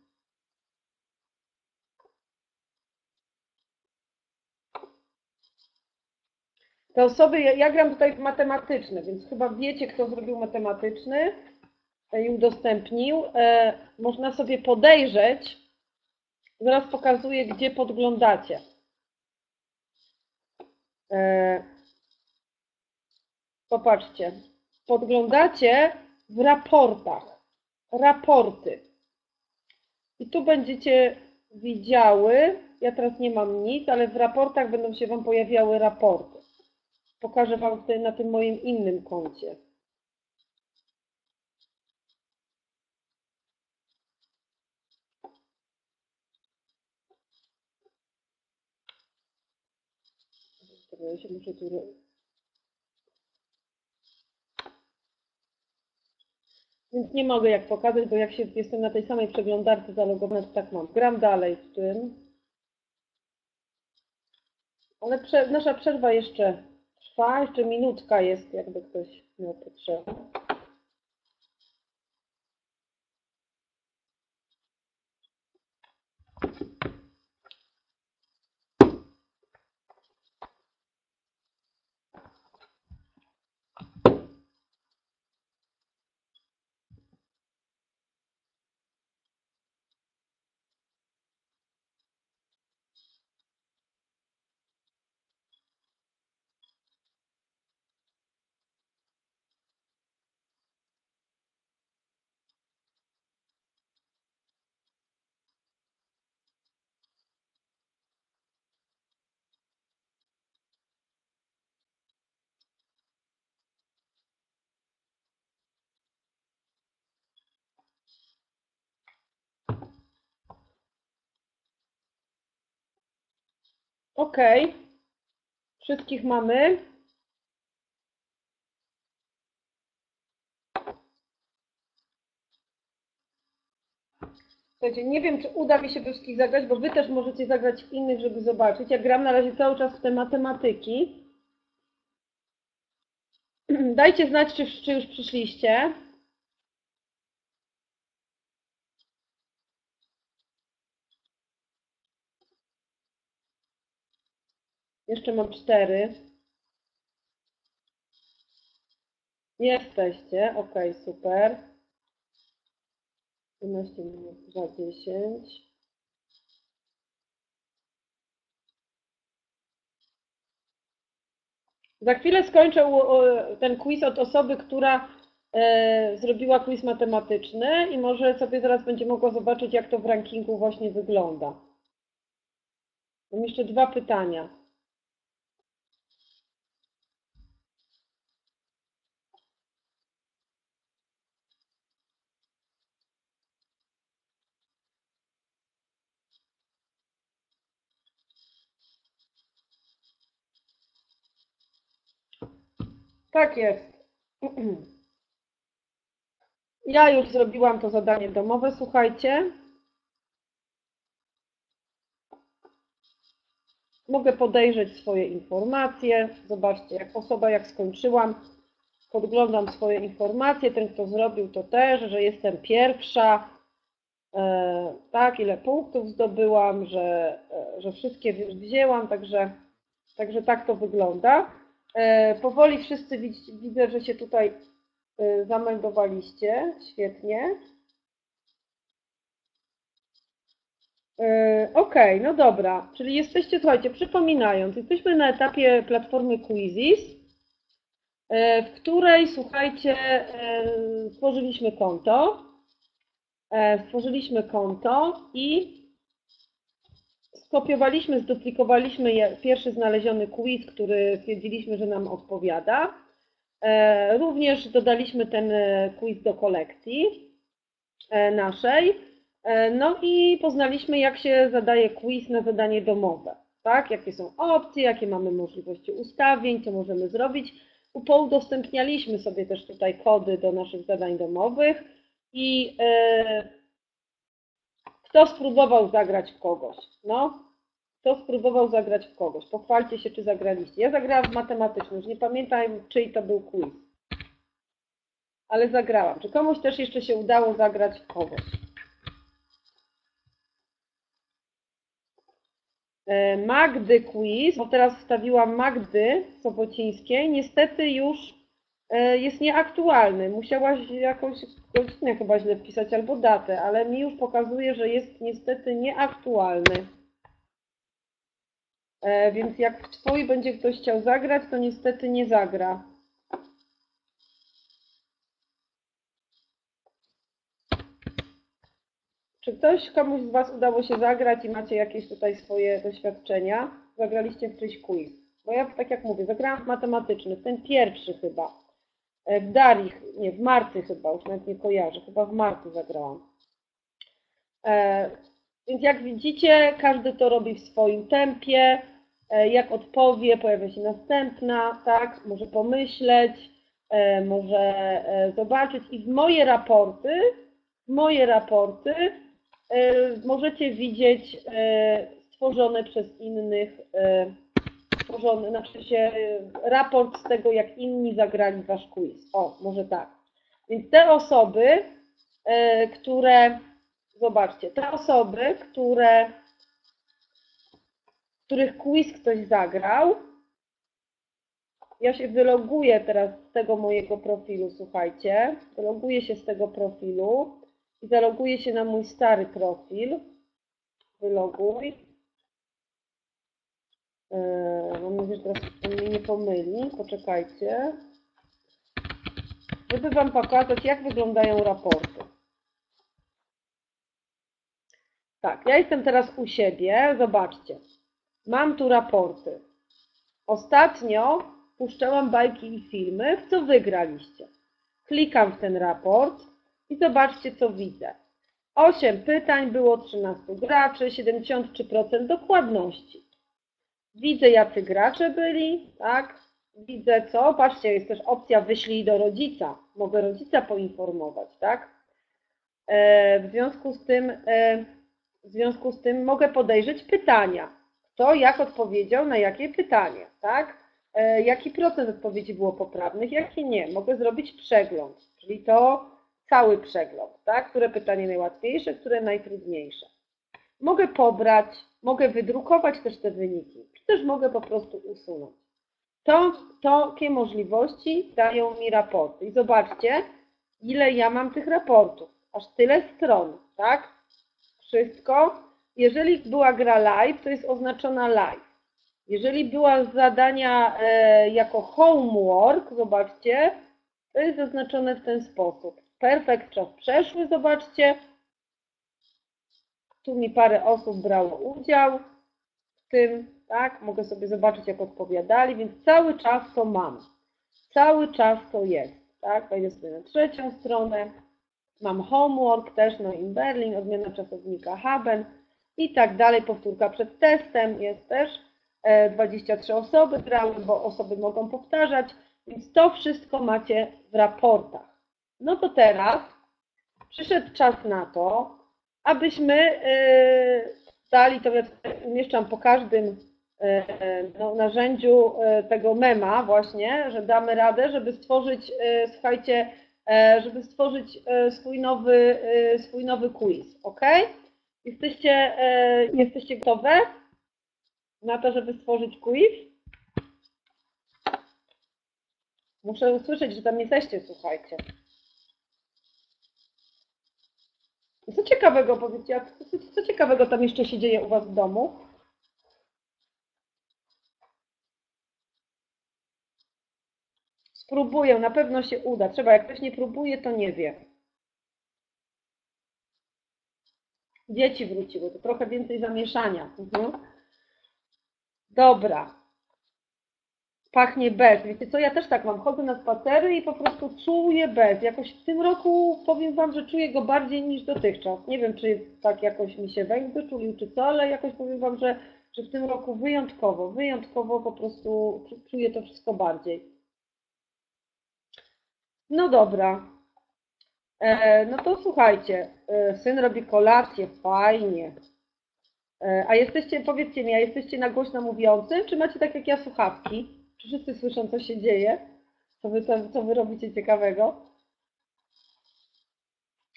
Te osoby, ja, ja gram tutaj w matematyczny, więc chyba wiecie, kto zrobił matematyczny i udostępnił. E, można sobie podejrzeć. Zaraz pokazuję, gdzie podglądacie. E, popatrzcie. Podglądacie w raportach. Raporty. I tu będziecie widziały, ja teraz nie mam nic, ale w raportach będą się Wam pojawiały raporty. Pokażę Wam tutaj na tym moim innym koncie. Ja się muszę tu... Więc nie mogę jak pokazać, bo jak się jestem na tej samej przeglądarce zalogowana, to tak mam. Gram dalej w tym. Ale prze, nasza przerwa jeszcze trwa, jeszcze minutka jest, jakby ktoś miał potrzebę. OK, wszystkich mamy. Słuchajcie, nie wiem, czy uda mi się we wszystkich zagrać, bo Wy też możecie zagrać innych, żeby zobaczyć. Ja gram na razie cały czas w te matematyki. Dajcie znać, czy, czy już przyszliście. Jeszcze mam cztery. Jesteście. OK, super. jedenaście minut za dziesięć. Za chwilę skończę ten quiz od osoby, która zrobiła quiz matematyczny i może sobie zaraz będzie mogła zobaczyć, jak to w rankingu właśnie wygląda. Mam jeszcze dwa pytania. Tak jest. Ja już zrobiłam to zadanie domowe, słuchajcie. Mogę podejrzeć swoje informacje. Zobaczcie, jak osoba, jak skończyłam, podglądam swoje informacje. Ten, kto zrobił, to też, że jestem pierwsza. E, tak, ile punktów zdobyłam, że, że wszystkie już wzięłam, także, także tak to wygląda. Powoli wszyscy widzę, że się tutaj zameldowaliście. Świetnie. OK, no dobra. Czyli jesteście, słuchajcie, przypominając, jesteśmy na etapie platformy Quizizz, w której, słuchajcie, stworzyliśmy konto. Stworzyliśmy konto i skopiowaliśmy, zduplikowaliśmy pierwszy znaleziony quiz, który stwierdziliśmy, że nam odpowiada. Również dodaliśmy ten quiz do kolekcji naszej. No i poznaliśmy, jak się zadaje quiz na zadanie domowe. Tak? Jakie są opcje, jakie mamy możliwości ustawień, co możemy zrobić. Poudostępnialiśmy sobie też tutaj kody do naszych zadań domowych i yy, kto spróbował zagrać w kogoś? No, kto spróbował zagrać w kogoś? Pochwalcie się, czy zagraliście. Ja zagrałam w matematycznym, już nie pamiętam, czyj to był quiz, ale zagrałam. Czy komuś też jeszcze się udało zagrać w kogoś? Magdy quiz, bo teraz wstawiłam Magdy Sobocińskiej, niestety już jest nieaktualny. Musiałaś jakąś godzinę chyba źle wpisać albo datę, ale mi już pokazuje, że jest niestety nieaktualny. Więc jak w twój będzie ktoś chciał zagrać, to niestety nie zagra. Czy ktoś, komuś z Was udało się zagrać i macie jakieś tutaj swoje doświadczenia? Zagraliście w czyjś quiz? Bo ja tak jak mówię, zagrałam w matematyczny, ten pierwszy chyba. W Darii, nie, w Marty chyba, już nawet nie kojarzę, chyba w Marty zagrałam. E, więc jak widzicie, każdy to robi w swoim tempie. E, jak odpowie, pojawia się następna, tak? Może pomyśleć, e, może e, zobaczyć. I w moje raporty, w moje raporty, możecie widzieć stworzone przez innych, stworzony, znaczy się raport z tego, jak inni zagrali wasz quiz. O, może tak. Więc te osoby, które, zobaczcie, te osoby, które, których quiz ktoś zagrał, ja się wyloguję teraz z tego mojego profilu, słuchajcie, wyloguję się z tego profilu i zaloguję się na mój stary profil. Wyloguj. Mam nadzieję, że teraz mnie nie pomyli. Poczekajcie. Żeby Wam pokazać, jak wyglądają raporty. Tak, ja jestem teraz u siebie. Zobaczcie. Mam tu raporty. Ostatnio puszczałam bajki i filmy, w co wygraliście. Klikam w ten raport. I zobaczcie, co widzę. osiem pytań, było trzynastu graczy, siedemdziesiąt trzy procent dokładności. Widzę, jacy gracze byli, tak? Widzę co? Patrzcie, jest też opcja wyślij do rodzica. Mogę rodzica poinformować, tak? W związku z tym, w związku z tym mogę podejrzeć pytania. Kto jak odpowiedział na jakie pytanie, tak? Jaki procent odpowiedzi było poprawnych, jaki nie. Mogę zrobić przegląd, czyli to cały przegląd, tak? Które pytanie najłatwiejsze, które najtrudniejsze. Mogę pobrać, mogę wydrukować też te wyniki, czy też mogę po prostu usunąć. To, to, jakie możliwości dają mi raporty. I zobaczcie, ile ja mam tych raportów. Aż tyle stron, tak? Wszystko. Jeżeli była gra live, to jest oznaczona live. Jeżeli była zadania e, jako homework, zobaczcie, to jest zaznaczone w ten sposób. Perfekt, czas przeszły, zobaczcie. Tu mi parę osób brało udział w tym, tak? Mogę sobie zobaczyć, jak odpowiadali, więc cały czas to mam. Cały czas to jest, tak? Wejdę sobie na trzecią stronę. Mam homework też, no in Berlin, odmiana czasownika haben i tak dalej. Powtórka przed testem jest też. dwadzieścia trzy osoby grały, bo osoby mogą powtarzać, więc to wszystko macie w raportach. No to teraz przyszedł czas na to, abyśmy dali, to ja umieszczam po każdym no, narzędziu tego mema właśnie, że damy radę, żeby stworzyć, słuchajcie, żeby stworzyć swój nowy, swój nowy quiz, ok? Jesteście, jesteście gotowe na to, żeby stworzyć quiz? Muszę usłyszeć, że tam jesteście, słuchajcie. Co ciekawego, powiedzcie, co, co ciekawego tam jeszcze się dzieje u Was w domu? Spróbuję, na pewno się uda. Trzeba, jak ktoś nie próbuje, to nie wie. Dzieci wróciły, to trochę więcej zamieszania. Mhm. Dobra. pachnie bez. Wiecie co, ja też tak mam, chodzę na spacery i po prostu czuję bez. Jakoś w tym roku powiem Wam, że czuję go bardziej niż dotychczas. Nie wiem, czy tak jakoś mi się węch wyczulił, czy co, ale jakoś powiem Wam, że, że w tym roku wyjątkowo, wyjątkowo po prostu czuję to wszystko bardziej. No dobra. E, no to słuchajcie, e, syn robi kolację, fajnie. E, a jesteście, powiedzcie mi, a jesteście na głośno mówiącym, czy macie tak jak ja słuchawki? Czy wszyscy słyszą, co się dzieje? Co wy, co, co wy robicie ciekawego?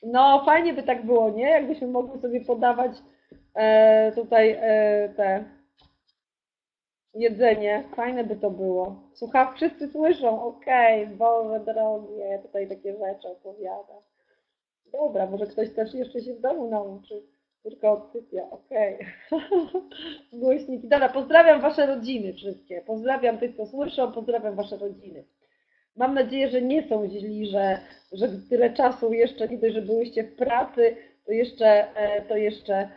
No, fajnie by tak było, nie? Jakbyśmy mogli sobie podawać e, tutaj e, te jedzenie. Fajne by to było. Słuchawki wszyscy słyszą. Okej, okay, Boże drogie, ja tutaj takie rzeczy opowiadam. Dobra, może ktoś też jeszcze się w domu nauczy. Tylko odsypia, okej. Okay. Głośniki. Dobra, pozdrawiam Wasze rodziny wszystkie. Pozdrawiam tych, co słyszą, pozdrawiam Wasze rodziny. Mam nadzieję, że nie są źli, że, że tyle czasu jeszcze, nie dość, że byłyście w pracy, to jeszcze, to jeszcze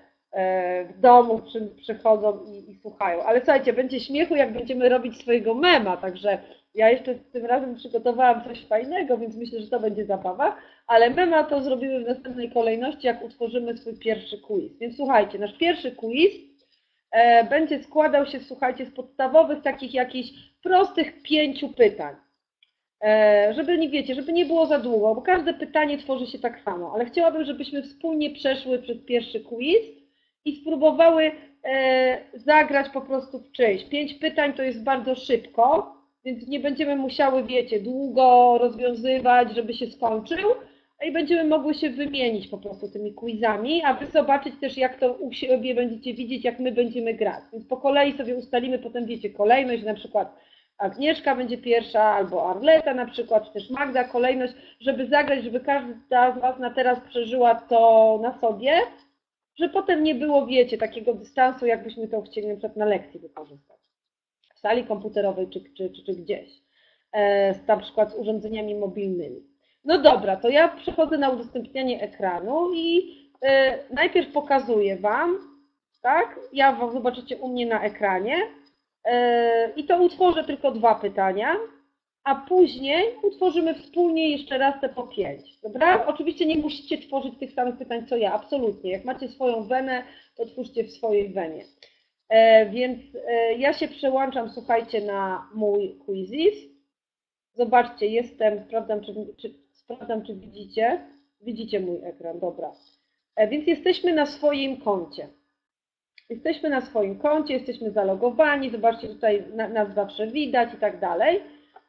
w domu przy, przychodzą i, i słuchają. Ale słuchajcie, będzie śmiechu, jak będziemy robić swojego mema, także ja jeszcze tym razem przygotowałam coś fajnego, więc myślę, że to będzie zabawa, ale mema to zrobimy w następnej kolejności, jak utworzymy swój pierwszy quiz. Więc słuchajcie, nasz pierwszy quiz e, będzie składał się, słuchajcie, z podstawowych takich jakichś prostych pięciu pytań. E, żeby nie wiecie, żeby nie było za długo, bo każde pytanie tworzy się tak samo, ale chciałabym, żebyśmy wspólnie przeszły przez pierwszy quiz i spróbowały e, zagrać po prostu w czyjś. Pięć pytań to jest bardzo szybko, więc nie będziemy musiały, wiecie, długo rozwiązywać, żeby się skończył i będziemy mogły się wymienić po prostu tymi quizami, a Wy zobaczyć też, jak to u siebie będziecie widzieć, jak my będziemy grać. Więc po kolei sobie ustalimy, potem wiecie, kolejność, na przykład Agnieszka będzie pierwsza, albo Arleta na przykład, czy też Magda, kolejność, żeby zagrać, żeby każda z Was na teraz przeżyła to na sobie, że potem nie było, wiecie, takiego dystansu, jakbyśmy to chcieli na przykład na lekcji wykorzystać. W sali komputerowej czy, czy, czy, czy gdzieś, e, na przykład z urządzeniami mobilnymi. No dobra, to ja przechodzę na udostępnianie ekranu i e, najpierw pokazuję Wam, tak? Ja Wam zobaczycie u mnie na ekranie e, i to utworzę tylko dwa pytania, a później utworzymy wspólnie jeszcze raz te po pięć, dobra? Oczywiście nie musicie tworzyć tych samych pytań co ja, absolutnie. Jak macie swoją wenę, to twórzcie w swojej wenie. E, więc e, ja się przełączam, słuchajcie, na mój Quizizz. Zobaczcie, jestem, sprawdzam czy, czy, sprawdzam, czy widzicie. Widzicie mój ekran, dobra. E, więc jesteśmy na swoim koncie. Jesteśmy na swoim koncie, jesteśmy zalogowani, zobaczcie, tutaj na, nas zawsze widać i tak dalej.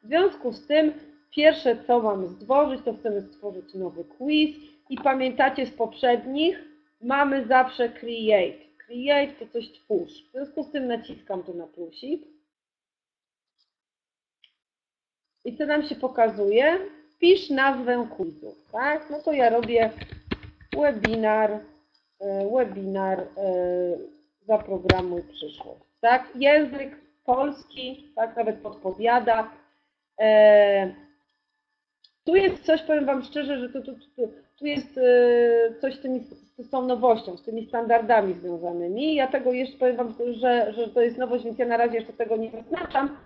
W związku z tym pierwsze, co mamy stworzyć, to chcemy stworzyć nowy quiz i pamiętacie z poprzednich, mamy zawsze create. Create to coś twórz. W związku z tym naciskam tu na plusik. I co nam się pokazuje? Wpisz nazwę quizu, tak? No to ja robię webinar, webinar Zaprogramuj przyszłość, tak? Język polski, tak? Nawet podpowiada. Tu jest coś, powiem Wam szczerze, że tu, tu, tu, tu jest coś z, tymi, z tą nowością, z tymi standardami związanymi. Ja tego jeszcze powiem Wam, że, że to jest nowość, więc ja na razie jeszcze tego nie zaznaczam.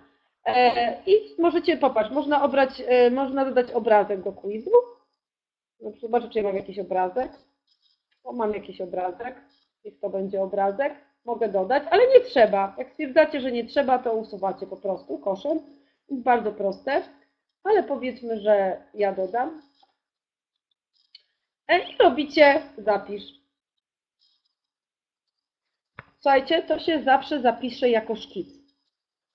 I możecie popatrz, można obrać, można dodać obrazek do quizu. Zobaczę, czy ja mam jakiś obrazek. O, mam jakiś obrazek. Niech to będzie obrazek. Mogę dodać, ale nie trzeba. Jak stwierdzacie, że nie trzeba, to usuwacie po prostu koszem. Jest bardzo proste. Ale powiedzmy, że ja dodam i robicie zapisz. Słuchajcie, to się zawsze zapisze jako szkic.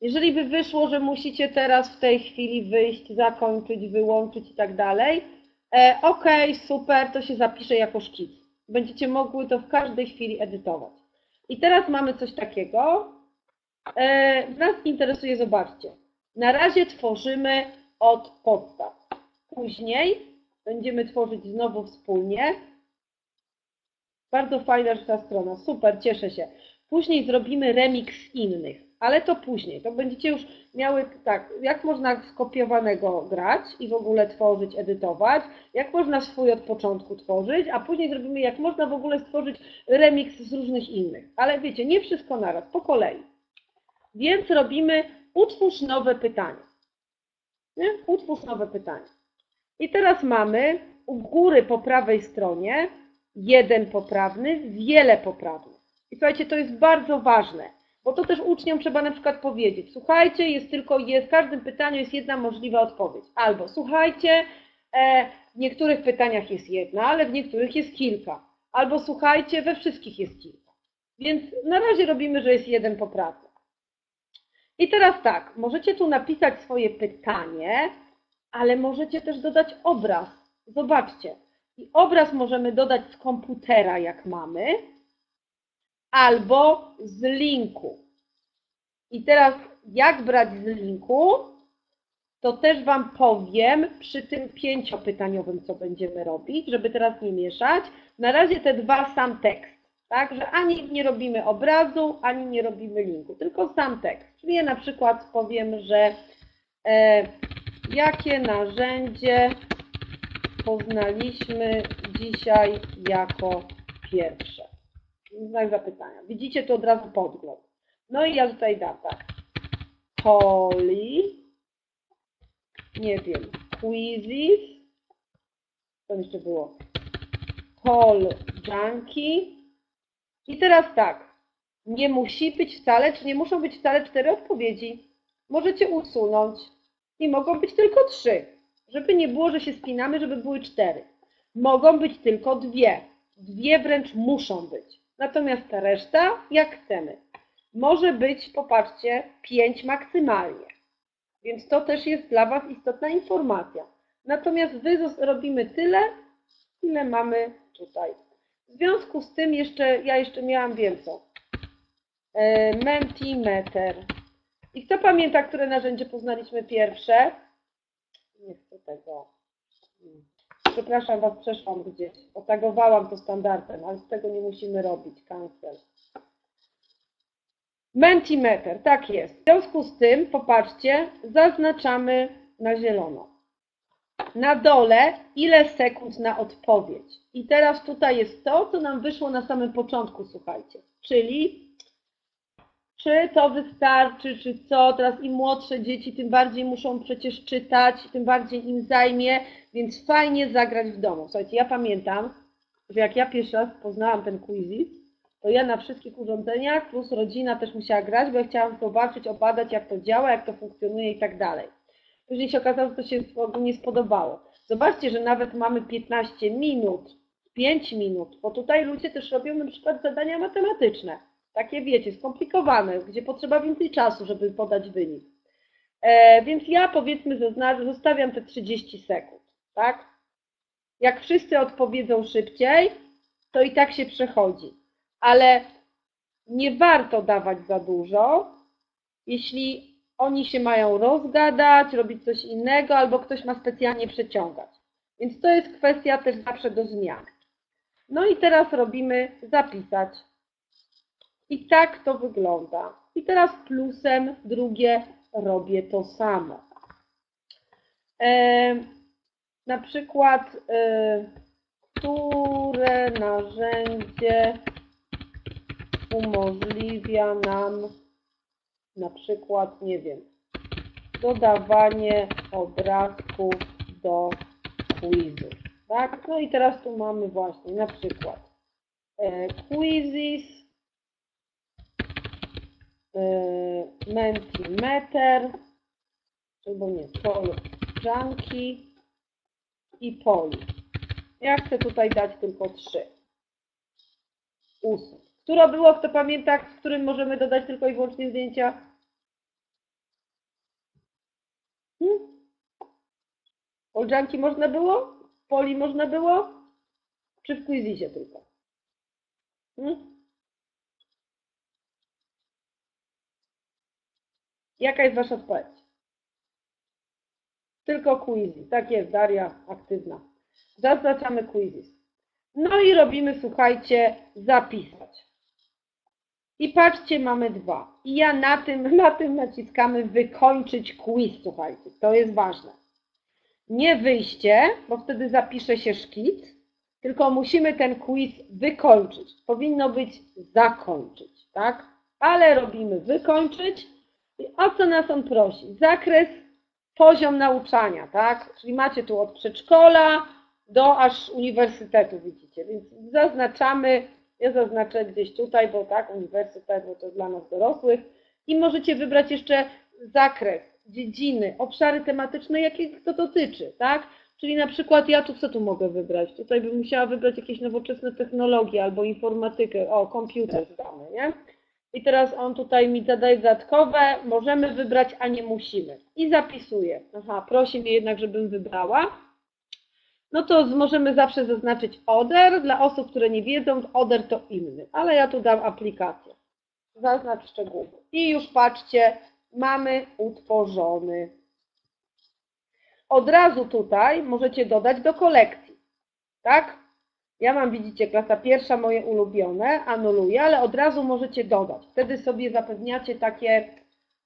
Jeżeli by wyszło, że musicie teraz w tej chwili wyjść, zakończyć, wyłączyć i tak dalej, ok, super, to się zapisze jako szkic. Będziecie mogły to w każdej chwili edytować. I teraz mamy coś takiego. E, nas interesuje, zobaczcie. Na razie tworzymy od podstaw. Później będziemy tworzyć znowu wspólnie. Bardzo fajna ta strona, super, cieszę się. Później zrobimy remix innych, ale to później. To będziecie już miały, tak, jak można skopiowanego grać i w ogóle tworzyć, edytować, jak można swój od początku tworzyć, a później zrobimy, jak można w ogóle stworzyć remix z różnych innych. Ale wiecie, nie wszystko naraz, po kolei. Więc robimy utwórz nowe pytanie. Nie? Utwórz nowe pytanie. I teraz mamy u góry po prawej stronie jeden poprawny, wiele poprawnych. I słuchajcie, to jest bardzo ważne, bo to też uczniom trzeba na przykład powiedzieć. Słuchajcie, jest tylko, jest, w każdym pytaniu jest jedna możliwa odpowiedź. Albo słuchajcie, w niektórych pytaniach jest jedna, ale w niektórych jest kilka. Albo słuchajcie, we wszystkich jest kilka. Więc na razie robimy, że jest jeden poprawny. I teraz tak, możecie tu napisać swoje pytanie, ale możecie też dodać obraz. Zobaczcie. I obraz możemy dodać z komputera, jak mamy, albo z linku. I teraz jak brać z linku, to też Wam powiem przy tym pięciopytaniowym, co będziemy robić, żeby teraz nie mieszać. Na razie te dwa, sam tekst. Tak, że ani nie robimy obrazu, ani nie robimy linku, tylko sam tekst. Czyli ja na przykład powiem, że e, jakie narzędzie poznaliśmy dzisiaj jako pierwsze. Znak zapytania. Widzicie tu od razu podgląd. No i ja tutaj dam tak. Polli, nie wiem, Quizizz, co jeszcze było? Pollanki. I teraz tak, nie musi być wcale, czy nie muszą być wcale cztery odpowiedzi. Możecie usunąć i mogą być tylko trzy, żeby nie było, że się spinamy, żeby były cztery. Mogą być tylko dwie, dwie wręcz muszą być. Natomiast ta reszta, jak chcemy, może być, popatrzcie, pięć maksymalnie. Więc to też jest dla Was istotna informacja. Natomiast Wy robimy tyle, ile mamy tutaj. W związku z tym jeszcze, ja jeszcze miałam więcej. Mentimeter. I kto pamięta, które narzędzie poznaliśmy pierwsze? Nie chcę tego. Przepraszam Was, przeszłam gdzieś. Otagowałam to standardem, ale z tego nie musimy robić. Cancel. Mentimeter, tak jest. W związku z tym, popatrzcie, zaznaczamy na zielono. Na dole ile sekund na odpowiedź. I teraz tutaj jest to, co nam wyszło na samym początku, słuchajcie. Czyli czy to wystarczy, czy co. Teraz im młodsze dzieci, tym bardziej muszą przecież czytać, tym bardziej im zajmie, więc fajnie zagrać w domu. Słuchajcie, ja pamiętam, że jak ja pierwszy raz poznałam ten Quizizz, to ja na wszystkich urządzeniach, plus rodzina też musiała grać, bo ja chciałam zobaczyć, obadać, jak to działa, jak to funkcjonuje i tak dalej. Później się okazało, że to się nie spodobało. Zobaczcie, że nawet mamy piętnaście minut, pięć minut, bo tutaj ludzie też robią na przykład zadania matematyczne. Takie, wiecie, skomplikowane, gdzie potrzeba więcej czasu, żeby podać wynik. E, więc ja, powiedzmy, zostawiam te trzydzieści sekund, tak? Jak wszyscy odpowiedzą szybciej, to i tak się przechodzi. Ale nie warto dawać za dużo, jeśli oni się mają rozgadać, robić coś innego, albo ktoś ma specjalnie przeciągać. Więc to jest kwestia też zawsze do zmian. No i teraz robimy zapisać. I tak to wygląda. I teraz plusem drugie robię to samo. E, na przykład, e, które narzędzie umożliwia nam na przykład, nie wiem, dodawanie obrazków do quizu, tak? No i teraz tu mamy właśnie na przykład e, Quizizz, e, Mentimeter, albo nie, Pollanki i Polli. Ja chcę tutaj dać tylko trzy. Usuń. Które było, kto pamięta, w którym możemy dodać tylko i wyłącznie zdjęcia? Hmm? Pollanki można było? Polli można było? Czy w Quizizzie tylko? Hmm? Jaka jest Wasza odpowiedź? Tylko Quizizz. Tak jest, Daria aktywna. Zaznaczamy Quizizz. No i robimy, słuchajcie, zapisać. I patrzcie, mamy dwa. I ja na tym, na tym naciskamy wykończyć quiz, słuchajcie, to jest ważne. Nie wyjście, bo wtedy zapisze się szkic, tylko musimy ten quiz wykończyć. Powinno być zakończyć, tak? Ale robimy wykończyć O co nas on prosi? Zakres, poziom nauczania, tak? Czyli macie tu od przedszkola do aż uniwersytetu, widzicie. Więc zaznaczamy, ja zaznaczę gdzieś tutaj, bo tak, uniwersytet, bo to dla nas dorosłych. I możecie wybrać jeszcze zakres, dziedziny, obszary tematyczne, jakich to dotyczy, tak? Czyli na przykład ja tu co tu mogę wybrać? Tutaj bym musiała wybrać jakieś nowoczesne technologie albo informatykę, o, komputer damy, nie? I teraz on tutaj mi zadaje dodatkowe, możemy wybrać, a nie musimy. I zapisuję. Aha, prosi mnie jednak, żebym wybrała. No to możemy zawsze zaznaczyć oder. Dla osób, które nie wiedzą, oder to inny. Ale ja tu dam aplikację. Zaznacz szczegóły. I już patrzcie, mamy utworzony. Od razu tutaj możecie dodać do kolekcji. Tak? Ja mam, widzicie, klasa pierwsza, moje ulubione, anuluję, ale od razu możecie dodać. Wtedy sobie zapewniacie takie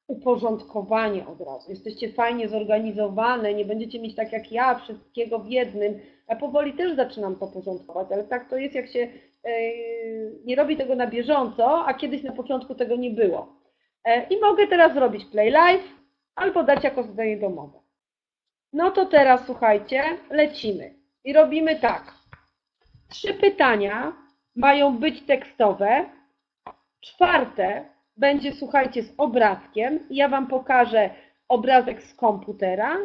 uporządkowanie od razu. Jesteście fajnie zorganizowane, nie będziecie mieć tak jak ja, wszystkiego w jednym. Ja powoli też zaczynam to porządkować, ale tak to jest, jak się yy, nie robi tego na bieżąco, a kiedyś na początku tego nie było. E, I mogę teraz zrobić play live albo dać jako zadanie domowe. No to teraz, słuchajcie, lecimy i robimy tak. Trzy pytania mają być tekstowe, czwarte będzie, słuchajcie, z obrazkiem. Ja Wam pokażę obrazek z komputera,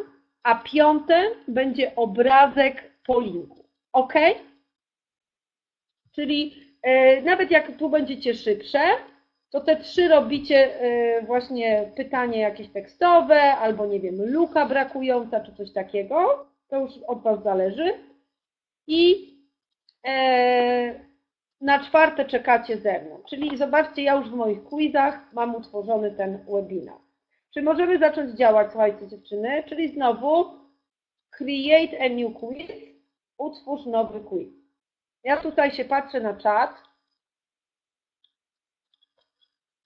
a piąte będzie obrazek po linku. OK? Czyli yy, nawet jak tu będziecie szybsze, to te trzy robicie yy, właśnie pytanie jakieś tekstowe, albo nie wiem, luka brakująca, czy coś takiego. To już od Was zależy. I na czwarte czekacie ze mną. Czyli zobaczcie, ja już w moich quizach mam utworzony ten webinar. Czy możemy zacząć działać, słuchajcie dziewczyny? Czyli znowu create a new quiz, utwórz nowy quiz. Ja tutaj się patrzę na czat.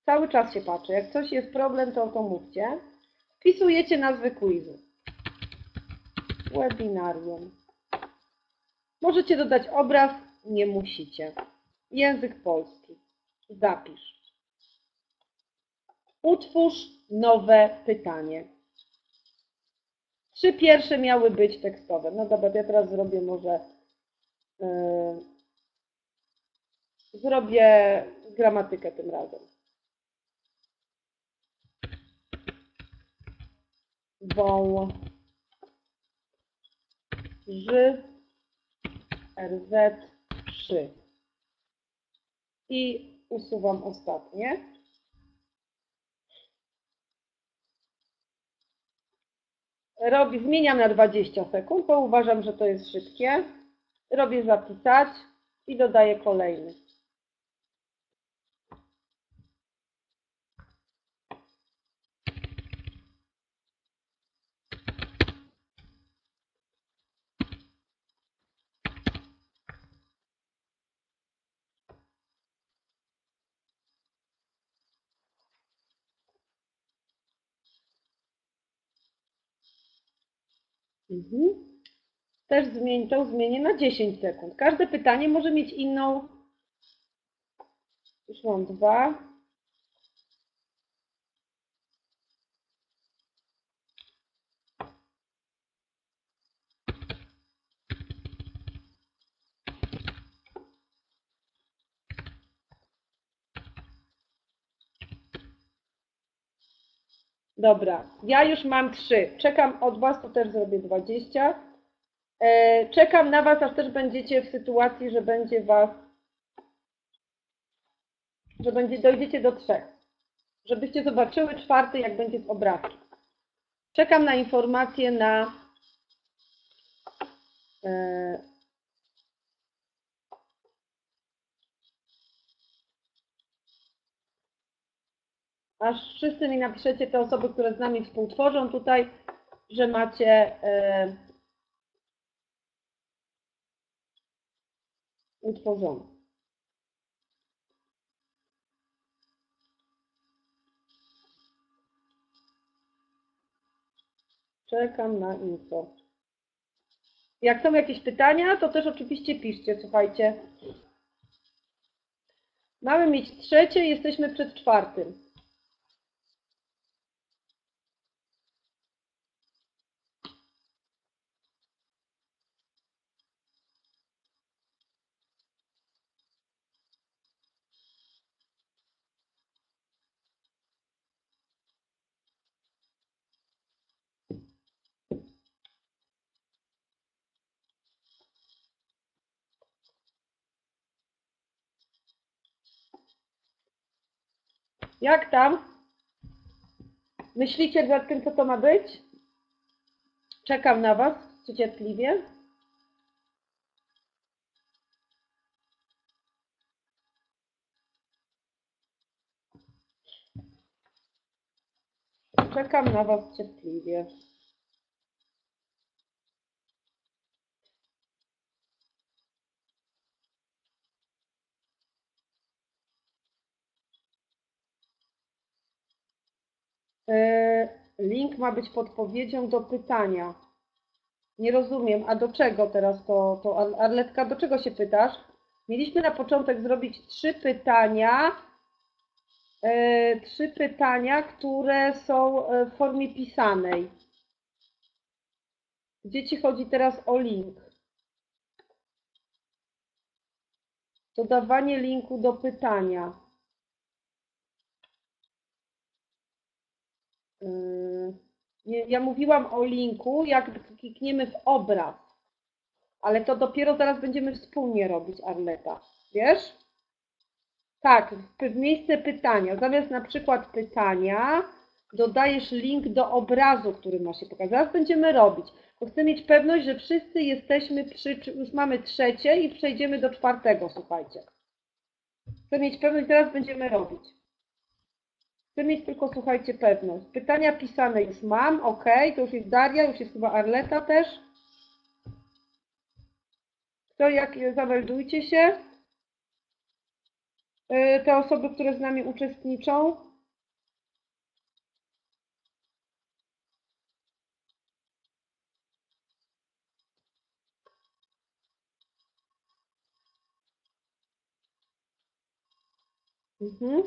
Cały czas się patrzę. Jak coś jest problem, to o to mówcie. Wpisujecie nazwy quizu. Webinarium. Możecie dodać obraz, nie musicie. Język polski. Zapisz. Utwórz nowe pytanie. Trzy pierwsze miały być tekstowe. No dobra, ja teraz zrobię może... Yy, zrobię gramatykę tym razem. Wą... Ży... R Z trzy i usuwam ostatnie. Robię, zmieniam na dwadzieścia sekund, bo uważam, że to jest szybkie. Robię zapisać i dodaję kolejny. Mhm. Też zmień, to zmienię na dziesięć sekund. Każde pytanie może mieć inną. Już mam dwa. Dobra, ja już mam trzy. Czekam od Was, to też zrobię dwadzieścia. Czekam na Was, aż też będziecie w sytuacji, że będzie Was, że będzie, dojdziecie do trzech. Żebyście zobaczyły czwarty, jak będzie z obrazkiem. Czekam na informacje na aż wszyscy mi napiszecie, te osoby, które z nami współtworzą tutaj, że macie e, utworzone. Czekam na info. Jak są jakieś pytania, to też oczywiście piszcie, słuchajcie. Mamy mieć trzecie, jesteśmy przed czwartym. Jak tam? Myślicie nad tym, co to ma być? Czekam na Was cierpliwie. Czekam na Was cierpliwie. Link ma być podpowiedzią do pytania. Nie rozumiem, a do czego teraz to, to Arletka, do czego się pytasz? Mieliśmy na początek zrobić trzy pytania, yy, trzy pytania, które są w formie pisanej. Gdzie Ci chodzi teraz o link? Dodawanie linku do pytania. Ja mówiłam o linku, jak klikniemy w obraz, ale to dopiero zaraz będziemy wspólnie robić, Arleta, wiesz? Tak, w miejsce pytania, zamiast na przykład pytania, dodajesz link do obrazu, który ma się pokazać. Zaraz będziemy robić, bo chcę mieć pewność, że wszyscy jesteśmy przy, już mamy trzecie i przejdziemy do czwartego, słuchajcie. Chcę mieć pewność, teraz będziemy robić. Chcę mieć tylko, słuchajcie, pewność. Pytania pisane już mam, ok, to już jest Daria, już jest chyba Arleta też. Kto, jak, zameldujcie się. Te osoby, które z nami uczestniczą. Mhm.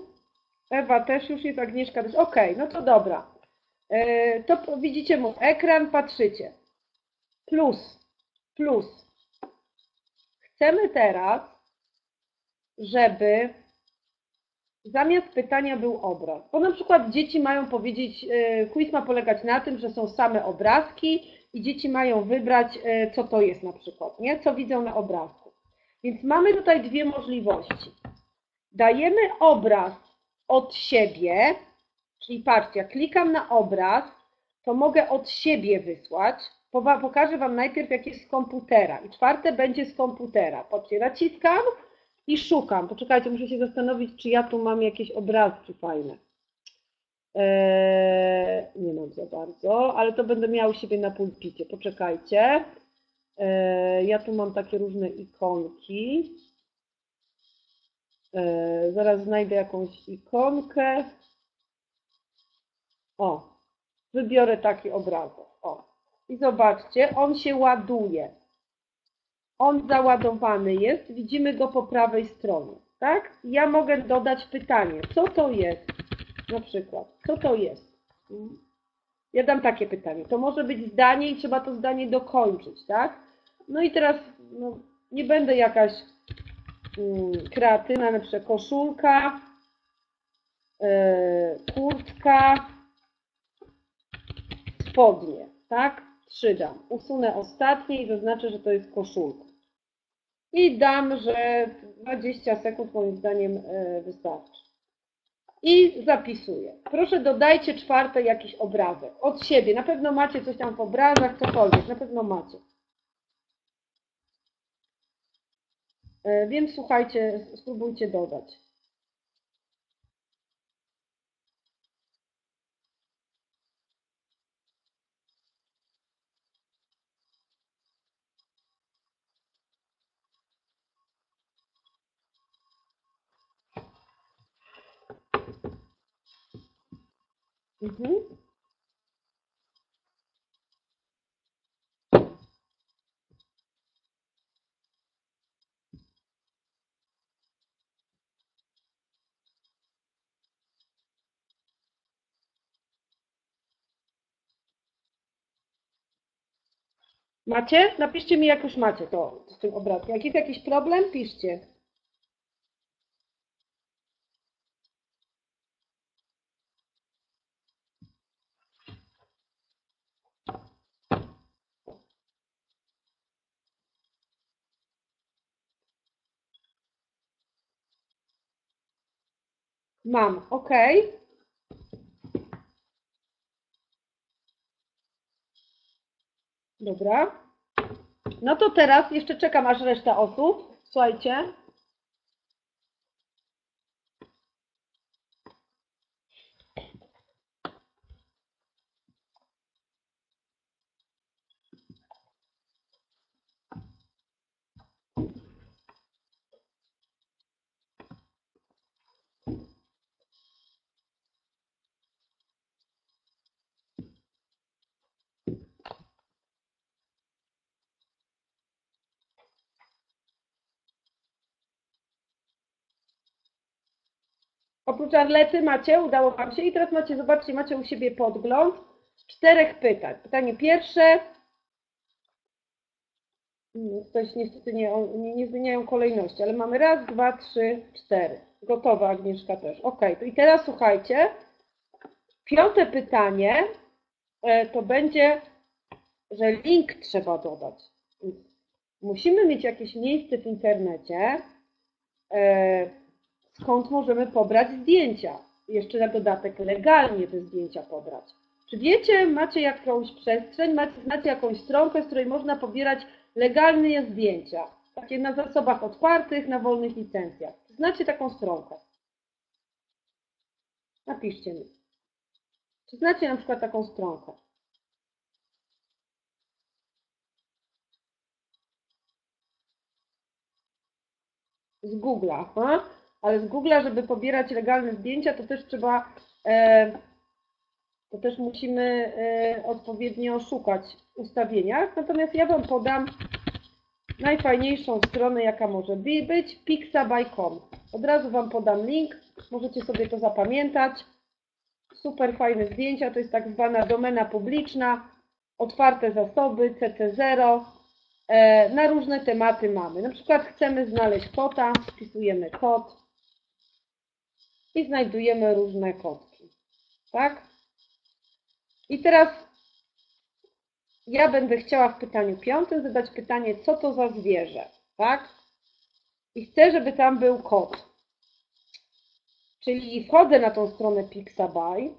Ewa też już jest, Agnieszka też. Ok, no to dobra. Yy, to widzicie mój ekran, patrzycie. Plus, plus. Chcemy teraz, żeby zamiast pytania był obraz. Bo na przykład dzieci mają powiedzieć, yy, quiz ma polegać na tym, że są same obrazki i dzieci mają wybrać, yy, co to jest na przykład, nie? Co widzą na obrazku. Więc mamy tutaj dwie możliwości. Dajemy obraz od siebie, czyli patrzcie, jak klikam na obraz, to mogę od siebie wysłać. Pokażę Wam najpierw, jak jest z komputera. I czwarte będzie z komputera. Patrzcie, naciskam i szukam. Poczekajcie, muszę się zastanowić, czy ja tu mam jakieś obrazki fajne. Eee, nie mam za bardzo, ale to będę miała u siebie na pulpicie. Poczekajcie. Eee, ja tu mam takie różne ikonki. Yy, zaraz znajdę jakąś ikonkę. O, wybiorę taki obrazek. O, i zobaczcie, on się ładuje. On załadowany jest, widzimy go po prawej stronie, tak? Ja mogę dodać pytanie, co to jest? Na przykład, co to jest? Ja dam takie pytanie. To może być zdanie i trzeba to zdanie dokończyć, tak? No i teraz no, nie będę jakaś kreatyna, na przykład koszulka, kurtka, spodnie, tak? Trzy dam. Usunę ostatnie i zaznaczę, że to jest koszulka. I dam, że dwadzieścia sekund moim zdaniem wystarczy. I zapisuję. Proszę dodajcie czwarte jakiś obrazek. Od siebie. Na pewno macie coś tam w obrazach, cokolwiek. Na pewno macie. Więc słuchajcie, spróbujcie dodać. Mhm. Macie? Napiszcie mi, jak już macie to z tym obrazkiem. Jak jest jakiś problem, piszcie. Mam, OK. Dobra. No to teraz jeszcze czekam, aż reszta osób. Słuchajcie. Oprócz Arlety macie, udało wam się i teraz macie, zobaczcie, macie u siebie podgląd czterech pytań. Pytanie pierwsze, ktoś niestety nie, nie, nie zmieniają kolejności, ale mamy raz, dwa, trzy, cztery. Gotowa Agnieszka też. OK, to i teraz słuchajcie, piąte pytanie to będzie, że link trzeba dodać. Musimy mieć jakieś miejsce w internecie, skąd możemy pobrać zdjęcia. Jeszcze na dodatek legalnie te zdjęcia pobrać. Czy wiecie, macie jakąś przestrzeń, macie, znacie jakąś stronkę, z której można pobierać legalne zdjęcia? Takie na zasobach otwartych, na wolnych licencjach. Znacie taką stronkę? Napiszcie mi. Czy znacie na przykład taką stronkę? Z Google'a, aha. Ale z Google'a, żeby pobierać legalne zdjęcia, to też trzeba, to też musimy odpowiednio szukać w ustawieniach. Natomiast ja wam podam najfajniejszą stronę, jaka może być, Pixabay kropka com. Od razu wam podam link, możecie sobie to zapamiętać. Super fajne zdjęcia, to jest tak zwana domena publiczna, otwarte zasoby, C C zero. Na różne tematy mamy. Na przykład chcemy znaleźć kota, wpisujemy kot. I znajdujemy różne kotki, tak? I teraz ja będę chciała w pytaniu piątym zadać pytanie, co to za zwierzę, tak? I chcę, żeby tam był kot. Czyli wchodzę na tą stronę Pixabay,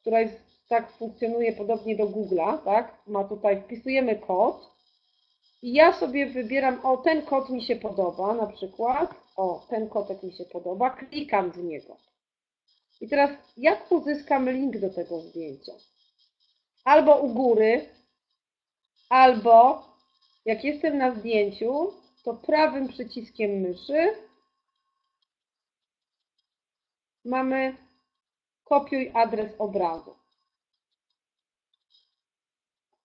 która jest, tak funkcjonuje podobnie do Google'a, tak? Ma tutaj, wpisujemy kot i ja sobie wybieram, o ten kot mi się podoba na przykład. O, ten kotek mi się podoba, klikam w niego. I teraz jak uzyskam link do tego zdjęcia? Albo u góry, albo jak jestem na zdjęciu, to prawym przyciskiem myszy mamy kopiuj adres obrazu.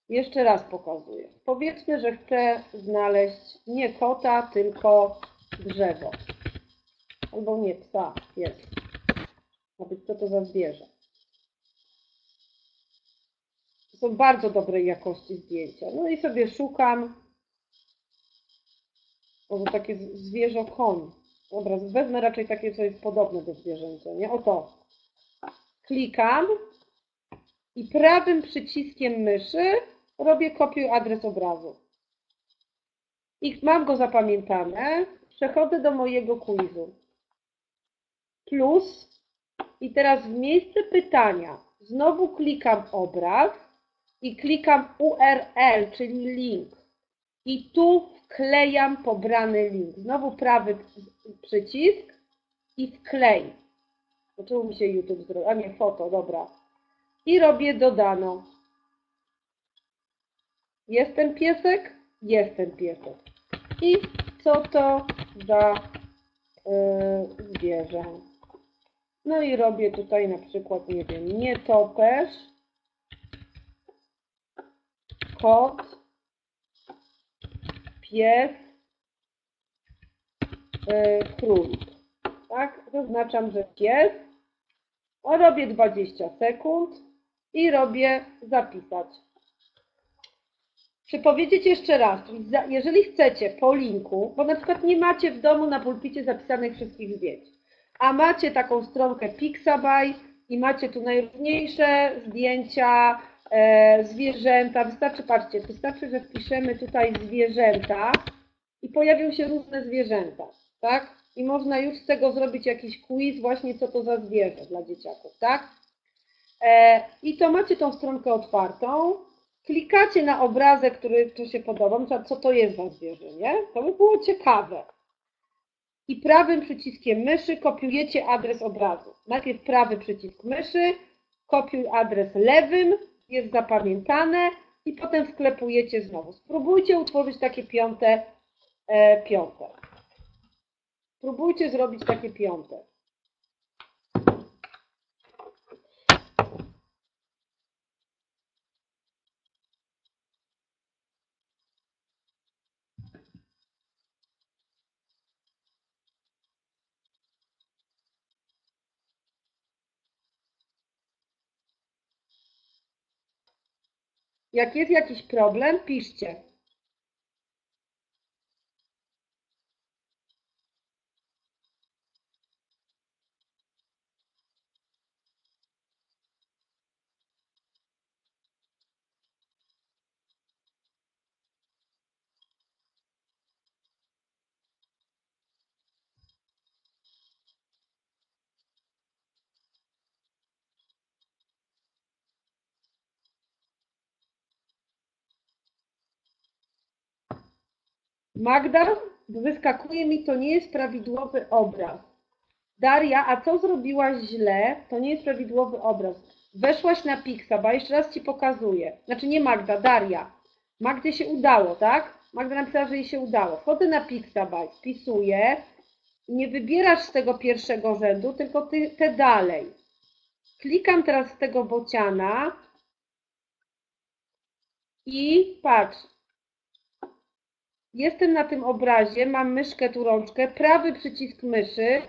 Jeszcze raz pokazuję. Powiedzmy, że chcę znaleźć nie kota, tylko drzewo. Albo nie psa, pies. A więc co to za zwierzę? To są bardzo dobrej jakości zdjęcia. No i sobie szukam. Może takie zwierzę koń. Dobra, wezmę raczej takie, co jest podobne do zwierzęcia, nie? Oto. Klikam i prawym przyciskiem myszy robię kopiuj adres obrazu. I mam go zapamiętane. Przechodzę do mojego quizu. Plus. I teraz w miejsce pytania znowu klikam obraz i klikam U R L, czyli link. I tu wklejam pobrany link. Znowu prawy przycisk i wklej. Zaczęło mi się YouTube zrobić, a nie foto, dobra. I robię dodano. Jest ten piesek? Jest ten piesek. I co to za yy, zwierzę. No i robię tutaj na przykład, nie wiem, nietoperz, kot, pies, yy, królik. Tak, zaznaczam, że pies. O, robię dwadzieścia sekund i robię zapisać. Czy powiedzieć jeszcze raz, jeżeli chcecie po linku, bo na przykład nie macie w domu na pulpicie zapisanych wszystkich zdjęć, a macie taką stronkę Pixabay i macie tu najróżniejsze zdjęcia, e, zwierzęta, wystarczy, patrzcie, wystarczy, że wpiszemy tutaj zwierzęta i pojawią się różne zwierzęta, tak? i można już z tego zrobić jakiś quiz właśnie co to za zwierzę dla dzieciaków, tak? I to macie tą stronkę otwartą, klikacie na obrazek, który, który się podoba, na przykład co to jest za zwierzę, nie? To by było ciekawe. I prawym przyciskiem myszy kopiujecie adres obrazu. Najpierw prawy przycisk myszy, kopiuj adres lewym, jest zapamiętane i potem wklepujecie znowu. Spróbujcie utworzyć takie piąte, e, piąte. Spróbujcie zrobić takie piąte. Jak jest jakiś problem, piszcie. Magda, wyskakuje mi, to nie jest prawidłowy obraz. Daria, a co zrobiłaś źle? To nie jest prawidłowy obraz. Weszłaś na Pixabay, jeszcze raz Ci pokazuję. Znaczy nie Magda, Daria. Magdzie się udało, tak? Magda napisała, że jej się udało. Wchodzę na Pixabay, wpisuję. Nie wybierasz z tego pierwszego rzędu, tylko ty, te dalej. Klikam teraz z tego bociana. I patrz. Jestem na tym obrazie, mam myszkę, tu rączkę, prawy przycisk myszy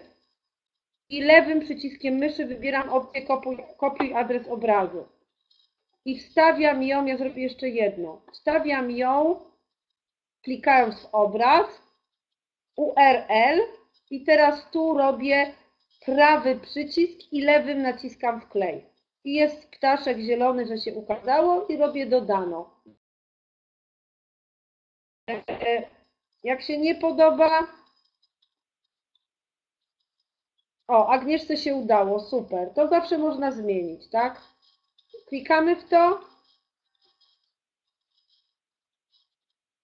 i lewym przyciskiem myszy wybieram opcję kopuj, kopiuj adres obrazu. I wstawiam ją, ja zrobię jeszcze jedną, wstawiam ją, klikając w obraz, U R L i teraz tu robię prawy przycisk i lewym naciskam wklej. I jest ptaszek zielony, że się ukazało i robię dodano. Jak się nie podoba, o, Agnieszce się udało, super, to zawsze można zmienić, tak? Klikamy w to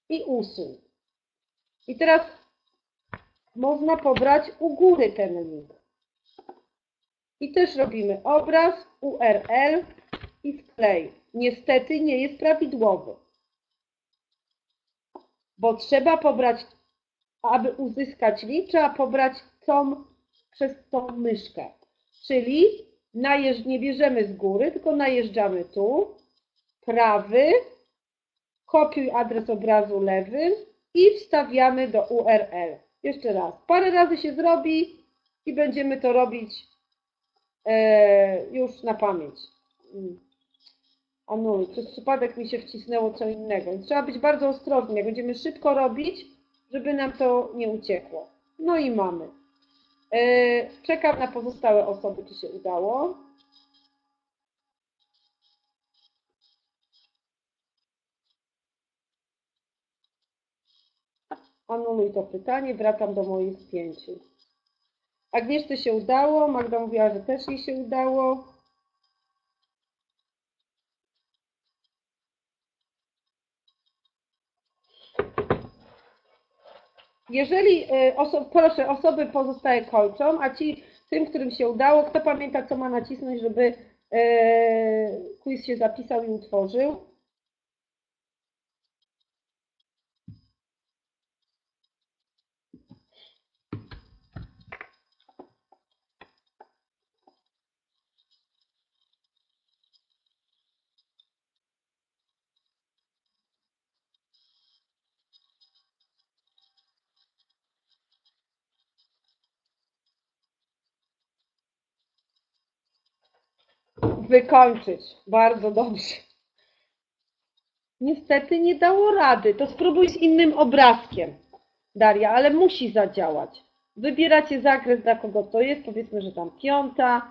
i usuń. I teraz można pobrać u góry ten link. I też robimy obraz, U R L i wklej. Niestety nie jest prawidłowy. Bo trzeba pobrać, aby uzyskać link, trzeba pobrać tą, przez tą myszkę. Czyli najeżdż, nie bierzemy z góry, tylko najeżdżamy tu, prawy, kopiuj adres obrazu lewym i wstawiamy do U R L. Jeszcze raz, parę razy się zrobi i będziemy to robić e, już na pamięć. Anuluj, przez przypadek mi się wcisnęło co innego. I trzeba być bardzo ostrożni, jak będziemy szybko robić, żeby nam to nie uciekło. No i mamy. Yy, czekam na pozostałe osoby, czy się udało. Anuluj to pytanie, wracam do moich pięciu. Agnieszce się udało, Magda mówiła, że też jej się udało. Jeżeli, oso, proszę, osoby pozostałe kończą, a ci, tym, którym się udało, kto pamięta, co ma nacisnąć, żeby yy, quiz się zapisał i utworzył? Wykończyć. Bardzo dobrze. Niestety nie dało rady. To spróbuj z innym obrazkiem, Daria, ale musi zadziałać. Wybieracie zakres, dla kogo to jest, powiedzmy, że tam piąta.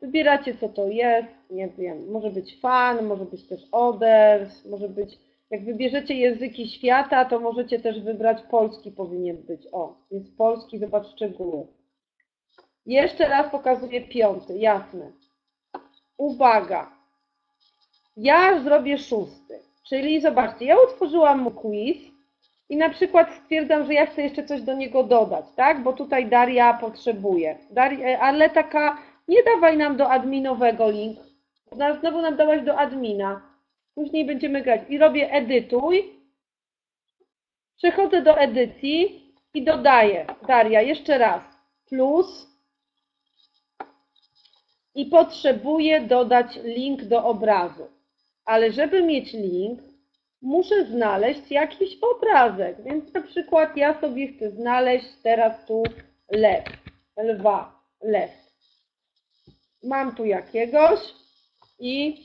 Wybieracie, co to jest, nie wiem, może być fan, może być też others, może być Jak wybierzecie języki świata, to możecie też wybrać polski powinien być. O, jest polski, zobacz szczegóły. Jeszcze raz pokazuję piąty, jasne. Uwaga. Ja zrobię szósty. Czyli zobaczcie, ja utworzyłam mu quiz i na przykład stwierdzam, że ja chcę jeszcze coś do niego dodać, tak? Bo tutaj Daria potrzebuje. Daria, ale taka, nie dawaj nam do adminowego link. Znowu nam dałaś do admina. Później będziemy grać i robię edytuj, przechodzę do edycji i dodaję, Daria, jeszcze raz, plus i potrzebuję dodać link do obrazu. Ale żeby mieć link, muszę znaleźć jakiś obrazek, więc na przykład ja sobie chcę znaleźć teraz tu lew, lwa, lew. Mam tu jakiegoś i...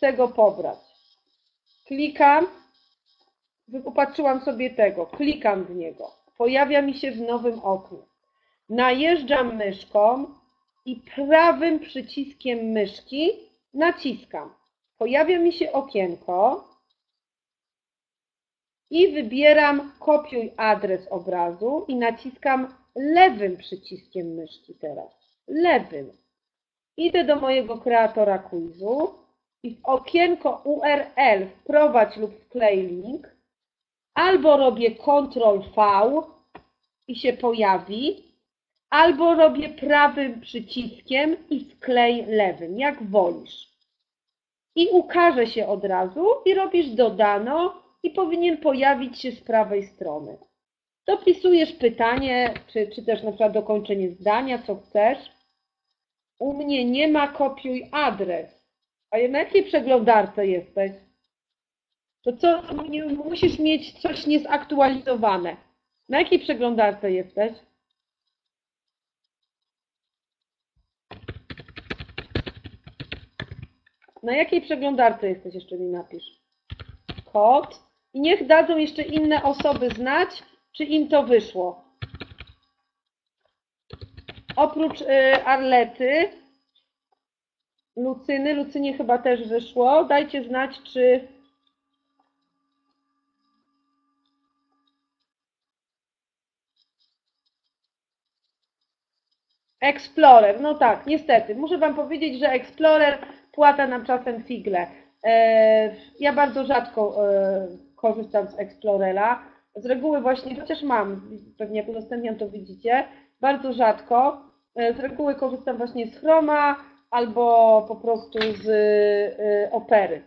chcę go pobrać. Klikam, wypatrzyłam sobie tego, klikam w niego. Pojawia mi się w nowym oknie. Najeżdżam myszką i prawym przyciskiem myszki naciskam. Pojawia mi się okienko i wybieram kopiuj adres obrazu i naciskam lewym przyciskiem myszki teraz. Lewym. Idę do mojego kreatora quizu. I w okienko U R L wprowadź lub wklej link, albo robię kontrol V i się pojawi, albo robię prawym przyciskiem i wklej lewym, jak wolisz. I ukaże się od razu i robisz dodano i powinien pojawić się z prawej strony. Dopisujesz pytanie, czy, czy też na przykład dokończenie zdania, co chcesz. U mnie nie ma kopiuj adres. A na jakiej przeglądarce jesteś? To co, musisz mieć coś niezaktualizowane. Na jakiej przeglądarce jesteś? Na jakiej przeglądarce jesteś, jeszcze mi napisz. Kod. I niech dadzą jeszcze inne osoby znać, czy im to wyszło. Oprócz yy, Arlety... Lucyny, Lucynie chyba też wyszło. Dajcie znać, czy... Explorer, no tak, niestety. Muszę Wam powiedzieć, że Explorer płata nam czasem figle. Ja bardzo rzadko korzystam z Explorera. Z reguły właśnie, chociaż mam, pewnie jak udostępniam to widzicie, bardzo rzadko. Z reguły korzystam właśnie z Chroma, albo po prostu z y, Opery.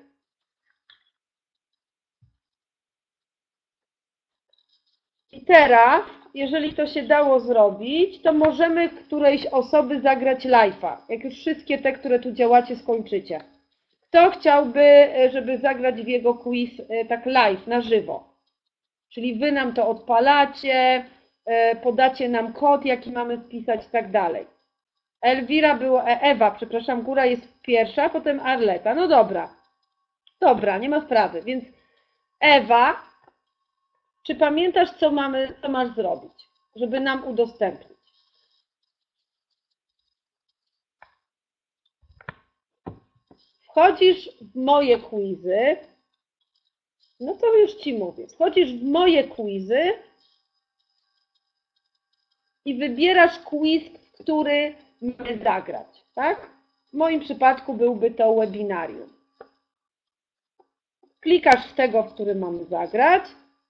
I teraz, jeżeli to się dało zrobić, to możemy którejś osoby zagrać live'a, jak już wszystkie te, które tu działacie, skończycie. Kto chciałby, żeby zagrać w jego quiz y, tak live, na żywo? Czyli Wy nam to odpalacie, y, podacie nam kod, jaki mamy wpisać i tak dalej. Elwira była, Ewa, przepraszam, Góra jest pierwsza, potem Arleta. No dobra, dobra, nie ma sprawy. Więc Ewa, czy pamiętasz, co mamy, co masz zrobić, żeby nam udostępnić? Wchodzisz w moje quizy, no to już Ci mówię, wchodzisz w moje quizy i wybierasz quiz, który mamy zagrać, tak? W moim przypadku byłby to webinarium. Klikasz w tego, w który mamy zagrać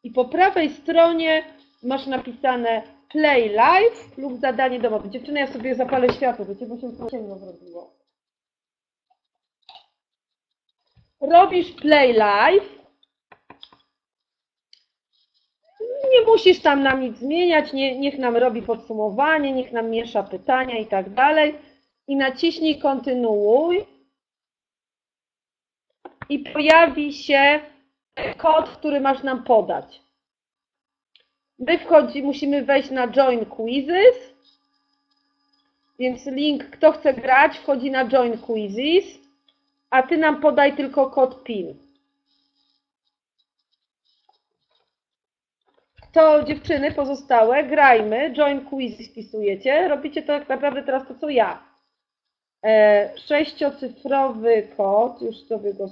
i po prawej stronie masz napisane play live lub zadanie domowe. Dziewczyny, ja sobie zapalę światło, wiecie, bo się ciemno zrobiło. Robisz play live. Nie musisz tam nam nic zmieniać, nie, niech nam robi podsumowanie, niech nam miesza pytania i tak dalej. I naciśnij kontynuuj i pojawi się kod, który masz nam podać. My wchodzi, musimy wejść na Join Quizzes, więc link, kto chce grać, wchodzi na Join Quizzes, a Ty nam podaj tylko kod PIN. To dziewczyny pozostałe, grajmy, join quiz wpisujecie, robicie to tak naprawdę teraz to, co ja. E, sześciocyfrowy kod, już sobie go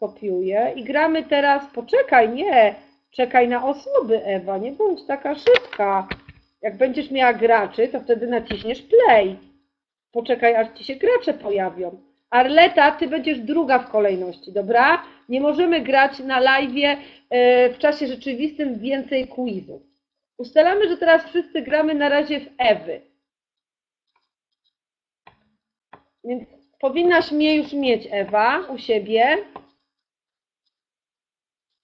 kopiuję i gramy teraz, poczekaj, nie, czekaj na osoby, Ewa, nie bądź taka szybka. Jak będziesz miała graczy, to wtedy naciśniesz play. Poczekaj, aż ci się gracze pojawią. Arleta, ty będziesz druga w kolejności, dobra? Nie możemy grać na live'ie w czasie rzeczywistym więcej quizów. Ustalamy, że teraz wszyscy gramy na razie w Ewy. Więc powinnaś mnie już mieć, Ewa, u siebie.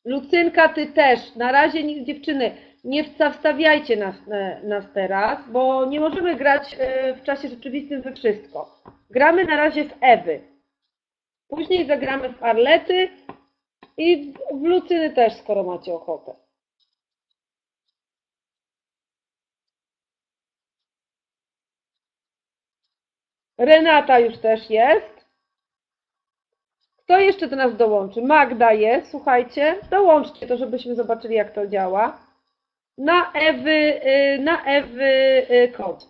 Lucynka, ty też. Na razie nie, dziewczyny, nie wstawiajcie nas, nas teraz, bo nie możemy grać w czasie rzeczywistym we wszystko. Gramy na razie w Ewy. Później zagramy w Arlety i w Lucyny też, skoro macie ochotę. Renata już też jest. Kto jeszcze do nas dołączy? Magda jest, słuchajcie. Dołączcie to, żebyśmy zobaczyli, jak to działa. Na Ewy, na Ewy kod.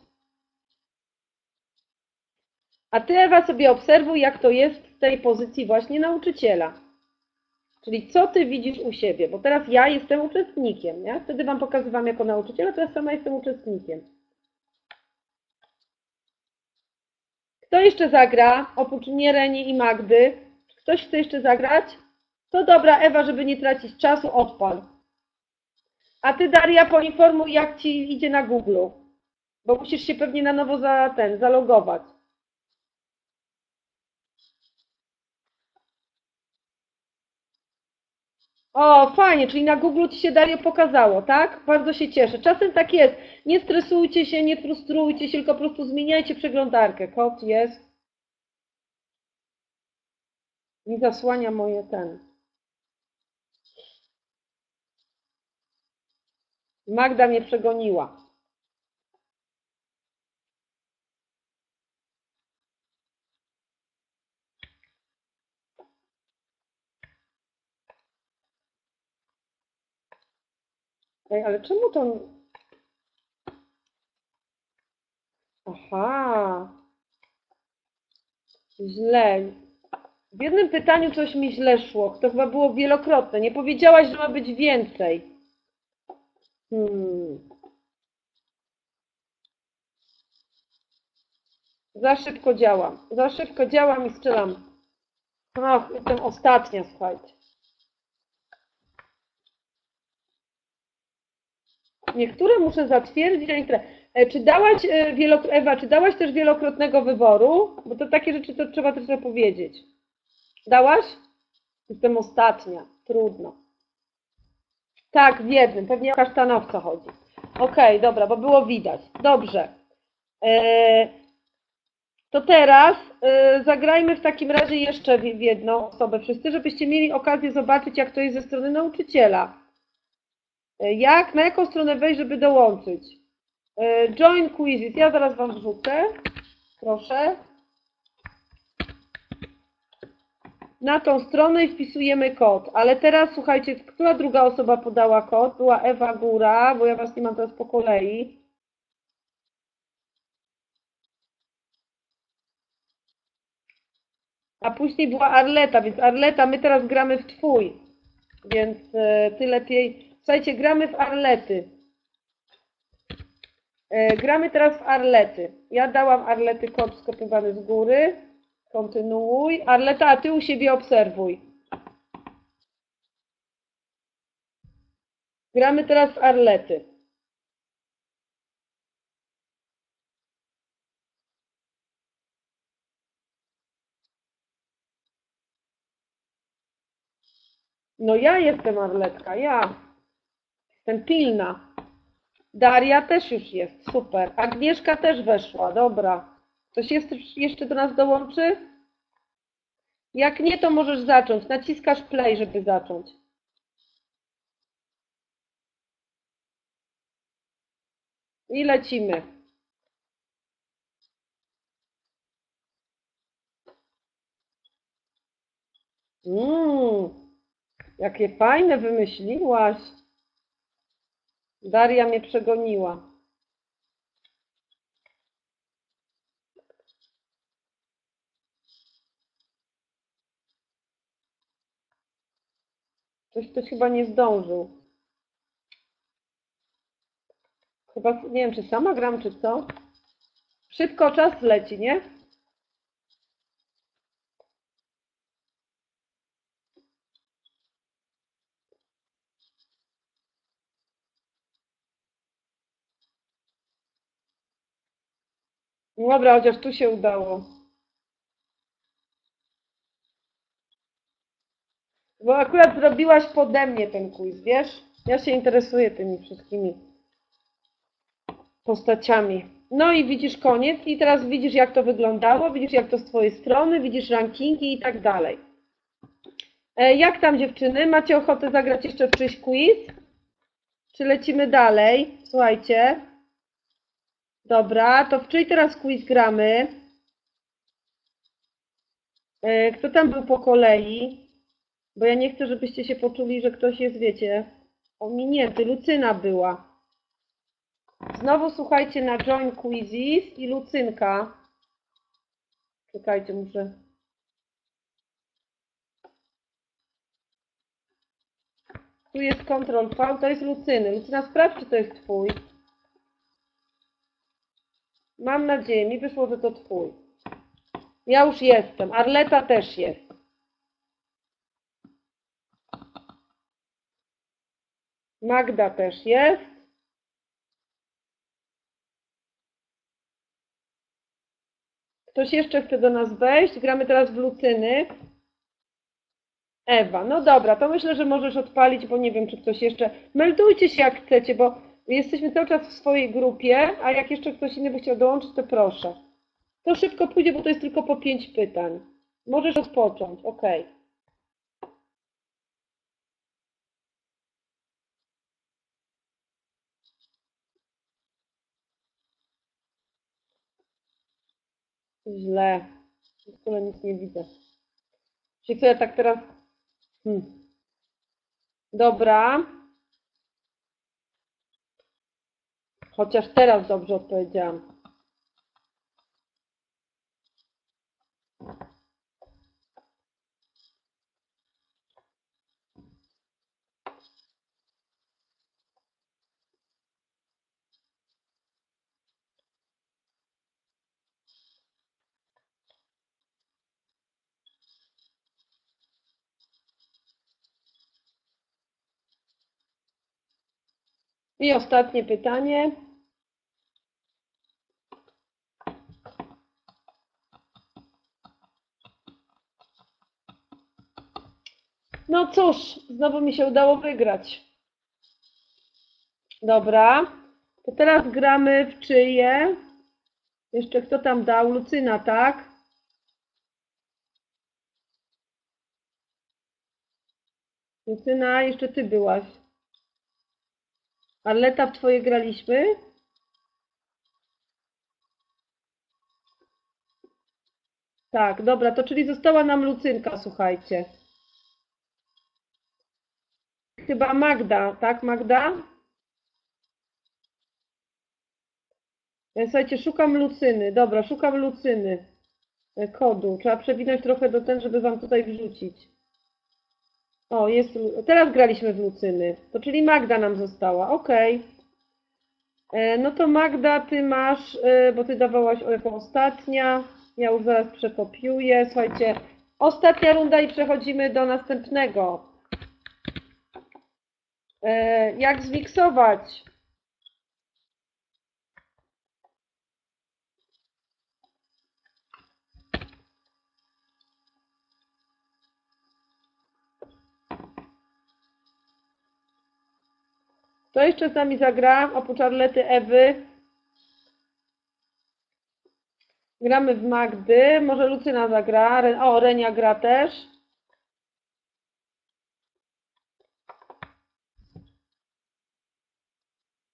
A ty, Ewa, sobie obserwuj, jak to jest w tej pozycji właśnie nauczyciela. Czyli co ty widzisz u siebie, bo teraz ja jestem uczestnikiem, nie? Wtedy wam pokazywałam jako nauczyciela, teraz sama jestem uczestnikiem. Kto jeszcze zagra, oprócz mnie, Reni i Magdy? Ktoś chce jeszcze zagrać? To dobra, Ewa, żeby nie tracić czasu, odpal. A ty, Daria, poinformuj, jak ci idzie na Google, bo musisz się pewnie na nowo za ten, zalogować. O, fajnie, czyli na Google ci się, Dario, pokazało, tak? Bardzo się cieszę. Czasem tak jest. Nie stresujcie się, nie frustrujcie się, tylko po prostu zmieniajcie przeglądarkę. Kod jest. Nie zasłania moje ten. Magda mnie przegoniła. Ej, ale czemu to... Aha. Źle. W jednym pytaniu coś mi źle szło. To chyba było wielokrotne. Nie powiedziałaś, że ma być więcej. Hmm. Za szybko działam. Za szybko działam i strzelam. Och, jestem ostatnia, słuchajcie. Niektóre muszę zatwierdzić, a niektóre. Czy dałaś, Ewa, czy dałaś też wielokrotnego wyboru? Bo to takie rzeczy to trzeba też powiedzieć. Dałaś? Jestem ostatnia. Trudno. Tak, w jednym. Pewnie o kasztanowca chodzi. Okej, dobra, bo było widać. Dobrze. To teraz zagrajmy w takim razie jeszcze w jedną osobę wszyscy, żebyście mieli okazję zobaczyć, jak to jest ze strony nauczyciela. Jak? Na jaką stronę wejść, żeby dołączyć? Join Quizizz. Ja zaraz wam wrzucę. Proszę. Na tą stronę i wpisujemy kod. Ale teraz słuchajcie, która druga osoba podała kod? Była Ewa Góra, bo ja was nie mam teraz po kolei. A później była Arleta, więc Arleta, my teraz gramy w twój. Więc ty lepiej... Słuchajcie, gramy w Arlety. E, gramy teraz w Arlety. Ja dałam Arlety kod skopiowany z góry. Kontynuuj. Arleta, a ty u siebie obserwuj. Gramy teraz w Arlety. No ja jestem Arletka, ja. Jestem pilna. Daria też już jest, super. Agnieszka też weszła, dobra. Ktoś jeszcze do nas dołączy? Jak nie, to możesz zacząć. Naciskasz play, żeby zacząć. I lecimy. Mmm, jakie fajne wymyśliłaś. Daria mnie przegoniła. Coś ktoś chyba nie zdążył. Chyba, nie wiem, czy sama gram, czy co. Szybko czas leci, nie? Dobra, chociaż tu się udało. Bo akurat zrobiłaś pode mnie ten quiz, wiesz? Ja się interesuję tymi wszystkimi postaciami. No i widzisz koniec i teraz widzisz, jak to wyglądało, widzisz, jak to z twojej strony, widzisz rankingi i tak dalej. Jak tam, dziewczyny? Macie ochotę zagrać jeszcze w czyjś quiz? Czy lecimy dalej? Słuchajcie. Dobra, to w czyj teraz quiz gramy? Kto tam był po kolei? Bo ja nie chcę, żebyście się poczuli, że ktoś jest, wiecie, ominięty. Lucyna była. Znowu słuchajcie na Join Quizizz i Lucynka. Czekajcie, muszę. Tu jest kontrol V, to jest Lucyny. Lucyna, sprawdź, czy to jest twój. Mam nadzieję, mi wyszło, że to twój. Ja już jestem. Arleta też jest. Magda też jest. Ktoś jeszcze chce do nas wejść? Gramy teraz w Lucyny. Ewa, no dobra, to myślę, że możesz odpalić, bo nie wiem, czy ktoś jeszcze... Meldujcie się, jak chcecie, bo jesteśmy cały czas w swojej grupie, a jak jeszcze ktoś inny by chciał dołączyć, to proszę. To szybko pójdzie, bo to jest tylko po pięć pytań. Możesz rozpocząć, ok. Źle. W ogóle nic nie widzę. Czyli co ja tak teraz... Hmm. Dobra. Chociaż teraz dobrze odpowiedziałam. I ostatnie pytanie. No cóż, znowu mi się udało wygrać. Dobra, to teraz gramy w czyje? Jeszcze kto tam dał? Lucyna, tak? Lucyna, jeszcze ty byłaś. Arleta, w twoje graliśmy? Tak, dobra, to czyli została nam Lucynka, słuchajcie. Chyba Magda, tak Magda? Słuchajcie, szukam Lucyny, dobra, szukam Lucyny kodu. Trzeba przewinąć trochę do ten, żeby wam tutaj wrzucić. O, jest, teraz graliśmy w Lucyny, to czyli Magda nam została, okej. Okay. No to Magda, ty masz, bo ty dawałaś jako ostatnia, ja już zaraz przekopiuję, słuchajcie, ostatnia runda i przechodzimy do następnego. Jak zmiksować? To jeszcze z nami zagra, oprócz Arlety, Ewy. Gramy w Magdy, może Lucyna zagra, o, Renia gra też.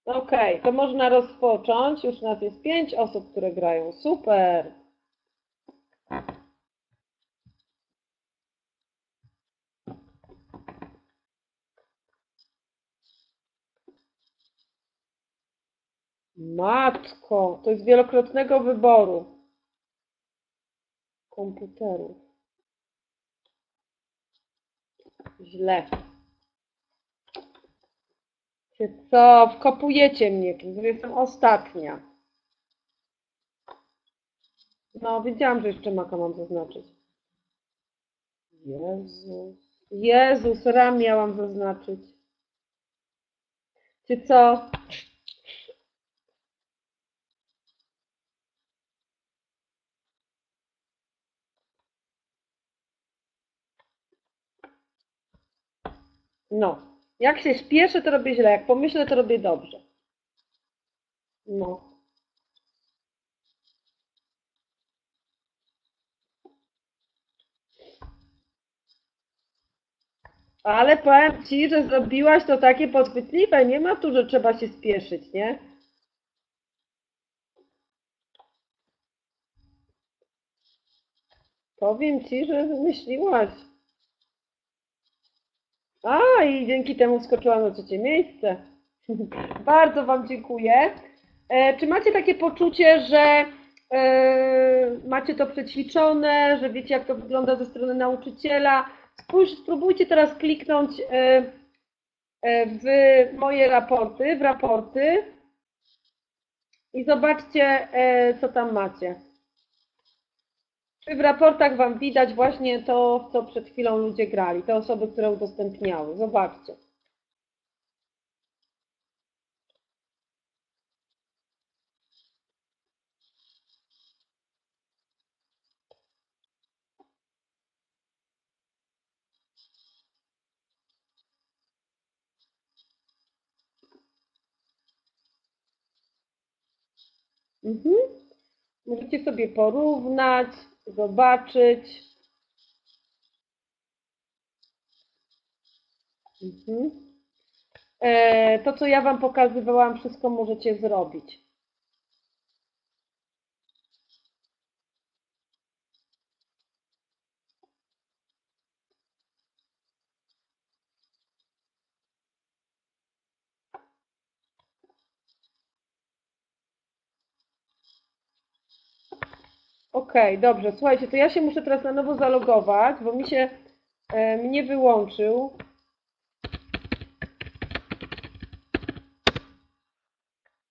Okej, okay, to można rozpocząć, już nas jest pięć osób, które grają, super. Matko, to jest wielokrotnego wyboru komputerów. Źle. Co? Wkopujecie mnie, jestem ostatnia. No, wiedziałam, że jeszcze maka mam zaznaczyć. Jezus. Jezus, ram miałam zaznaczyć. Czy co? No, jak się śpieszę, to robię źle, jak pomyślę, to robię dobrze. No. Ale powiem Ci, że zrobiłaś to takie podchwytliwe, nie ma tu, że trzeba się spieszyć, nie? Powiem Ci, że wymyśliłaś. A i dzięki temu wskoczyłam na trzecie miejsce. Bardzo Wam dziękuję. E, czy macie takie poczucie, że e, macie to przećwiczone, że wiecie, jak to wygląda ze strony nauczyciela? Spójrz, spróbujcie teraz kliknąć e, e, w moje raporty, w raporty i zobaczcie, e, co tam macie. Czy w raportach Wam widać właśnie to, co przed chwilą ludzie grali, te osoby, które udostępniały. Zobaczcie. Mhm. Możecie sobie porównać. Zobaczyć. Mhm. E, to, co ja Wam pokazywałam, wszystko możecie zrobić. Okej, okay, dobrze, słuchajcie, to ja się muszę teraz na nowo zalogować, bo mi się e, mnie wyłączył.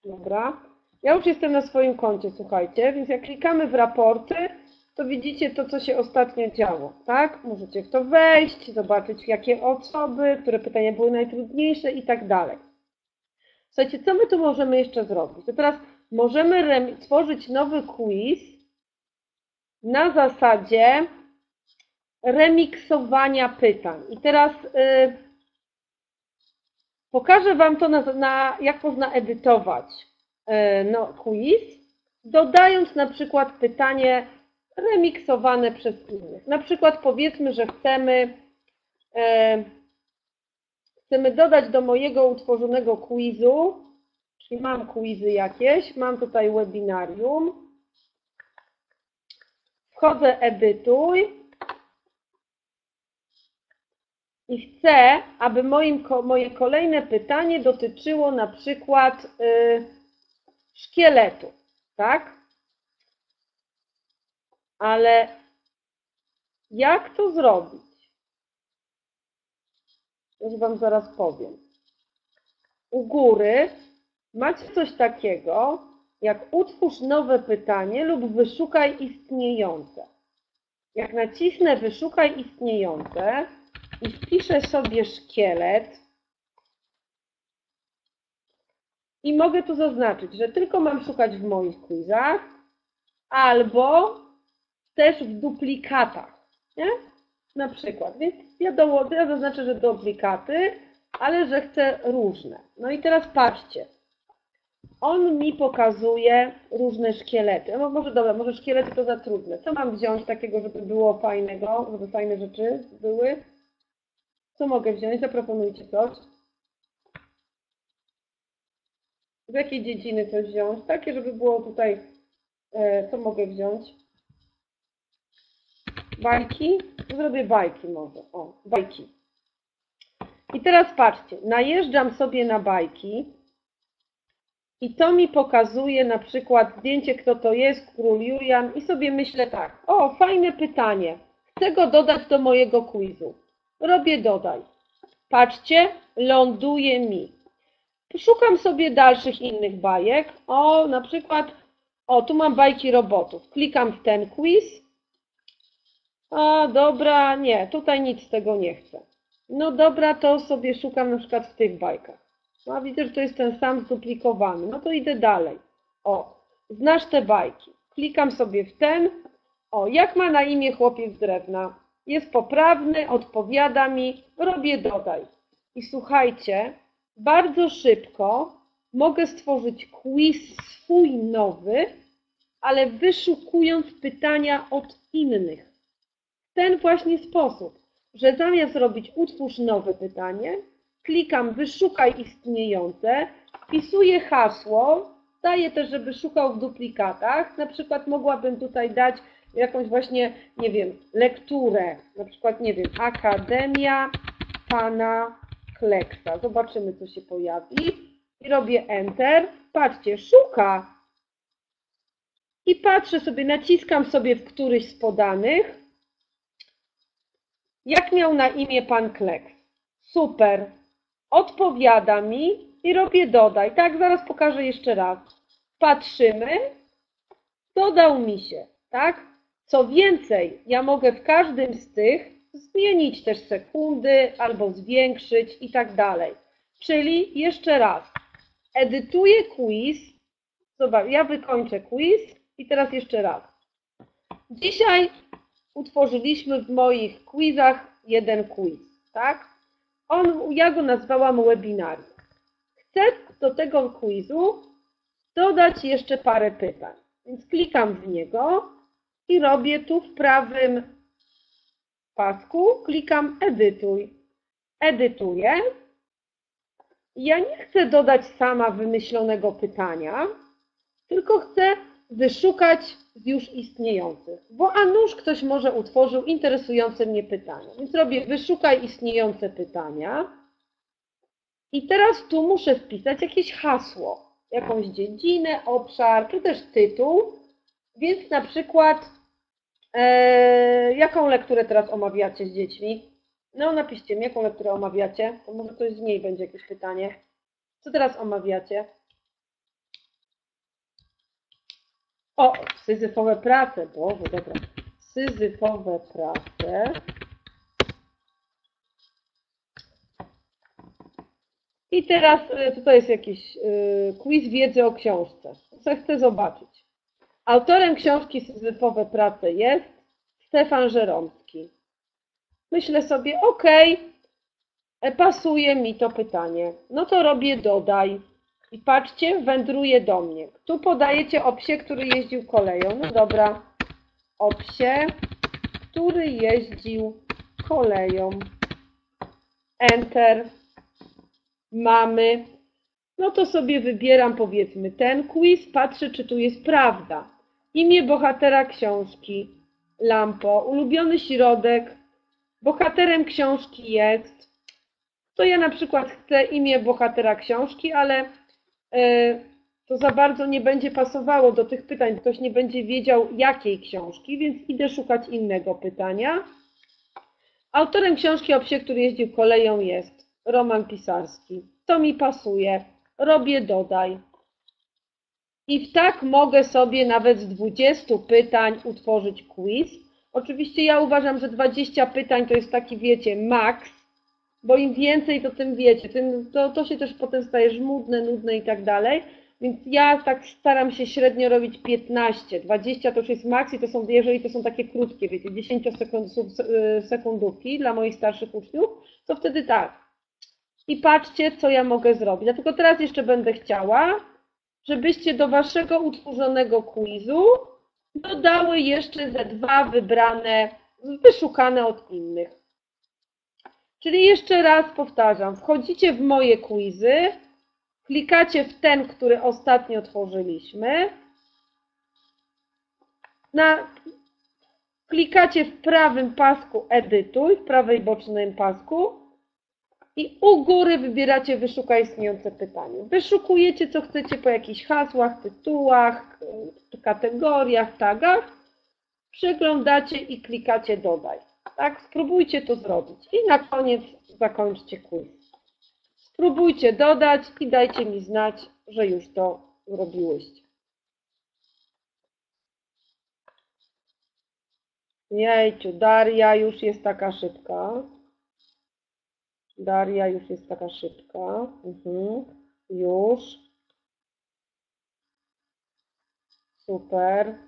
Dobra, ja już jestem na swoim koncie, słuchajcie, więc jak klikamy w raporty, to widzicie to, co się ostatnio działo, tak? Możecie w to wejść, zobaczyć, jakie osoby, które pytania były najtrudniejsze i tak dalej. Słuchajcie, co my tu możemy jeszcze zrobić? To teraz możemy stworzyć nowy quiz na zasadzie remiksowania pytań. I teraz yy, pokażę Wam to, na, na, jak można edytować yy, no, quiz, dodając na przykład pytanie remiksowane przez innych. Na przykład powiedzmy, że chcemy, yy, chcemy dodać do mojego utworzonego quizu, czyli mam quizy jakieś, mam tutaj webinarium, wchodzę edytuj i chcę, aby moim, moje kolejne pytanie dotyczyło na przykład y, szkieletu, tak? Ale jak to zrobić? Już Wam zaraz powiem. U góry macie coś takiego, jak utwórz nowe pytanie lub wyszukaj istniejące. Jak nacisnę wyszukaj istniejące i wpiszę sobie szkielet i mogę tu zaznaczyć, że tylko mam szukać w moich quizach albo też w duplikatach, nie? Na przykład, więc ja, do, ja zaznaczę, że duplikaty, ale że chcę różne. No i teraz patrzcie. On mi pokazuje różne szkielety. No może dobra, może szkielety to za trudne. Co mam wziąć takiego, żeby było fajnego, żeby fajne rzeczy były? Co mogę wziąć? Zaproponujcie coś. Z jakiej dziedziny coś wziąć? Takie, żeby było tutaj, e, co mogę wziąć? Bajki? Zrobię bajki może. O, bajki. I teraz patrzcie, najeżdżam sobie na bajki. I to mi pokazuje na przykład zdjęcie, kto to jest, król Julian. I sobie myślę tak, o, fajne pytanie. Chcę go dodać do mojego quizu. Robię dodaj. Patrzcie, ląduje mi. Szukam sobie dalszych innych bajek. O, na przykład, o, tu mam bajki robotów. Klikam w ten quiz. O, dobra, nie, tutaj nic z tego nie chcę. No dobra, to sobie szukam na przykład w tych bajkach. No, a widzę, że to jest ten sam zduplikowany. No to idę dalej. O, znasz te bajki. Klikam sobie w ten. O, jak ma na imię chłopiec z drewna? Jest poprawny, odpowiada mi, robię dodaj. I słuchajcie, bardzo szybko mogę stworzyć quiz swój nowy, ale wyszukując pytania od innych. W ten właśnie sposób, że zamiast robić utwórz nowe pytanie, klikam wyszukaj istniejące, wpisuję hasło, daję też, żeby szukał w duplikatach, na przykład mogłabym tutaj dać jakąś właśnie, nie wiem, lekturę, na przykład, nie wiem, Akademia Pana Kleksa. Zobaczymy, co się pojawi. I robię Enter. Patrzcie, szuka. I patrzę sobie, naciskam sobie w któryś z podanych. Jak miał na imię Pan Kleks? Super. Odpowiada mi i robię dodaj. Tak, zaraz pokażę jeszcze raz. Patrzymy. Dodał mi się, tak? Co więcej, ja mogę w każdym z tych zmienić też sekundy albo zwiększyć i tak dalej. Czyli jeszcze raz, edytuję quiz. Zobacz, ja wykończę quiz i teraz jeszcze raz. Dzisiaj utworzyliśmy w moich quizach jeden quiz, tak? On, ja go nazwałam webinarium. Chcę do tego quizu dodać jeszcze parę pytań, więc klikam w niego. I robię tu w prawym pasku, klikam edytuj, edytuję. Ja nie chcę dodać sama wymyślonego pytania, tylko chcę wyszukać z już istniejących, bo a nuż ktoś może utworzył interesujące mnie pytania. Więc robię wyszukaj istniejące pytania i teraz tu muszę wpisać jakieś hasło, jakąś dziedzinę, obszar, czy też tytuł. Więc na przykład, e, jaką lekturę teraz omawiacie z dziećmi? No napiszcie mi, jaką lekturę omawiacie, to może ktoś z niej będzie jakieś pytanie. Co teraz omawiacie? O, syzyfowe prace, bo dobra, syzyfowe prace. I teraz tutaj jest jakiś y, quiz wiedzy o książce, co chcę zobaczyć. Autorem książki Syzyfowe prace jest Stefan Żeromski. Myślę sobie, ok, pasuje mi to pytanie. No to robię dodaj. I patrzcie, wędruje do mnie. Tu podajecie o psie, który jeździł koleją. No dobra, o psie, który jeździł koleją. Enter. Mamy. No to sobie wybieram, powiedzmy, ten quiz, patrzę, czy tu jest prawda. Imię bohatera książki, Lampo, ulubiony środek, bohaterem książki jest. To ja na przykład chcę imię bohatera książki, ale yy, to za bardzo nie będzie pasowało do tych pytań, ktoś nie będzie wiedział jakiej książki, więc idę szukać innego pytania. Autorem książki o psie, który jeździł koleją jest Roman Pisarski. To mi pasuje. Robię dodaj. I tak mogę sobie nawet z dwudziestu pytań utworzyć quiz. Oczywiście ja uważam, że dwadzieścia pytań to jest taki, wiecie, maks, bo im więcej, to tym wiecie, tym, to, to się też potem staje żmudne, nudne i tak dalej. Więc ja tak staram się średnio robić piętnaście, dwadzieścia to już jest maks i to są, jeżeli to są takie krótkie, wiecie, dziesięciosekundówki dla moich starszych uczniów, to wtedy tak. I patrzcie, co ja mogę zrobić. Dlatego teraz jeszcze będę chciała, żebyście do waszego utworzonego quizu dodały jeszcze ze dwa wybrane, wyszukane od innych. Czyli jeszcze raz powtarzam, wchodzicie w moje quizy, klikacie w ten, który ostatnio tworzyliśmy, na, klikacie w prawym pasku edytuj, w prawej bocznym pasku, i u góry wybieracie wyszukaj istniejące pytanie. Wyszukujecie, co chcecie po jakichś hasłach, tytułach, kategoriach, tagach. Przeglądacie i klikacie dodaj. Tak, spróbujcie to zrobić. I na koniec zakończcie quiz. Spróbujcie dodać i dajcie mi znać, że już to zrobiłyście. Jejciu, Daria już jest taka szybka. Daria już jest taka szybka. Mhm. Już. Super.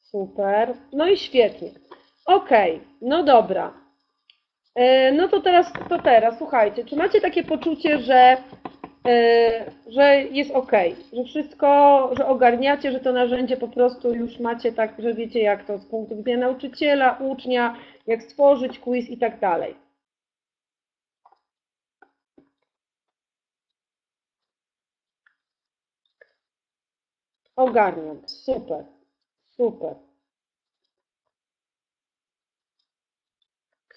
Super. No i świetnie. Ok, no dobra. No to teraz, to teraz, słuchajcie, czy macie takie poczucie, że, że jest ok, że wszystko, że ogarniacie, że to narzędzie po prostu już macie tak, że wiecie jak to z punktu widzenia nauczyciela, ucznia, jak stworzyć quiz i tak dalej. Ogarniam, super, super.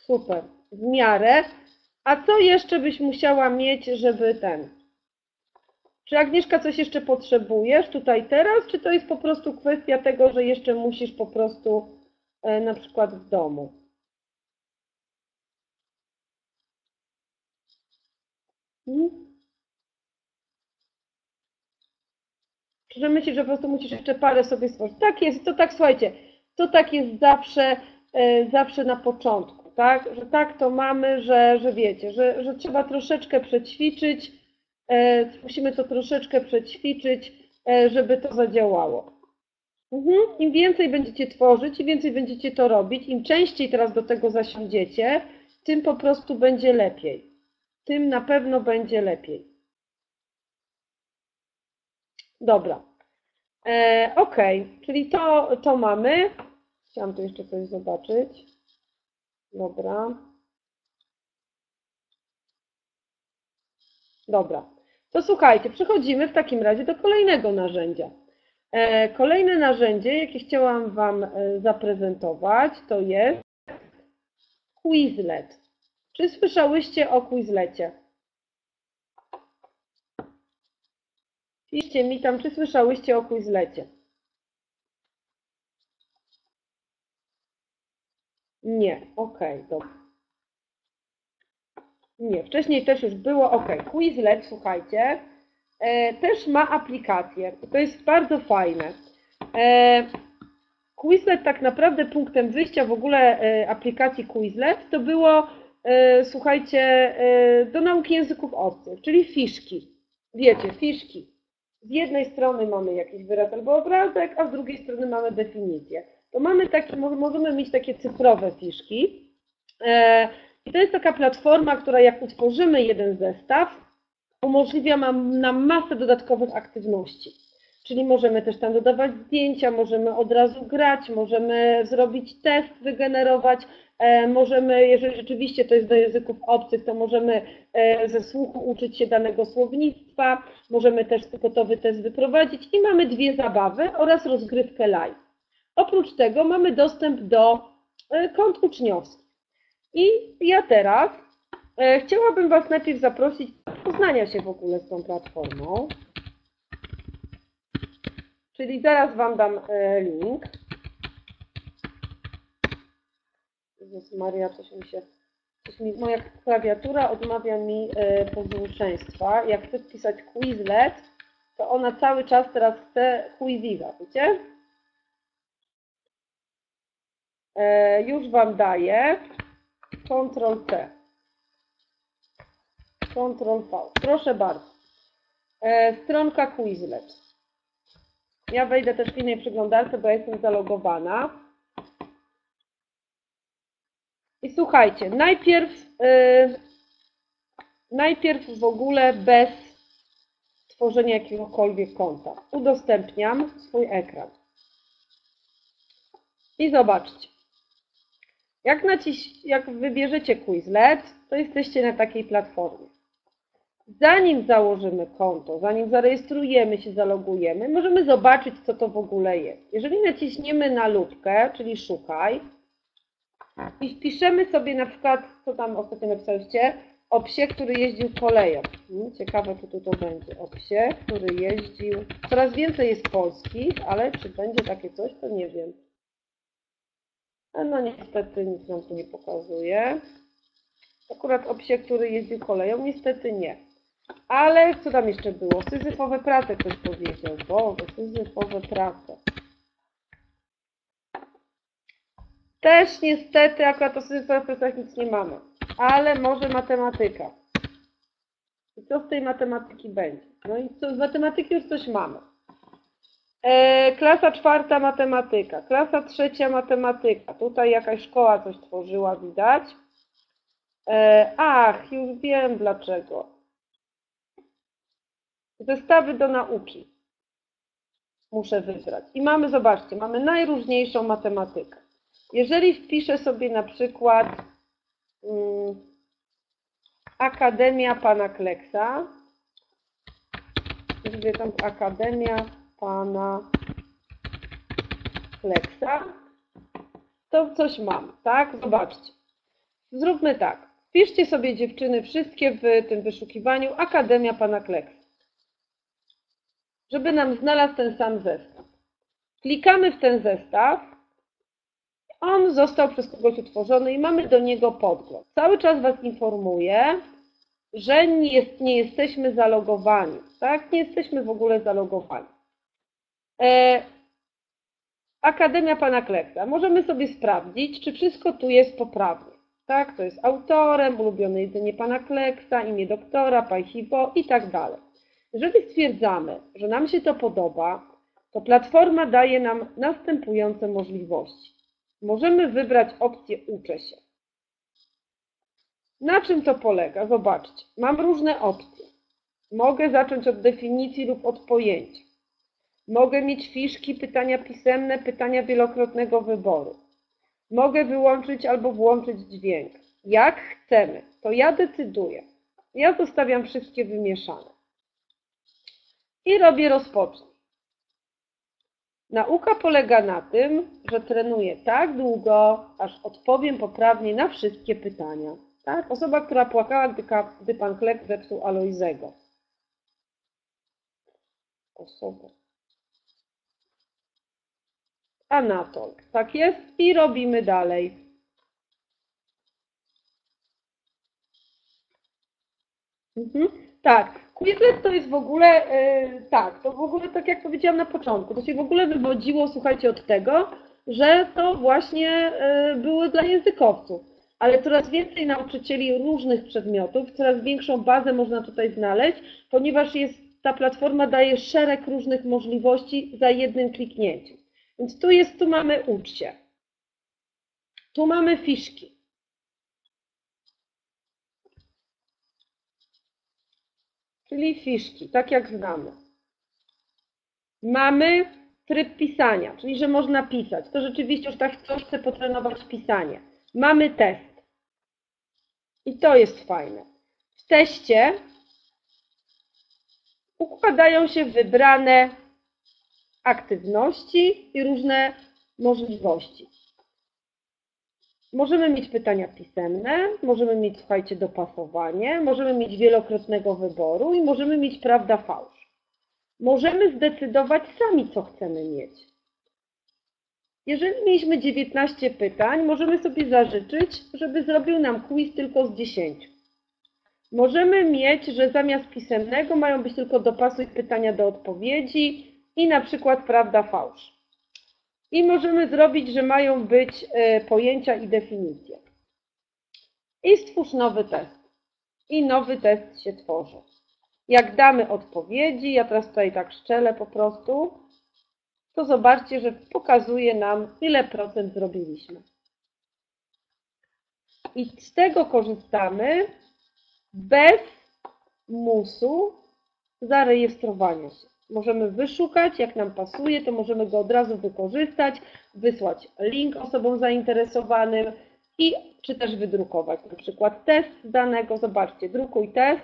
Super, w miarę. A co jeszcze byś musiała mieć, żeby ten... Czy Agnieszka coś jeszcze potrzebujesz tutaj teraz, czy to jest po prostu kwestia tego, że jeszcze musisz po prostu e, na przykład w domu? Hmm? Czy myślisz, że po prostu musisz jeszcze parę sobie stworzyć? Tak jest, to tak, słuchajcie, to tak jest zawsze, e, zawsze na początku. Tak, że tak to mamy, że, że wiecie, że, że trzeba troszeczkę przećwiczyć, e, musimy to troszeczkę przećwiczyć, e, żeby to zadziałało. Mhm. Im więcej będziecie tworzyć, im więcej będziecie to robić, im częściej teraz do tego zasiądziecie, tym po prostu będzie lepiej. Tym na pewno będzie lepiej. Dobra, e, ok, czyli to, to mamy. Chciałam tu jeszcze coś zobaczyć. Dobra. Dobra. To słuchajcie, przechodzimy w takim razie do kolejnego narzędzia. Kolejne narzędzie, jakie chciałam Wam zaprezentować, to jest Quizlet. Czy słyszałyście o Quizlecie? Piszcie mi tam, czy słyszałyście o Quizlecie? Nie, ok, dobra. Nie, wcześniej też już było, ok. Quizlet, słuchajcie, e, też ma aplikację, to jest bardzo fajne. E, Quizlet tak naprawdę punktem wyjścia w ogóle e, aplikacji Quizlet to było, e, słuchajcie, e, do nauki języków obcych, czyli fiszki. Wiecie, fiszki. Z jednej strony mamy jakiś wyraz albo obrazek, a z drugiej strony mamy definicję. To mamy taki, możemy mieć takie cyfrowe fiszki. I to jest taka platforma, która jak utworzymy jeden zestaw, umożliwia nam masę dodatkowych aktywności. Czyli możemy też tam dodawać zdjęcia, możemy od razu grać, możemy zrobić test, wygenerować, możemy, jeżeli rzeczywiście to jest do języków obcych, to możemy ze słuchu uczyć się danego słownictwa, możemy też gotowy test wyprowadzić i mamy dwie zabawy oraz rozgrywkę live. Oprócz tego mamy dostęp do kont uczniowskich. I ja teraz chciałabym Was najpierw zaprosić do poznania się w ogóle z tą platformą. Czyli zaraz Wam dam link. Jezus Maria, coś mi się... Coś mi, moja klawiatura odmawia mi posłuszeństwa. Jak chcę wpisać Quizlet, to ona cały czas teraz chce Quizizza, wiecie? Już Wam daję kontrol C, kontrol V. Proszę bardzo. Stronka Quizlet. Ja wejdę też w innej przeglądarce, bo ja jestem zalogowana. I słuchajcie, najpierw, yy, najpierw w ogóle bez tworzenia jakiegokolwiek konta. Udostępniam swój ekran. I zobaczcie. Jak, naciś, jak wybierzecie Quizlet, to jesteście na takiej platformie. Zanim założymy konto, zanim zarejestrujemy się, zalogujemy, możemy zobaczyć, co to w ogóle jest. Jeżeli naciśniemy na lupkę, czyli szukaj, i wpiszemy sobie na przykład, co tam ostatnio napisałyście, O psie, który jeździł koleją. Ciekawe, co tu to będzie. O psie, który jeździł... Coraz więcej jest polskich, ale czy będzie takie coś, to nie wiem. No niestety nic nam tu nie pokazuje. Akurat o psie, który jeździł koleją, niestety nie. Ale co tam jeszcze było? Syzyfowe prace ktoś powiedział. Boże, syzyfowe prace. Też niestety akurat o syzyfowych pracach nic nie mamy. Ale może matematyka. I co z tej matematyki będzie? No i co, z matematyki już coś mamy. E, klasa czwarta matematyka. Klasa trzecia matematyka. Tutaj jakaś szkoła coś tworzyła, widać. E, ach, już wiem dlaczego. Zestawy do nauki. Muszę wybrać. I mamy, zobaczcie, mamy najróżniejszą matematykę. Jeżeli wpiszę sobie na przykład Akademia Pana Kleksa. Gdzie tam Akademia Pana Kleksa. To coś mam, tak? Zobaczcie. Zróbmy tak. Wpiszcie sobie, dziewczyny, wszystkie w tym wyszukiwaniu Akademia Pana Kleksa. Żeby nam znalazł ten sam zestaw. Klikamy w ten zestaw. On został przez kogoś utworzony i mamy do niego podgląd. Cały czas Was informuję, że nie, jest, nie jesteśmy zalogowani. Tak? Nie jesteśmy w ogóle zalogowani. E, Akademia Pana Kleksa. Możemy sobie sprawdzić, czy wszystko tu jest poprawnie. Tak? To jest autorem, ulubione jedzenie Pana Kleksa, imię doktora, pajchiwo i tak dalej. Jeżeli stwierdzamy, że nam się to podoba, to platforma daje nam następujące możliwości. Możemy wybrać opcję uczę się. Na czym to polega? Zobaczcie. Mam różne opcje. Mogę zacząć od definicji lub od pojęcia. Mogę mieć fiszki, pytania pisemne, pytania wielokrotnego wyboru. Mogę wyłączyć albo włączyć dźwięk. Jak chcemy, to ja decyduję. Ja zostawiam wszystkie wymieszane. I robię rozpocznij. Nauka polega na tym, że trenuję tak długo, aż odpowiem poprawnie na wszystkie pytania. Tak? Osoba, która płakała, gdy, gdy Pan Klek zepsuł Alojzego. Osoba. Anatol. Tak jest i robimy dalej. Mhm. Tak, Quizlet to jest w ogóle, yy, tak, to w ogóle tak jak powiedziałam na początku, to się w ogóle wywodziło, słuchajcie, od tego, że to właśnie yy, było dla językowców, ale coraz więcej nauczycieli różnych przedmiotów, coraz większą bazę można tutaj znaleźć, ponieważ jest, ta platforma daje szereg różnych możliwości za jednym kliknięciem. Więc tu jest, tu mamy ucz się, tu mamy fiszki. Czyli fiszki, tak jak znamy. Mamy tryb pisania, czyli że można pisać. To rzeczywiście już tak ktoś chce potrenować pisanie. Mamy test. I to jest fajne. W teście układają się wybrane aktywności i różne możliwości. Możemy mieć pytania pisemne, możemy mieć, słuchajcie, dopasowanie, możemy mieć wielokrotnego wyboru i możemy mieć prawda, fałsz. Możemy zdecydować sami, co chcemy mieć. Jeżeli mieliśmy dziewiętnaście pytań, możemy sobie zażyczyć, żeby zrobił nam quiz tylko z dziesięciu. Możemy mieć, że zamiast pisemnego mają być tylko dopasuj pytania do odpowiedzi i na przykład prawda, fałsz. I możemy zrobić, że mają być pojęcia i definicje. I stwórz nowy test. I nowy test się tworzy. Jak damy odpowiedzi, ja teraz tutaj tak szczelę po prostu, to zobaczcie, że pokazuje nam, ile procent zrobiliśmy. I z tego korzystamy bez musu zarejestrowania się. Możemy wyszukać, jak nam pasuje, to możemy go od razu wykorzystać, wysłać link osobom zainteresowanym i czy też wydrukować na przykład test danego. Zobaczcie, drukuj test,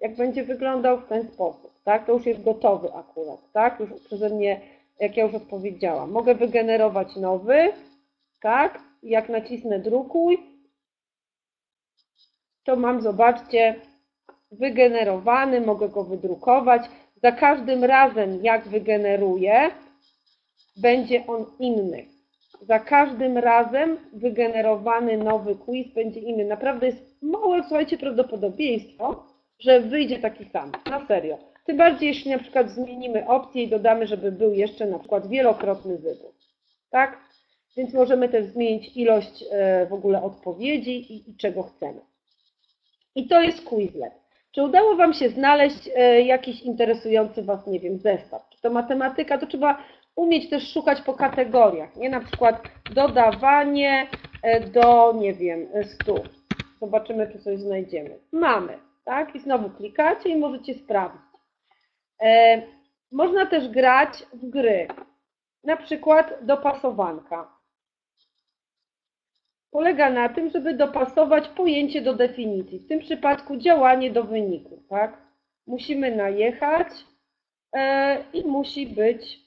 jak będzie wyglądał w ten sposób. Tak? To już jest gotowy akurat, tak? Już przeze mnie, jak ja już odpowiedziałam. Mogę wygenerować nowy, tak? Jak nacisnę drukuj, to mam, zobaczcie, wygenerowany, mogę go wydrukować. Za każdym razem, jak wygeneruję, będzie on inny. Za każdym razem wygenerowany nowy quiz będzie inny. Naprawdę jest małe, słuchajcie, prawdopodobieństwo, że wyjdzie taki sam. Na serio. Tym bardziej, jeśli na przykład zmienimy opcję i dodamy, żeby był jeszcze na przykład wielokrotny wybór. Tak? Więc możemy też zmienić ilość w ogóle odpowiedzi i, i czego chcemy. I to jest Quizlet. Czy udało Wam się znaleźć jakiś interesujący Was, nie wiem, zestaw? Czy to matematyka? To trzeba umieć też szukać po kategoriach, nie? Na przykład dodawanie do, nie wiem, stu. Zobaczymy, czy coś znajdziemy. Mamy, tak? I znowu klikacie i możecie sprawdzić. Można też grać w gry, na przykład dopasowanka. Polega na tym, żeby dopasować pojęcie do definicji. W tym przypadku działanie do wyniku, tak? Musimy najechać i musi być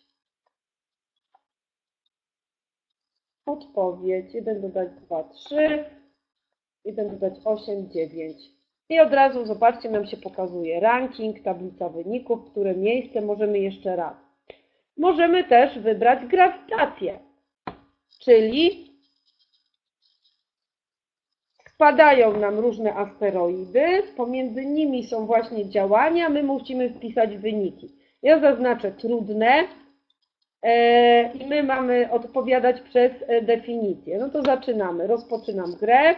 odpowiedź. jeden dodać dwa, trzy, jeden dodać osiem, dziewięć. I od razu, zobaczcie, nam się pokazuje ranking, tablica wyników, które miejsce możemy jeszcze raz. Możemy też wybrać grawitację, czyli spadają nam różne asteroidy, pomiędzy nimi są właśnie działania, my musimy wpisać wyniki. Ja zaznaczę trudne i my mamy odpowiadać przez definicję. No to zaczynamy. Rozpoczynam grę.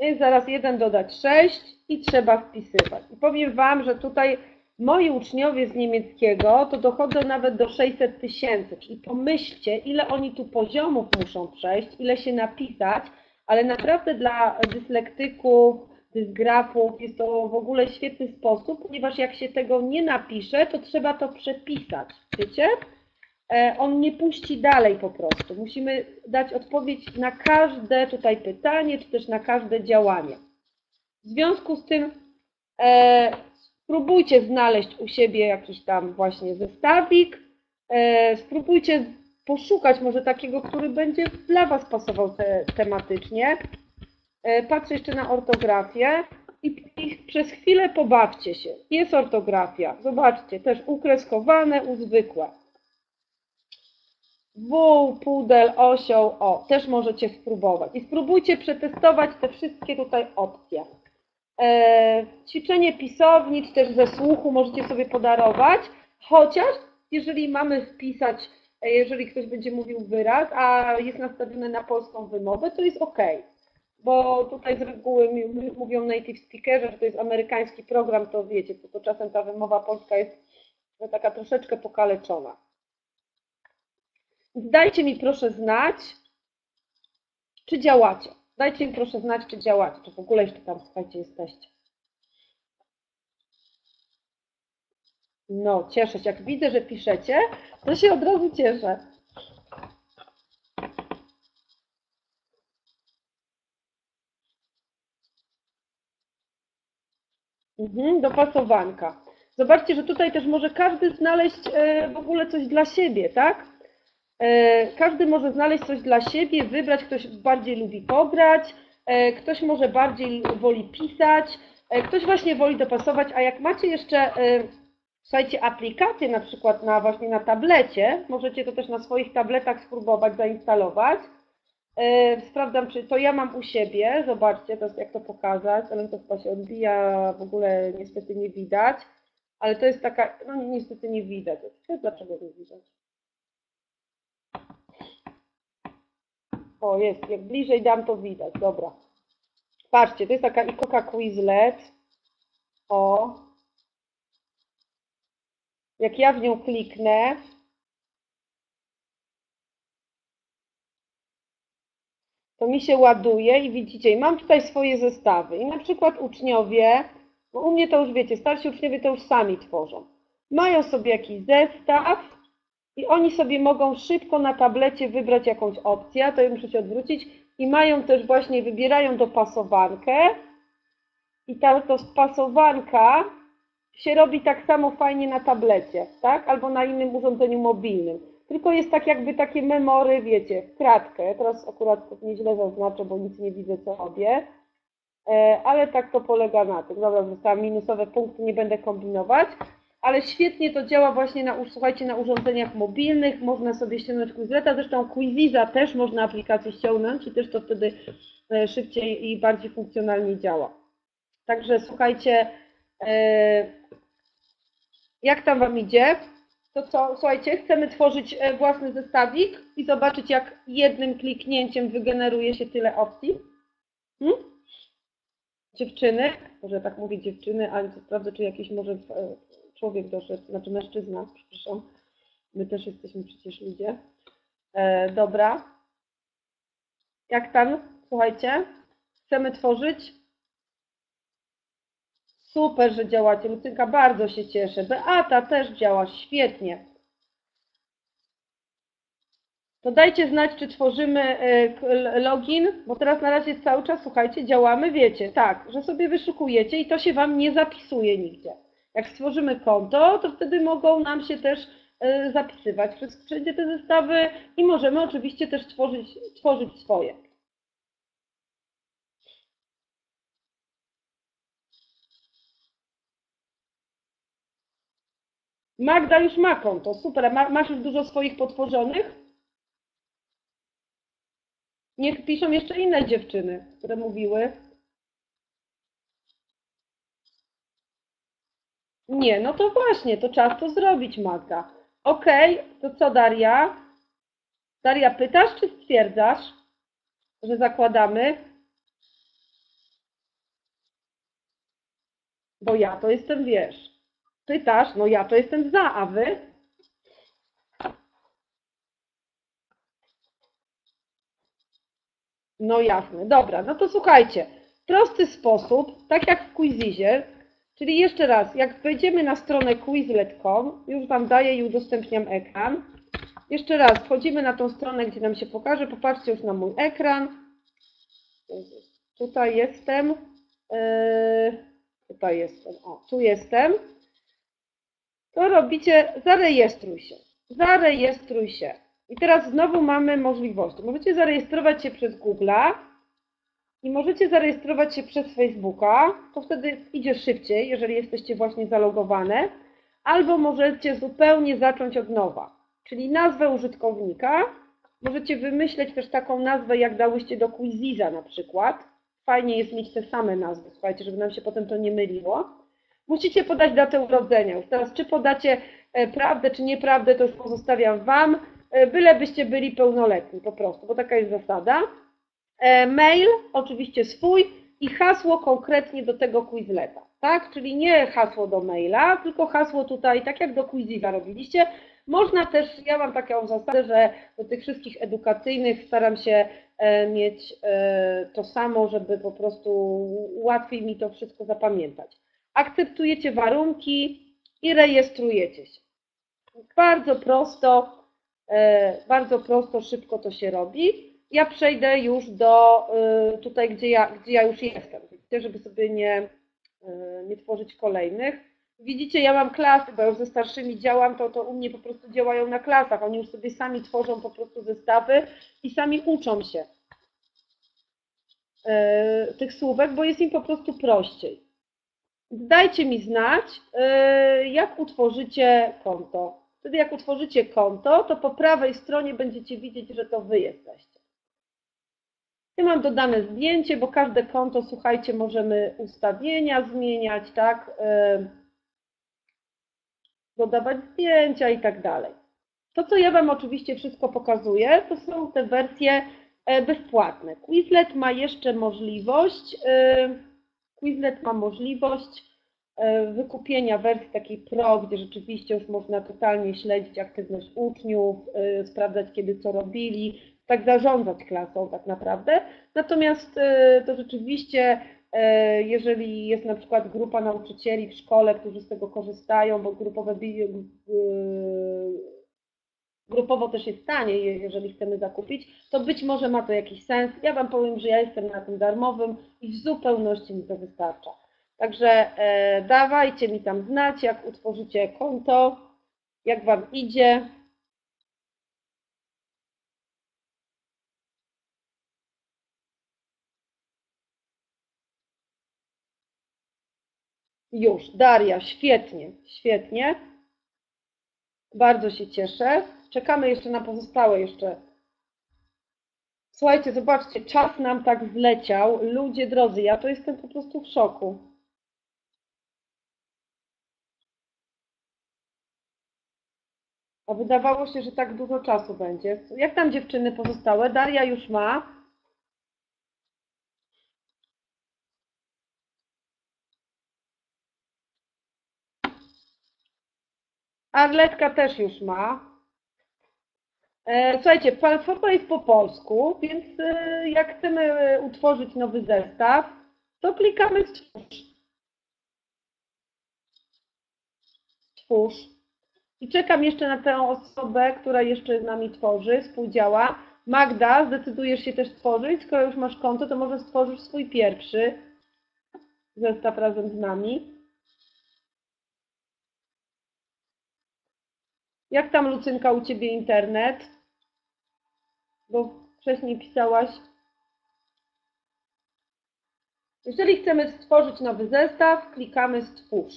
I zaraz jeden dodać sześć i trzeba wpisywać. I powiem Wam, że tutaj moi uczniowie z niemieckiego to dochodzą nawet do sześćset tysięcy. Czyli pomyślcie, ile oni tu poziomów muszą przejść, ile się napisać, ale naprawdę dla dyslektyków, dysgrafów jest to w ogóle świetny sposób, ponieważ jak się tego nie napisze, to trzeba to przepisać, wiecie? On nie puści dalej po prostu. Musimy dać odpowiedź na każde tutaj pytanie, czy też na każde działanie. W związku z tym e, spróbujcie znaleźć u siebie jakiś tam właśnie zestawik, e, spróbujcie poszukać może takiego, który będzie dla Was pasował te, tematycznie. E, patrzę jeszcze na ortografię i, i przez chwilę pobawcie się. Jest ortografia, zobaczcie, też ukreskowane, u zwykłe. Wół, pudel, osioł, o, też możecie spróbować. I spróbujcie przetestować te wszystkie tutaj opcje. E, ćwiczenie pisowni, czy też ze słuchu możecie sobie podarować, chociaż jeżeli mamy wpisać, jeżeli ktoś będzie mówił wyraz, a jest nastawiony na polską wymowę, to jest ok. Bo tutaj z reguły mówią native speakerzy, że to jest amerykański program, to wiecie, to, to czasem ta wymowa polska jest no, taka troszeczkę pokaleczona. Dajcie mi proszę znać, czy działacie. Dajcie mi proszę znać, czy działacie, czy w ogóle jeszcze tam, słuchajcie, jesteście. No, cieszę się. Jak widzę, że piszecie, to się od razu cieszę. Mhm, dopasowanka. Zobaczcie, że tutaj też może każdy znaleźć w ogóle coś dla siebie, tak? Każdy może znaleźć coś dla siebie, wybrać, ktoś bardziej lubi pograć, ktoś może bardziej woli pisać, ktoś właśnie woli dopasować, a jak macie jeszcze, słuchajcie, aplikacje na przykład na, właśnie na tablecie, możecie to też na swoich tabletach spróbować zainstalować. Sprawdzam, czy to ja mam u siebie, zobaczcie, to jest, jak to pokazać, ale to chyba się odbija, w ogóle niestety nie widać, ale to jest taka, no niestety nie widać, dlaczego nie widać? O, jest, jak bliżej dam, to widać, dobra. Patrzcie, to jest taka ikonka Quizlet. O. Jak ja w nią kliknę. To mi się ładuje i widzicie, i mam tutaj swoje zestawy. I na przykład uczniowie, bo u mnie to już wiecie, starsi uczniowie to już sami tworzą. Mają sobie jakiś zestaw. I oni sobie mogą szybko na tablecie wybrać jakąś opcję, a to ja muszę się odwrócić, i mają też właśnie, wybierają dopasowankę i ta dopasowanka się robi tak samo fajnie na tablecie, tak? Albo na innym urządzeniu mobilnym. tylko jest tak jakby takie memory, wiecie, w kratkę. Teraz akurat to nieźle zaznaczę, bo nic nie widzę, co robię. Ale tak to polega na tym. Dobra, zostałam minusowe punkty, nie będę kombinować. Ale świetnie to działa właśnie na, słuchajcie, na urządzeniach mobilnych. Można sobie ściągnąć Quizleta, zresztą Quizizza też można aplikację ściągnąć i też to wtedy szybciej i bardziej funkcjonalnie działa. Także słuchajcie, jak tam Wam idzie? To co, słuchajcie, chcemy tworzyć własny zestawik i zobaczyć, jak jednym kliknięciem wygeneruje się tyle opcji. Hmm? Dziewczyny, może tak mówię dziewczyny, ale sprawdzę, czy jakiś może człowiek doszedł, znaczy mężczyzna, przepraszam. My też jesteśmy przecież ludzie. E, dobra. Jak tam? Słuchajcie, chcemy tworzyć. Super, że działacie. Lucynka, bardzo się cieszę. Beata też działa, świetnie. To dajcie znać, czy tworzymy login, bo teraz na razie cały czas, słuchajcie, działamy, wiecie, tak, że sobie wyszukujecie i to się Wam nie zapisuje nigdzie. Jak stworzymy konto, to wtedy mogą nam się też zapisywać przez wszędzie te zestawy i możemy oczywiście też tworzyć, tworzyć swoje. Magda już ma konto, super, masz już dużo swoich potworzonych? Niech piszą jeszcze inne dziewczyny, które mówiły. Nie, no to właśnie, to czas to zrobić, Magda. Okej, okay, to co, Daria? Daria, pytasz czy stwierdzasz, że zakładamy? Bo ja to jestem, wiesz. Pytasz, no ja to jestem za, a wy? No jasne, dobra, no to słuchajcie, prosty sposób, tak jak w Quizizzie, czyli jeszcze raz, jak wejdziemy na stronę quizlet kropka com, już Wam daję i udostępniam ekran, jeszcze raz wchodzimy na tą stronę, gdzie nam się pokaże, popatrzcie już na mój ekran, tutaj jestem, yy, tutaj jestem, o, tu jestem, to robicie, zarejestruj się, zarejestruj się. I teraz znowu mamy możliwości. Możecie zarejestrować się przez Google'a i możecie zarejestrować się przez Facebooka, to wtedy idzie szybciej, jeżeli jesteście właśnie zalogowane, albo możecie zupełnie zacząć od nowa, czyli nazwę użytkownika. Możecie wymyśleć też taką nazwę, jak dałyście do Quizizza na przykład. Fajnie jest mieć te same nazwy, słuchajcie, żeby nam się potem to nie myliło. Musicie podać datę urodzenia. Już teraz, czy podacie prawdę, czy nieprawdę, to już pozostawiam Wam. Byle byście byli pełnoletni po prostu, bo taka jest zasada. E mail, oczywiście swój i hasło konkretnie do tego Quizleta, tak? Czyli nie hasło do maila, tylko hasło tutaj, tak jak do Quizizza robiliście. Można też, ja mam taką zasadę, że do tych wszystkich edukacyjnych staram się mieć to samo, żeby po prostu łatwiej mi to wszystko zapamiętać. Akceptujecie warunki i rejestrujecie się. Bardzo prosto. Bardzo prosto, szybko to się robi. Ja przejdę już do tutaj, gdzie ja, gdzie ja już jestem, żeby sobie nie, nie tworzyć kolejnych. Widzicie, ja mam klasy, bo już ze starszymi działam, to, to u mnie po prostu działają na klasach. Oni już sobie sami tworzą po prostu zestawy i sami uczą się tych słówek, bo jest im po prostu prościej. Dajcie mi znać, jak utworzycie konto. Wtedy jak utworzycie konto, to po prawej stronie będziecie widzieć, że to Wy jesteście. Ja mam dodane zdjęcie, bo każde konto, słuchajcie, możemy ustawienia zmieniać, tak, dodawać zdjęcia i tak dalej. To, co ja Wam oczywiście wszystko pokazuję, to są te wersje bezpłatne. Quizlet ma jeszcze możliwość, Quizlet ma możliwość wykupienia wersji takiej pro, gdzie rzeczywiście już można totalnie śledzić aktywność uczniów, yy, sprawdzać, kiedy co robili, tak zarządzać klasą tak naprawdę. Natomiast yy, to rzeczywiście, yy, jeżeli jest na przykład grupa nauczycieli w szkole, którzy z tego korzystają, bo grupowe, yy, grupowo też jest taniej, jeżeli chcemy zakupić, to być może ma to jakiś sens. Ja Wam powiem, że ja jestem na tym darmowym i w zupełności mi to wystarcza. Także e, dawajcie mi tam znać, jak utworzycie konto, jak Wam idzie. Już, Daria, świetnie, świetnie. Bardzo się cieszę. Czekamy jeszcze na pozostałe jeszcze. Słuchajcie, zobaczcie, czas nam tak zleciał. Ludzie drodzy, ja to jestem po prostu w szoku. A wydawało się, że tak dużo czasu będzie. Jak tam dziewczyny pozostałe? Daria już ma. Arletka też już ma. Słuchajcie, platforma jest po polsku, więc jak chcemy utworzyć nowy zestaw, to klikamy stwórz. Stwórz. I czekam jeszcze na tę osobę, która jeszcze z nami tworzy, współdziała. Magda, zdecydujesz się też stworzyć, skoro już masz konto, to może stworzysz swój pierwszy zestaw razem z nami. Jak tam, Lucynka, u Ciebie internet? Bo wcześniej pisałaś. Jeżeli chcemy stworzyć nowy zestaw, klikamy stwórz.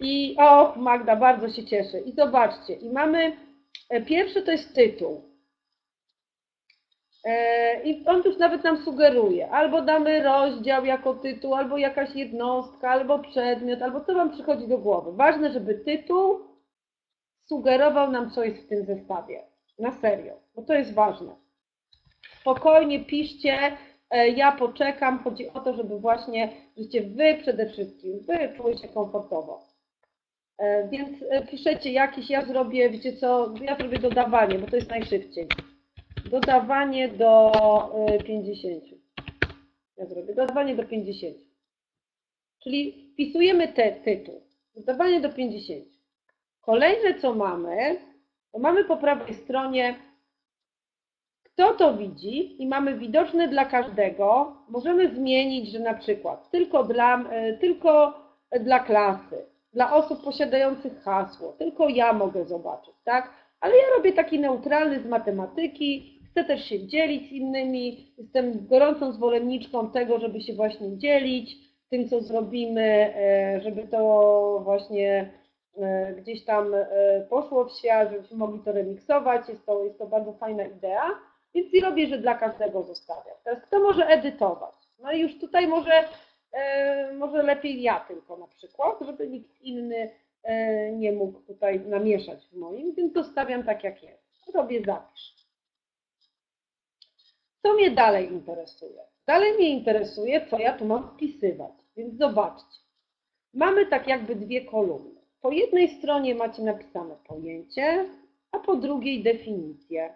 I o, Magda, bardzo się cieszę. I zobaczcie, i mamy, pierwszy to jest tytuł. I on już nawet nam sugeruje, albo damy rozdział jako tytuł, albo jakaś jednostka, albo przedmiot, albo co Wam przychodzi do głowy. Ważne, żeby tytuł sugerował nam, co jest w tym zestawie. Na serio, bo to jest ważne. Spokojnie piszcie, ja poczekam. Chodzi o to, żeby właśnie, żebyście Wy przede wszystkim, Wy czuły się komfortowo. Więc piszecie jakieś, ja zrobię, wiecie co, ja zrobię dodawanie, bo to jest najszybciej. Dodawanie do pięćdziesięciu. Ja zrobię dodawanie do pięćdziesięciu. Czyli wpisujemy ten tytuł. Dodawanie do pięćdziesięciu. Kolejne co mamy, to mamy po prawej stronie kto to widzi i mamy widoczne dla każdego. Możemy zmienić, że na przykład tylko dla, tylko dla klasy, dla osób posiadających hasło, tylko ja mogę zobaczyć, tak? Ale ja robię taki neutralny z matematyki, chcę też się dzielić z innymi, jestem gorącą zwolenniczką tego, żeby się właśnie dzielić tym, co zrobimy, żeby to właśnie gdzieś tam poszło w świat, żebyśmy mogli to remiksować, jest to, jest to bardzo fajna idea, więc i robię, że dla każdego zostawiam. Teraz kto może edytować? No i już tutaj może, może lepiej ja tylko na przykład, żeby nikt inny nie mógł tutaj namieszać w moim, więc zostawiam tak jak jest. Robię zapisz. Co mnie dalej interesuje? Dalej mnie interesuje, co ja tu mam wpisywać, więc zobaczcie. Mamy tak jakby dwie kolumny. Po jednej stronie macie napisane pojęcie, a po drugiej definicję.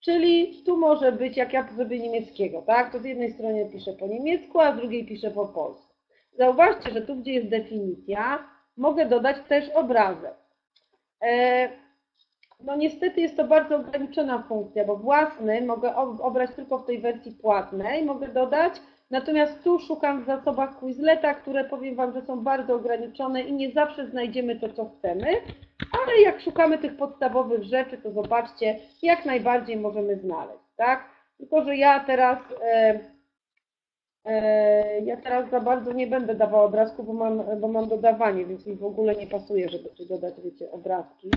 Czyli tu może być, jak ja zrobię niemieckiego, tak? To z jednej strony piszę po niemiecku, a z drugiej piszę po polsku. Zauważcie, że tu gdzie jest definicja, mogę dodać też obrazek. No niestety jest to bardzo ograniczona funkcja, bo własny mogę obrać tylko w tej wersji płatnej, mogę dodać, natomiast tu szukam w zasobach Quizleta, które powiem Wam, że są bardzo ograniczone i nie zawsze znajdziemy to, co chcemy, ale jak szukamy tych podstawowych rzeczy, to zobaczcie, jak najbardziej możemy znaleźć, tak? Tylko że ja teraz... Ja teraz za bardzo nie będę dawała obrazku, bo mam, bo mam dodawanie, więc mi w ogóle nie pasuje, żeby tu dodać, wiecie, obrazki,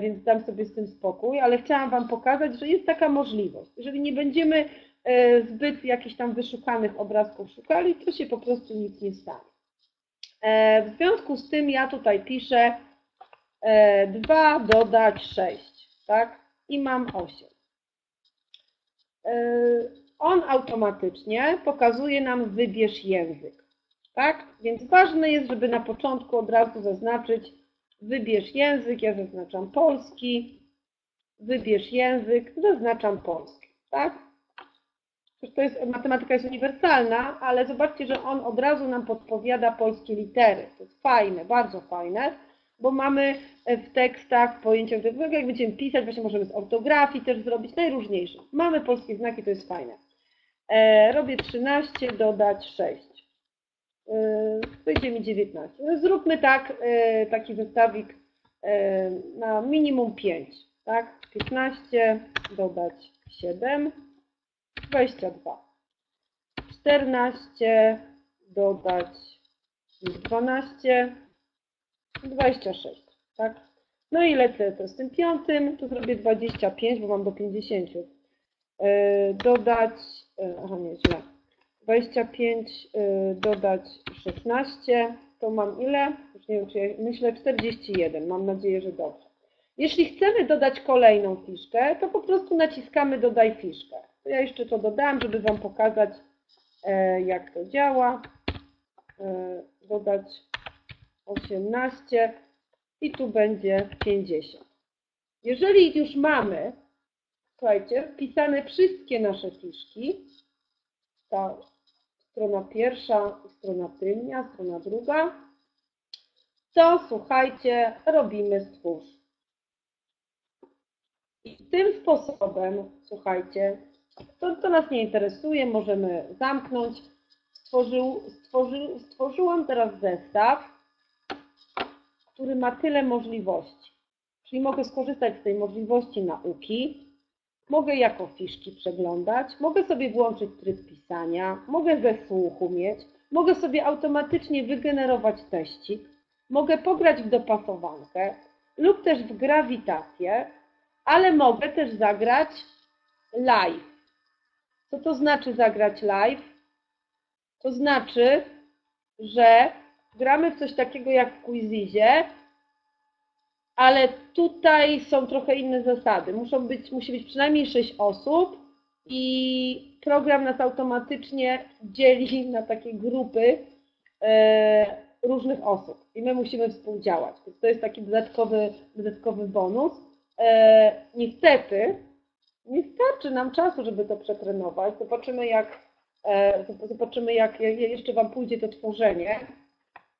więc dam sobie z tym spokój, ale chciałam Wam pokazać, że jest taka możliwość. Jeżeli nie będziemy zbyt jakichś tam wyszukanych obrazków szukali, to się po prostu nic nie stanie. W związku z tym ja tutaj piszę dwa dodać sześć, tak? I mam osiem. On automatycznie pokazuje nam wybierz język, tak? Więc ważne jest, żeby na początku od razu zaznaczyć wybierz język, ja zaznaczam polski, wybierz język, zaznaczam polski, tak? To jest, matematyka jest uniwersalna, ale zobaczcie, że on od razu nam podpowiada polskie litery. To jest fajne, bardzo fajne, bo mamy w tekstach, w pojęciach, jak będziemy pisać, właśnie możemy z ortografii też zrobić najróżniejsze. Mamy polskie znaki, to jest fajne. Robię trzynaście, dodać sześć. Wyjdzie mi dziewiętnaście. Zróbmy tak, taki zestawik na minimum pięć. Tak? piętnaście, dodać siedem, dwadzieścia dwa. czternaście dodać dwanaście, dwadzieścia sześć, tak? No i lecę to z tym piątym, tu zrobię dwadzieścia pięć, bo mam do pięćdziesięciu. Dodać, aha, nie, źle. dwadzieścia pięć dodać szesnaście, to mam ile? Już nie wiem, czy ja, myślę czterdzieści jeden, mam nadzieję, że dobrze. Jeśli chcemy dodać kolejną fiszkę, to po prostu naciskamy dodaj fiszkę. To ja jeszcze to dodałam, żeby Wam pokazać, jak to działa. Dodać osiemnaście i tu będzie pięćdziesiąt. Jeżeli już mamy, słuchajcie, wpisane wszystkie nasze fiszki, ta strona pierwsza, strona tylnia, strona druga, to słuchajcie, robimy stwórz. I tym sposobem, słuchajcie, to, to nas nie interesuje, możemy zamknąć. Stworzył, stworzy, stworzyłam teraz zestaw, który ma tyle możliwości. Czyli mogę skorzystać z tej możliwości nauki, mogę jako fiszki przeglądać, mogę sobie włączyć tryb pisania, mogę ze słuchu mieć, mogę sobie automatycznie wygenerować teścik, mogę pograć w dopasowankę lub też w grawitację, ale mogę też zagrać live. Co to znaczy zagrać live? To znaczy, że gramy w coś takiego jak w Quizizzie, ale tutaj są trochę inne zasady. Muszą być, musi być przynajmniej sześć osób i program nas automatycznie dzieli na takie grupy yy, różnych osób i my musimy współdziałać. Więc to jest taki dodatkowy, dodatkowy bonus. Niestety nie starczy nam czasu, żeby to przetrenować. Zobaczymy, jak, zobaczymy jak jeszcze Wam pójdzie to tworzenie.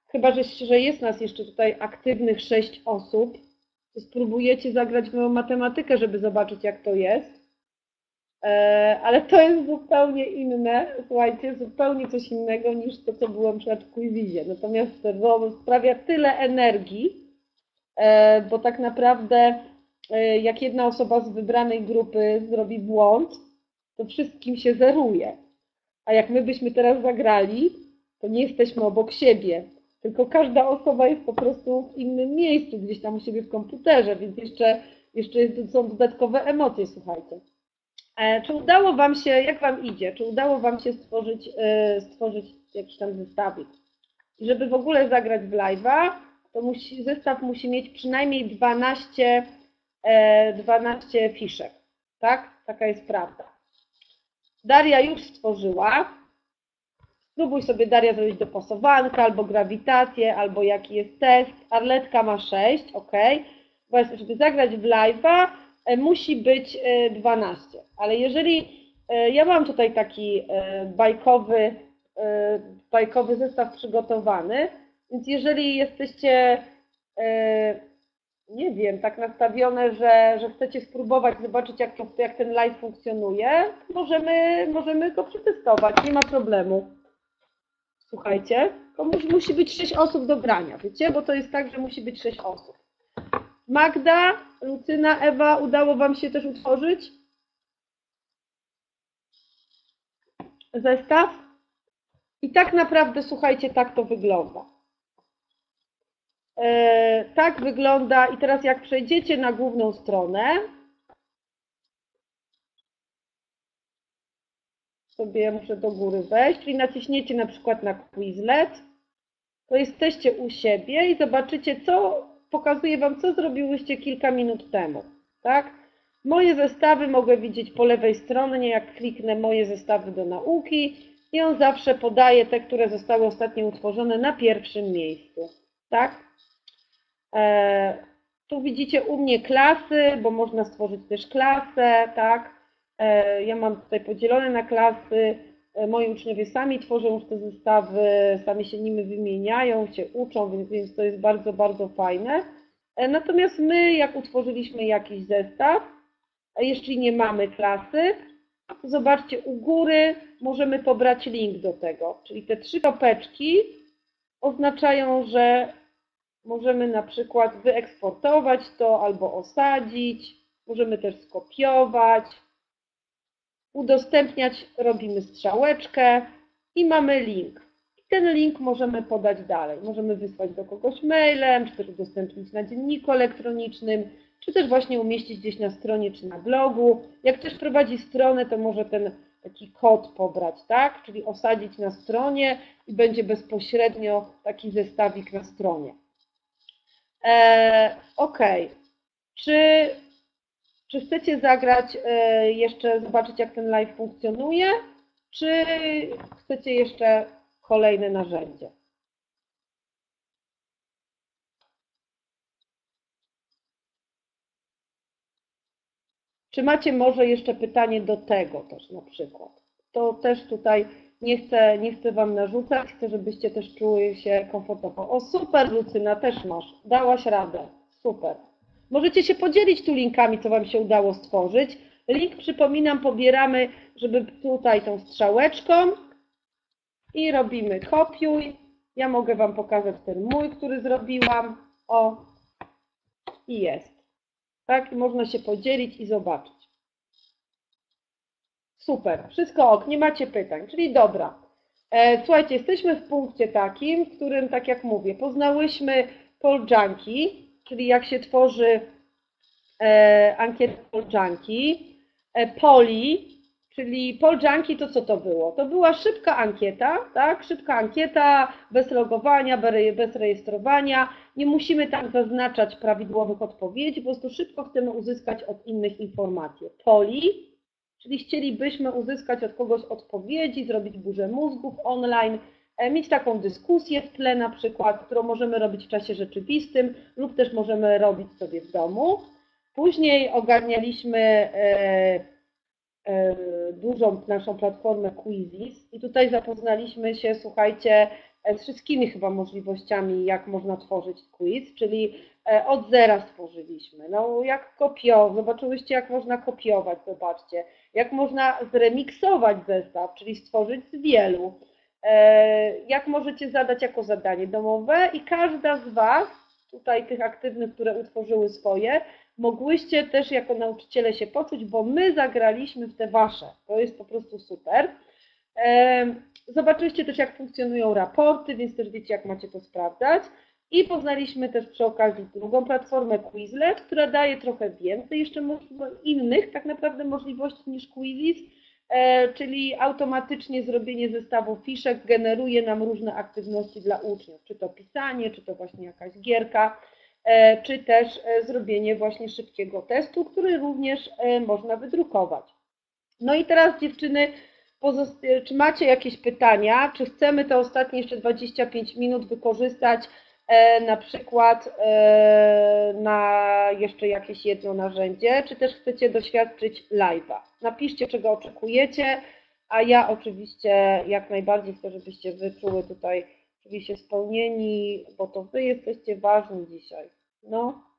Chyba, że, że jest nas jeszcze tutaj aktywnych sześć osób, to spróbujecie zagrać moją matematykę, żeby zobaczyć, jak to jest. Ale to jest zupełnie inne, słuchajcie, zupełnie coś innego niż to, co było np. w Quizizzie. Natomiast sprawia tyle energii, bo tak naprawdę jak jedna osoba z wybranej grupy zrobi błąd, to wszystkim się zeruje. A jak my byśmy teraz zagrali, to nie jesteśmy obok siebie, tylko każda osoba jest po prostu w innym miejscu, gdzieś tam u siebie w komputerze, więc jeszcze, jeszcze jest, są dodatkowe emocje, słuchajcie. Czy udało Wam się, jak Wam idzie, czy udało Wam się stworzyć, stworzyć jakiś tam zestawik? I żeby w ogóle zagrać w live'a, to musi, zestaw musi mieć przynajmniej dwanaście fiszek, tak? Taka jest prawda. Daria już stworzyła. Spróbuj sobie, Daria, zrobić dopasowankę, albo grawitację, albo jaki jest test. Arletka ma sześć, ok. Właśnie, żeby zagrać w live'a, musi być dwanaście. Ale jeżeli, ja mam tutaj taki bajkowy, bajkowy zestaw przygotowany, więc jeżeli jesteście, nie wiem, tak nastawione, że, że chcecie spróbować, zobaczyć, jak, to, jak ten live funkcjonuje, możemy, możemy go przetestować, nie ma problemu. Słuchajcie, to musi, musi być sześć osób do grania, wiecie, bo to jest tak, że musi być sześć osób. Magda, Lucyna, Ewa, udało Wam się też utworzyć zestaw? I tak naprawdę, słuchajcie, tak to wygląda. Tak wygląda i teraz jak przejdziecie na główną stronę, sobie muszę do góry wejść, czyli naciśniecie na przykład na Quizlet, to jesteście u siebie i zobaczycie, co pokazuje Wam, co zrobiłyście kilka minut temu, tak? Moje zestawy mogę widzieć po lewej stronie, jak kliknę moje zestawy do nauki i on zawsze podaje te, które zostały ostatnio utworzone na pierwszym miejscu, tak? Tu widzicie u mnie klasy, bo można stworzyć też klasę, tak? Ja mam tutaj podzielone na klasy, moi uczniowie sami tworzą już te zestawy, sami się nimi wymieniają, się uczą, więc to jest bardzo, bardzo fajne. Natomiast my, jak utworzyliśmy jakiś zestaw, jeśli nie mamy klasy, to zobaczcie, u góry możemy pobrać link do tego, czyli te trzy kropeczki oznaczają, że możemy na przykład wyeksportować to albo osadzić, możemy też skopiować, udostępniać, robimy strzałeczkę, i mamy link. I ten link możemy podać dalej. Możemy wysłać do kogoś mailem, czy też udostępnić na dzienniku elektronicznym, czy też właśnie umieścić gdzieś na stronie, czy na blogu. Jak ktoś prowadzi stronę, to może ten taki kod pobrać, tak? Czyli osadzić na stronie i będzie bezpośrednio taki zestawik na stronie. E, ok. Czy, czy chcecie zagrać e, jeszcze, zobaczyć jak ten live funkcjonuje, czy chcecie jeszcze kolejne narzędzie? Czy macie może jeszcze pytanie do tego też na przykład? To też tutaj nie chcę, nie chcę Wam narzucać, chcę, żebyście też czuły się komfortowo. O super, Lucyna, też masz, dałaś radę, super. Możecie się podzielić tu linkami, co Wam się udało stworzyć. Link, przypominam, pobieramy, żeby tutaj tą strzałeczką i robimy kopiuj. Ja mogę Wam pokazać ten mój, który zrobiłam. O, i jest. Tak, i można się podzielić i zobaczyć. Super, wszystko ok, nie macie pytań, czyli dobra. Słuchajcie, jesteśmy w punkcie takim, w którym, tak jak mówię, poznałyśmy poljanki, czyli jak się tworzy e, ankietę poljanki, e, poli, czyli poljanki to co to było? To była szybka ankieta, tak? Szybka ankieta, bez logowania, bez rejestrowania. Nie musimy tam zaznaczać prawidłowych odpowiedzi, po prostu szybko chcemy uzyskać od innych informacje. Poli, czyli chcielibyśmy uzyskać od kogoś odpowiedzi, zrobić burzę mózgów online, mieć taką dyskusję w tle na przykład, którą możemy robić w czasie rzeczywistym lub też możemy robić sobie w domu. Później ogarnialiśmy e, e, dużą naszą platformę Quizizz i tutaj zapoznaliśmy się, słuchajcie, z wszystkimi chyba możliwościami, jak można tworzyć quiz, czyli od zera stworzyliśmy. No jak kopiować, zobaczyłyście jak można kopiować, zobaczcie. Jak można zremiksować zestaw, czyli stworzyć z wielu. Jak możecie zadać jako zadanie domowe i każda z Was, tutaj tych aktywnych, które utworzyły swoje, mogłyście też jako nauczyciele się poczuć, bo my zagraliśmy w te Wasze. To jest po prostu super. Zobaczyliście też jak funkcjonują raporty, więc też wiecie jak macie to sprawdzać i poznaliśmy też przy okazji drugą platformę Quizlet, która daje trochę więcej jeszcze innych tak naprawdę możliwości niż Quizizz, czyli automatycznie zrobienie zestawu fiszek generuje nam różne aktywności dla uczniów, czy to pisanie, czy to właśnie jakaś gierka, czy też zrobienie właśnie szybkiego testu, który również można wydrukować. No i teraz dziewczyny, czy macie jakieś pytania, czy chcemy te ostatnie jeszcze dwadzieścia pięć minut wykorzystać e, na przykład e, na jeszcze jakieś jedno narzędzie, czy też chcecie doświadczyć live'a. Napiszcie, czego oczekujecie, a ja oczywiście jak najbardziej chcę, żebyście wyczuły tutaj, czyli się spełnieni, bo to Wy jesteście ważni dzisiaj. No.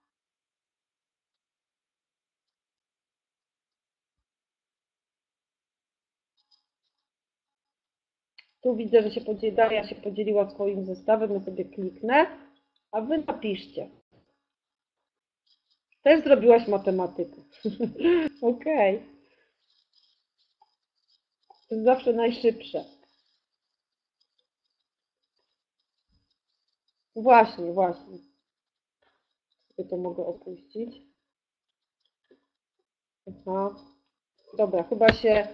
Tu widzę, że się podzieli, Daria się podzieliła swoim zestawem, ja sobie kliknę, a Wy napiszcie. Też zrobiłaś matematykę. Okej. Okay. To jest zawsze najszybsze. Właśnie, właśnie. Sobie to mogę opuścić. Aha. Dobra, chyba się...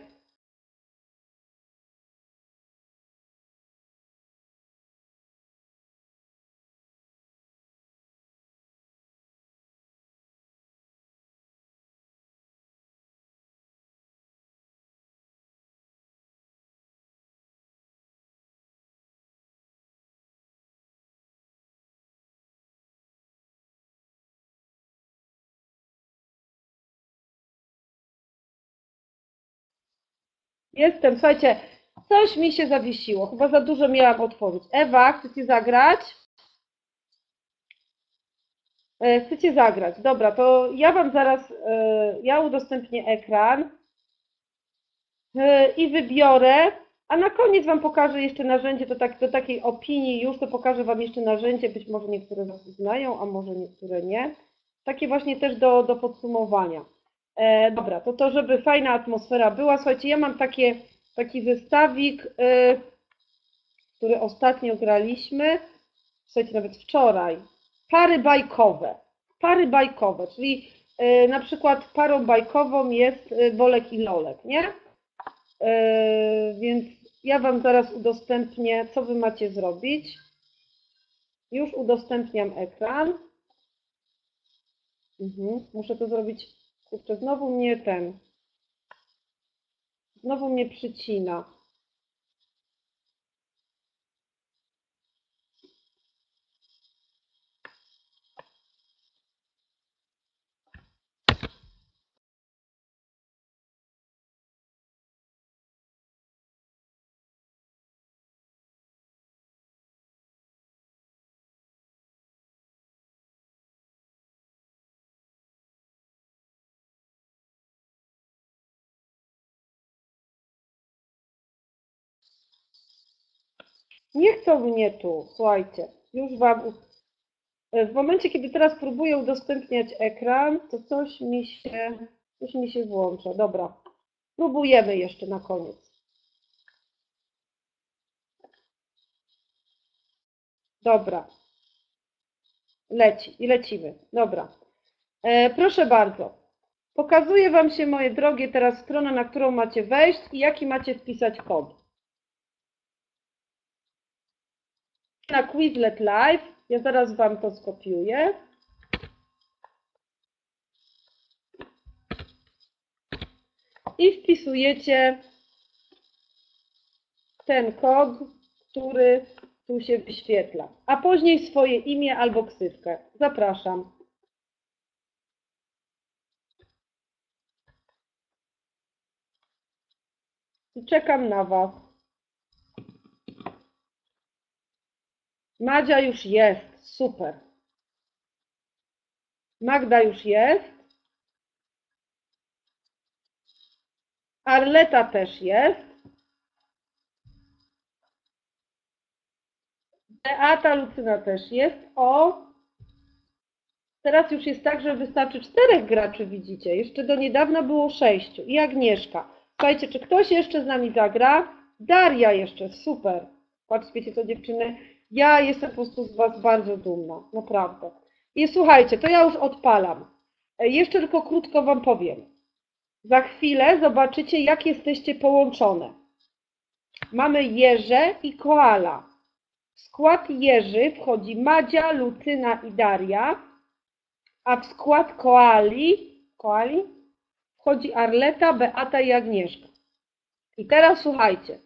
Jestem, słuchajcie, coś mi się zawiesiło, chyba za dużo miałam otworzyć. Ewa, chcecie zagrać? E, chcecie zagrać, dobra, to ja Wam zaraz, e, ja udostępnię ekran e, i wybiorę, a na koniec Wam pokażę jeszcze narzędzie, do, tak, do takiej opinii już, to pokażę Wam jeszcze narzędzie, być może niektóre Was znają, a może niektóre nie. Takie właśnie też do, do podsumowania. E, dobra, to to, żeby fajna atmosfera była. Słuchajcie, ja mam takie, taki zestawik, y, który ostatnio graliśmy, słuchajcie, nawet wczoraj, pary bajkowe. Pary bajkowe, czyli y, na przykład parą bajkową jest Bolek i Lolek, nie? Y, więc ja Wam zaraz udostępnię, co Wy macie zrobić. Już udostępniam ekran. Mhm. Muszę to zrobić, kurczę, znowu mnie ten, znowu mnie przycina. Nie chcą mnie tu, słuchajcie, już Wam... W momencie, kiedy teraz próbuję udostępniać ekran, to coś mi się, coś mi się włącza. Dobra, próbujemy jeszcze na koniec. Dobra, leci i lecimy. Dobra, e, proszę bardzo. Pokazuję Wam się, moje drogie, teraz stronę, na którą macie wejść i jaki macie wpisać kod. Na Quizlet Live. Ja zaraz Wam to skopiuję. I wpisujecie ten kod, który tu się wyświetla. A później swoje imię albo ksywkę. Zapraszam. I czekam na Was. Madzia już jest, super. Magda już jest. Arleta też jest. Beata, Lucyna też jest. O! Teraz już jest tak, że wystarczy czterech graczy, widzicie. Jeszcze do niedawna było sześciu. I Agnieszka. Słuchajcie, czy ktoś jeszcze z nami zagra? Daria jeszcze, super. Patrzcie, wiecie co, dziewczyny? Ja jestem po prostu z Was bardzo dumna, naprawdę. I słuchajcie, to ja już odpalam. Jeszcze tylko krótko Wam powiem. Za chwilę zobaczycie, jak jesteście połączone. Mamy jeże i koala. W skład jeży wchodzi Madzia, Lucyna i Daria, a w skład koali, koali wchodzi Arleta, Beata i Agnieszka. I teraz słuchajcie.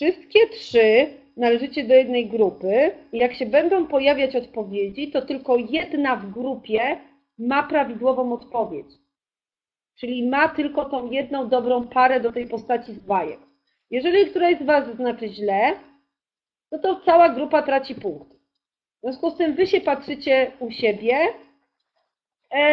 Wszystkie trzy należycie do jednej grupy i jak się będą pojawiać odpowiedzi, to tylko jedna w grupie ma prawidłową odpowiedź. Czyli ma tylko tą jedną dobrą parę do tej postaci z bajek. Jeżeli któraś z Was znaczy źle, no to cała grupa traci punkty. W związku z tym Wy się patrzycie u siebie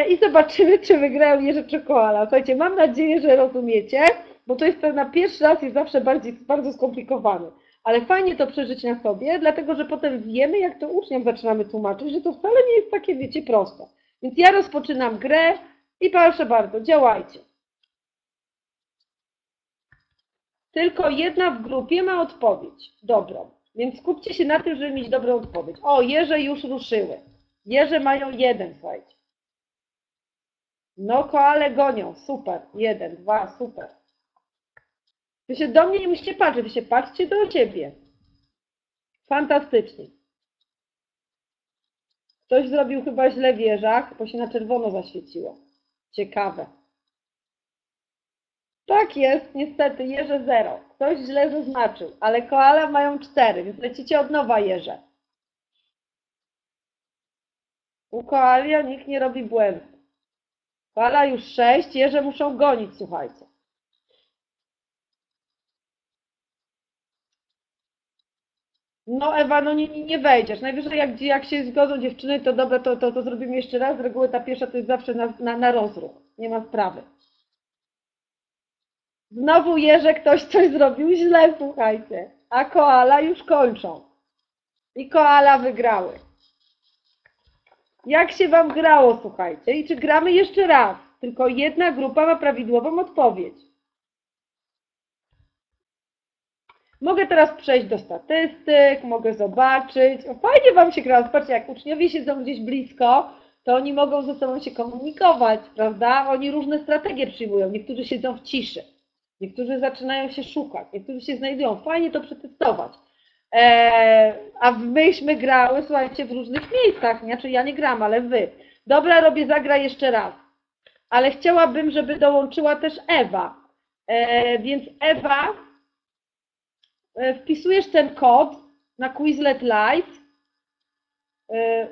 i zobaczymy, czy wygrają jeże czy koala. Słuchajcie, mam nadzieję, że rozumiecie. Bo to jest na pierwszy raz, jest zawsze bardziej, bardzo skomplikowany. Ale fajnie to przeżyć na sobie, dlatego że potem wiemy, jak to uczniom zaczynamy tłumaczyć, że to wcale nie jest takie, wiecie, proste. Więc ja rozpoczynam grę i proszę bardzo, działajcie. Tylko jedna w grupie ma odpowiedź dobrą, więc skupcie się na tym, żeby mieć dobrą odpowiedź. O, jeże już ruszyły. Jeże mają jeden, słuchajcie. No, koale gonią, super, jeden, dwa, super. Wy się do mnie nie musicie patrzeć, wy się patrzcie do siebie. Fantastycznie. Ktoś zrobił chyba źle w jeżach, bo się na czerwono zaświeciło. Ciekawe. Tak jest, niestety, jeże zero. Ktoś źle zaznaczył, ale koala mają cztery, więc lecicie od nowa jeże. U koalia nikt nie robi błędu. Koala już sześć, jeże muszą gonić, słuchajcie. No Ewa, no nie, nie wejdziesz. Najwyżej jak, jak się zgodzą dziewczyny, to dobra, to, to, to zrobimy jeszcze raz. Z reguły ta pierwsza to jest zawsze na, na, na rozruch. Nie ma sprawy. Znowu jeże, ktoś coś zrobił źle, słuchajcie. A koala już kończą. I koala wygrały. Jak się Wam grało, słuchajcie? I czy gramy jeszcze raz? Tylko jedna grupa ma prawidłową odpowiedź. Mogę teraz przejść do statystyk, mogę zobaczyć. O, fajnie Wam się gra, zobaczcie, jak uczniowie siedzą gdzieś blisko, to oni mogą ze sobą się komunikować, prawda? Oni różne strategie przyjmują, niektórzy siedzą w ciszy, niektórzy zaczynają się szukać, niektórzy się znajdują. Fajnie to przetestować. Eee, a myśmy grały, słuchajcie, w różnych miejscach, nie? Czyli ja nie gram, ale Wy. Dobra, robię zagra jeszcze raz, ale chciałabym, żeby dołączyła też Ewa. Eee, więc Ewa, wpisujesz ten kod na Quizlet Lite.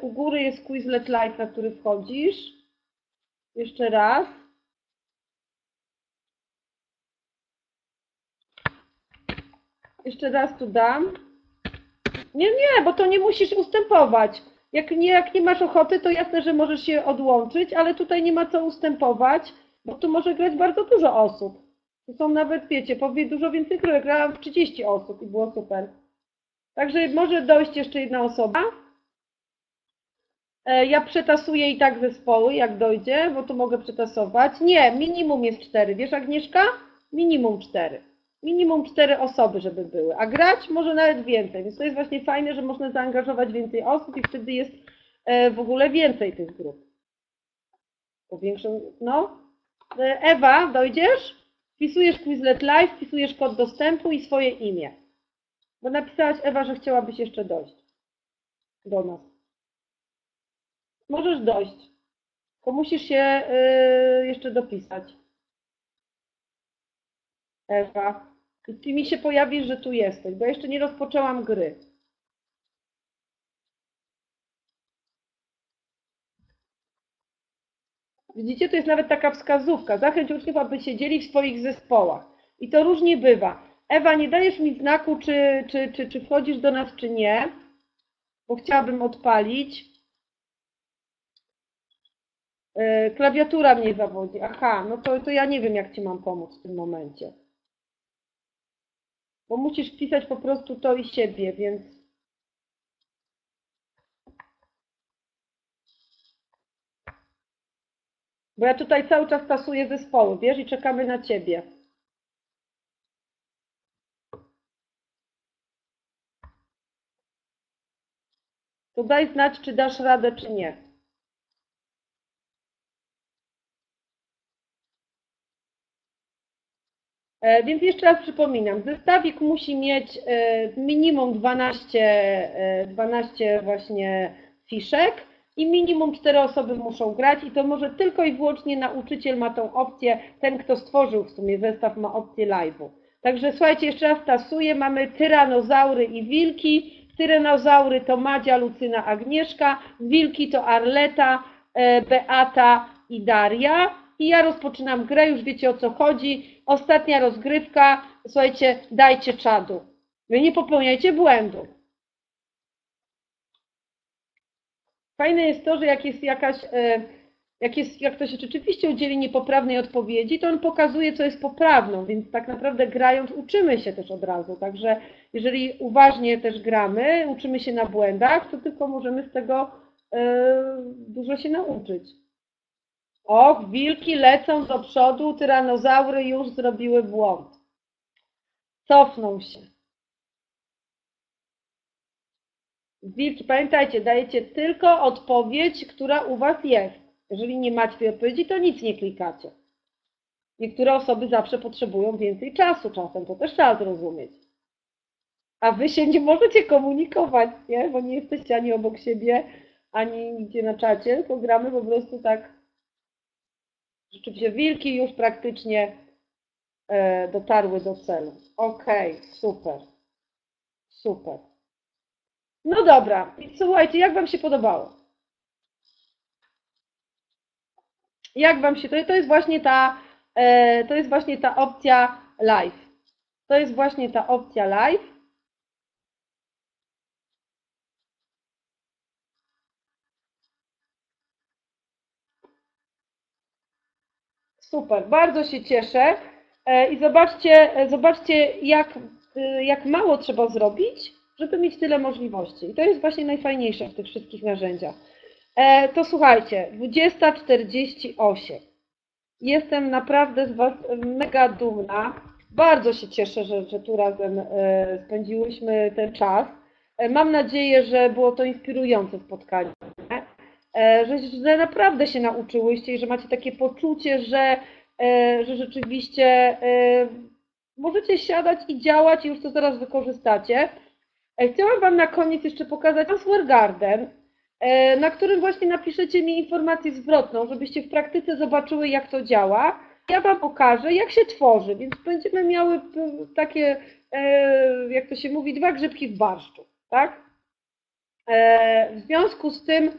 U góry jest Quizlet Lite, na który wchodzisz. Jeszcze raz. Jeszcze raz tu dam. Nie, nie, bo to nie musisz ustępować. Jak nie, jak nie masz ochoty, to jasne, że możesz się odłączyć, ale tutaj nie ma co ustępować, bo tu może grać bardzo dużo osób. Tu są nawet, wiecie, powie dużo więcej królek. Grałam w trzydzieści osób i było super. Także może dojść jeszcze jedna osoba. Ja przetasuję i tak zespoły, jak dojdzie, bo tu mogę przetasować. Nie, minimum jest cztery. Wiesz, Agnieszka? Minimum cztery. Minimum cztery osoby, żeby były. A grać może nawet więcej. Więc to jest właśnie fajne, że można zaangażować więcej osób i wtedy jest w ogóle więcej tych grup. Powiększą, no. Ewa, dojdziesz? Wpisujesz Quizlet Live, wpisujesz kod dostępu i swoje imię. Bo napisałaś, Ewa, że chciałabyś jeszcze dojść do nas. Możesz dojść, tylko musisz się yy, jeszcze dopisać. Ewa, i mi się pojawi, że tu jesteś, bo jeszcze nie rozpoczęłam gry. Widzicie, to jest nawet taka wskazówka. Zachęć uczniów, aby siedzieli w swoich zespołach. I to różnie bywa. Ewa, nie dajesz mi znaku, czy, czy, czy, czy wchodzisz do nas, czy nie, bo chciałabym odpalić. Yy, klawiatura mnie zawodzi. Aha, no to, to ja nie wiem, jak Ci mam pomóc w tym momencie. Bo musisz wpisać po prostu to i siebie, więc... Bo ja tutaj cały czas tasuję zespoły, wiesz, i czekamy na Ciebie. To daj znać, czy dasz radę, czy nie. E, więc jeszcze raz przypominam, zestawik musi mieć e, minimum dwanaście, e, dwanaście właśnie fiszek. I minimum cztery osoby muszą grać i to może tylko i wyłącznie nauczyciel ma tą opcję, ten kto stworzył w sumie zestaw ma opcję live'u. Także słuchajcie, jeszcze raz tasuję, mamy tyranozaury i wilki. Tyranozaury to Madzia, Lucyna, Agnieszka, wilki to Arleta, Beata i Daria. I ja rozpoczynam grę, już wiecie, o co chodzi. Ostatnia rozgrywka, słuchajcie, dajcie czadu. Wy nie popełniajcie błędu. Fajne jest to, że jak jest jakaś, jak, jest, jak ktoś rzeczywiście udzieli niepoprawnej odpowiedzi, to on pokazuje, co jest poprawną, więc tak naprawdę grając uczymy się też od razu. Także jeżeli uważnie też gramy, uczymy się na błędach, to tylko możemy z tego yy, dużo się nauczyć. Och, wilki lecą do przodu, tyranozaury już zrobiły błąd. Cofną się. Wilki, pamiętajcie, dajecie tylko odpowiedź, która u Was jest. Jeżeli nie macie tej odpowiedzi, to nic nie klikacie. Niektóre osoby zawsze potrzebują więcej czasu, czasem to też trzeba zrozumieć. A Wy się nie możecie komunikować, nie? Bo nie jesteście ani obok siebie, ani nigdzie na czacie, tylko gramy po prostu tak. Rzeczywiście wilki już praktycznie dotarły do celu. Okej, okay, super, super. No dobra, słuchajcie, jak Wam się podobało? Jak Wam się, to, to jest właśnie ta, e, to jest właśnie ta opcja live. To jest właśnie ta opcja live. Super, bardzo się cieszę e, i zobaczcie, zobaczcie jak, e, jak mało trzeba zrobić, żeby mieć tyle możliwości. I to jest właśnie najfajniejsze w tych wszystkich narzędziach. E, to słuchajcie, dwudziesta czterdzieści osiem. Jestem naprawdę z Was mega dumna, Bardzo się cieszę, że, że tu razem spędziłyśmy ten czas. Mam nadzieję, że było to inspirujące spotkanie, że, że naprawdę się nauczyłyście i że macie takie poczucie, że, że rzeczywiście możecie siadać i działać i już to zaraz wykorzystacie. Chciałam Wam na koniec jeszcze pokazać AnswerGarden, na którym właśnie napiszecie mi informację zwrotną, żebyście w praktyce zobaczyły, jak to działa. Ja Wam pokażę, jak się tworzy, więc będziemy miały takie, jak to się mówi, dwa grzybki w barszczu, tak? W związku z tym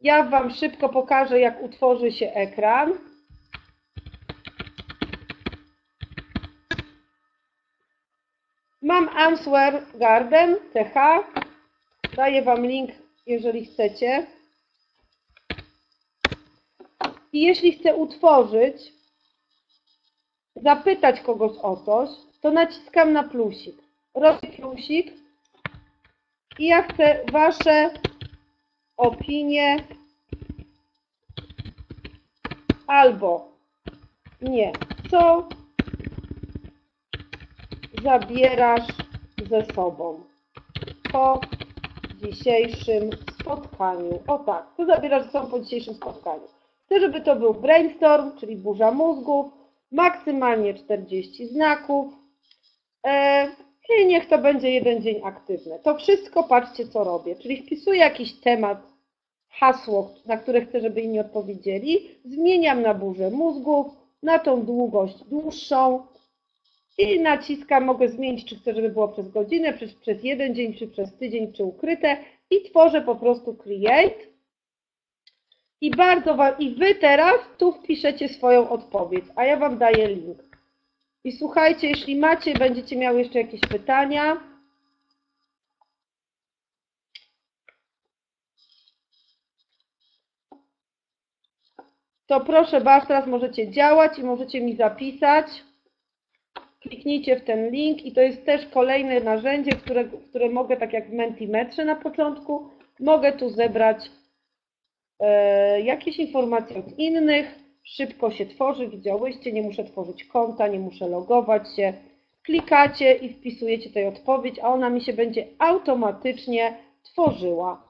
ja Wam szybko pokażę, jak utworzy się ekran. Mam AnswerGarden T H, daję Wam link, jeżeli chcecie. I jeśli chcę utworzyć, zapytać kogoś o coś, to naciskam na plusik. Robię plusik i ja chcę Wasze opinie albo nie. Co zabierasz ze sobą po dzisiejszym spotkaniu? O tak, co zabierasz ze sobą po dzisiejszym spotkaniu? Chcę, żeby to był brainstorm, czyli burza mózgów, maksymalnie czterdzieści znaków e, i niech to będzie jeden dzień aktywny. To wszystko, patrzcie, co robię, czyli wpisuję jakiś temat, hasło, na które chcę, żeby inni odpowiedzieli, zmieniam na burzę mózgów, na tą długość dłuższą i naciskam, mogę zmienić, czy chcę, żeby było przez godzinę, przez, przez jeden dzień, czy przez tydzień, czy ukryte i tworzę po prostu create. I bardzo wam, i Wy teraz tu wpiszecie swoją odpowiedź, a ja Wam daję link. I słuchajcie, jeśli macie, będziecie miały jeszcze jakieś pytania. To proszę bardzo, teraz możecie działać i możecie mi zapisać. Kliknijcie w ten link i to jest też kolejne narzędzie, które, które mogę, tak jak w Mentimetrze na początku, mogę tu zebrać jakieś informacje od innych, szybko się tworzy, widziałyście, nie muszę tworzyć konta, nie muszę logować się, klikacie i wpisujecie tutaj odpowiedź, a ona mi się będzie automatycznie tworzyła.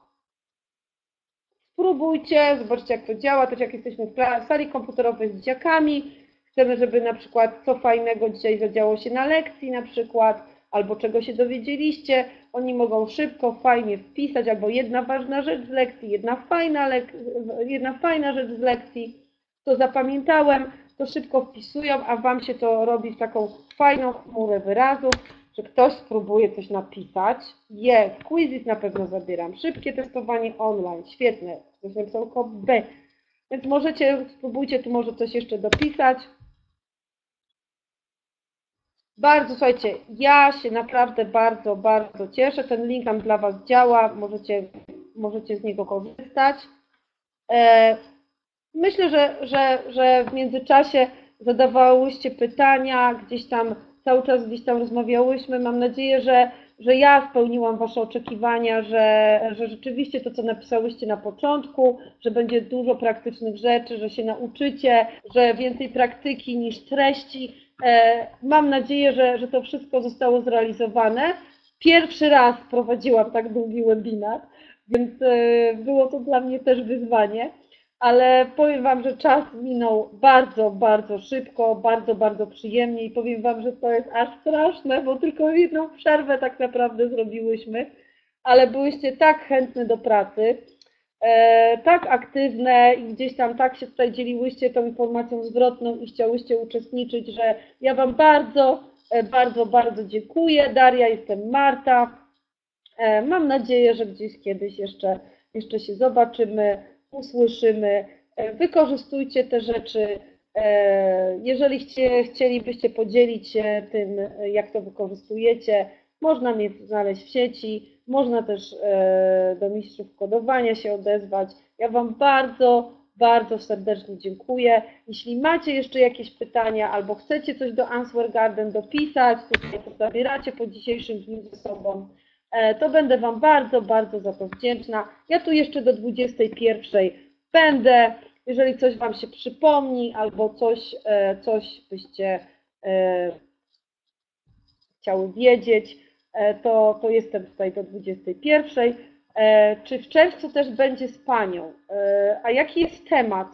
Spróbujcie, zobaczcie, jak to działa, też jak jesteśmy w sali komputerowej z dzieciakami, chcemy, żeby na przykład co fajnego dzisiaj zadziało się na lekcji na przykład, albo czego się dowiedzieliście, oni mogą szybko, fajnie wpisać, albo jedna ważna rzecz z lekcji, jedna fajna, lek jedna fajna rzecz z lekcji, to zapamiętałem, to szybko wpisują, a Wam się to robi w taką fajną chmurę wyrazów, że ktoś spróbuje coś napisać. Jest, Quizizz na pewno zabieram, szybkie testowanie online, świetne, ktoś napisał tylko B, więc możecie, spróbujcie tu może coś jeszcze dopisać. Bardzo, słuchajcie, ja się naprawdę bardzo, bardzo cieszę. Ten link tam dla Was działa, możecie, możecie z niego korzystać. Myślę, że, że, że w międzyczasie zadawałyście pytania, gdzieś tam cały czas gdzieś tam rozmawiałyśmy. Mam nadzieję, że, że ja spełniłam Wasze oczekiwania, że, że rzeczywiście to, co napisałyście na początku, że będzie dużo praktycznych rzeczy, że się nauczycie, że więcej praktyki niż treści. Mam nadzieję, że, że to wszystko zostało zrealizowane. Pierwszy raz prowadziłam tak długi webinar, więc było to dla mnie też wyzwanie, ale powiem Wam, że czas minął bardzo, bardzo szybko, bardzo, bardzo przyjemnie i powiem Wam, że to jest aż straszne, bo tylko jedną przerwę tak naprawdę zrobiłyśmy, ale byłyście tak chętne do pracy, tak aktywne i gdzieś tam tak się tutaj dzieliłyście tą informacją zwrotną i chciałyście uczestniczyć, że ja Wam bardzo, bardzo, bardzo dziękuję. Daria, jestem Marta. Mam nadzieję, że gdzieś kiedyś jeszcze, jeszcze się zobaczymy, usłyszymy. Wykorzystujcie te rzeczy. Jeżeli chcielibyście podzielić się tym, jak to wykorzystujecie, można mnie znaleźć w sieci. Można też do mistrzów kodowania się odezwać. Ja Wam bardzo, bardzo serdecznie dziękuję. Jeśli macie jeszcze jakieś pytania albo chcecie coś do AnswerGarden dopisać, tutaj to zabieracie po dzisiejszym dniu ze sobą, to będę Wam bardzo, bardzo za to wdzięczna. Ja tu jeszcze do dwudziestej pierwszej będę. Jeżeli coś Wam się przypomni albo coś, coś byście chciały wiedzieć, to, to jestem tutaj do dwudziestej pierwszej. Czy w czerwcu też będzie z Panią? A jaki jest temat,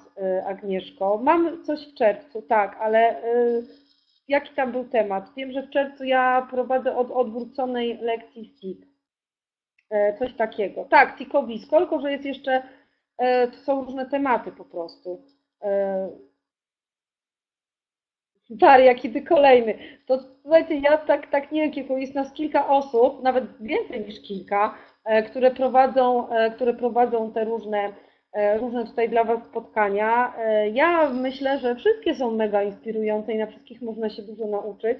Agnieszko? Mam coś w czerwcu, tak, ale jaki tam był temat? Wiem, że w czerwcu ja prowadzę od odwróconej lekcji T I C. Coś takiego. Tak, T I C-owisko, tylko że jest jeszcze, to są różne tematy po prostu. Daria, kiedy kolejny? To słuchajcie, ja tak, tak nie wiem, bo jest nas kilka osób, nawet więcej niż kilka, które prowadzą, które prowadzą te różne, różne tutaj dla Was spotkania. Ja myślę, że wszystkie są mega inspirujące i na wszystkich można się dużo nauczyć,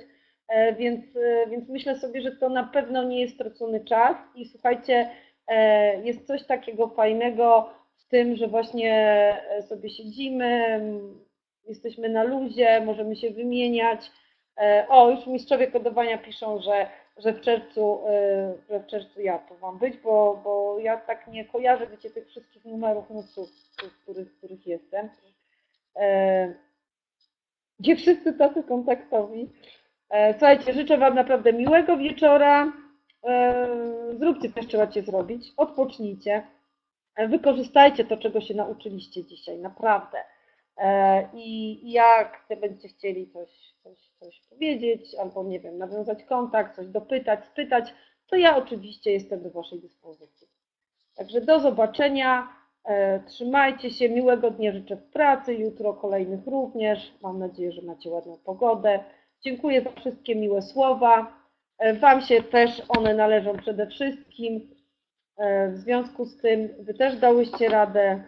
więc, więc myślę sobie, że to na pewno nie jest stracony czas i słuchajcie, jest coś takiego fajnego w tym, że właśnie sobie siedzimy, jesteśmy na luzie, możemy się wymieniać. O, już mistrzowie kodowania piszą, że, że, w, czerwcu, że w czerwcu ja to mam być, bo, bo ja tak nie kojarzę, wiecie, tych wszystkich numerów nutów, w których, których jestem. Gdzie wszyscy tacy kontaktowi. Słuchajcie, życzę Wam naprawdę miłego wieczora. Zróbcie też, co trzeba zrobić. Odpocznijcie. Wykorzystajcie to, czego się nauczyliście dzisiaj, naprawdę. I jak będziecie chcieli coś, coś, coś powiedzieć, albo nie wiem, nawiązać kontakt, coś dopytać, spytać, to ja oczywiście jestem do Waszej dyspozycji. Także do zobaczenia, trzymajcie się, miłego dnia życzę w pracy, jutro kolejnych również, mam nadzieję, że macie ładną pogodę. Dziękuję za wszystkie miłe słowa, Wam się też one należą przede wszystkim, w związku z tym Wy też dałyście radę,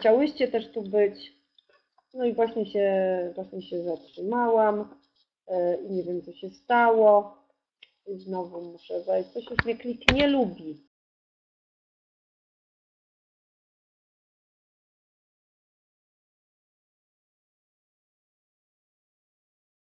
chciałyście też tu być. No i właśnie się, właśnie się zatrzymałam i nie wiem, co się stało. I znowu muszę wejść. Coś już mnie klik nie lubi.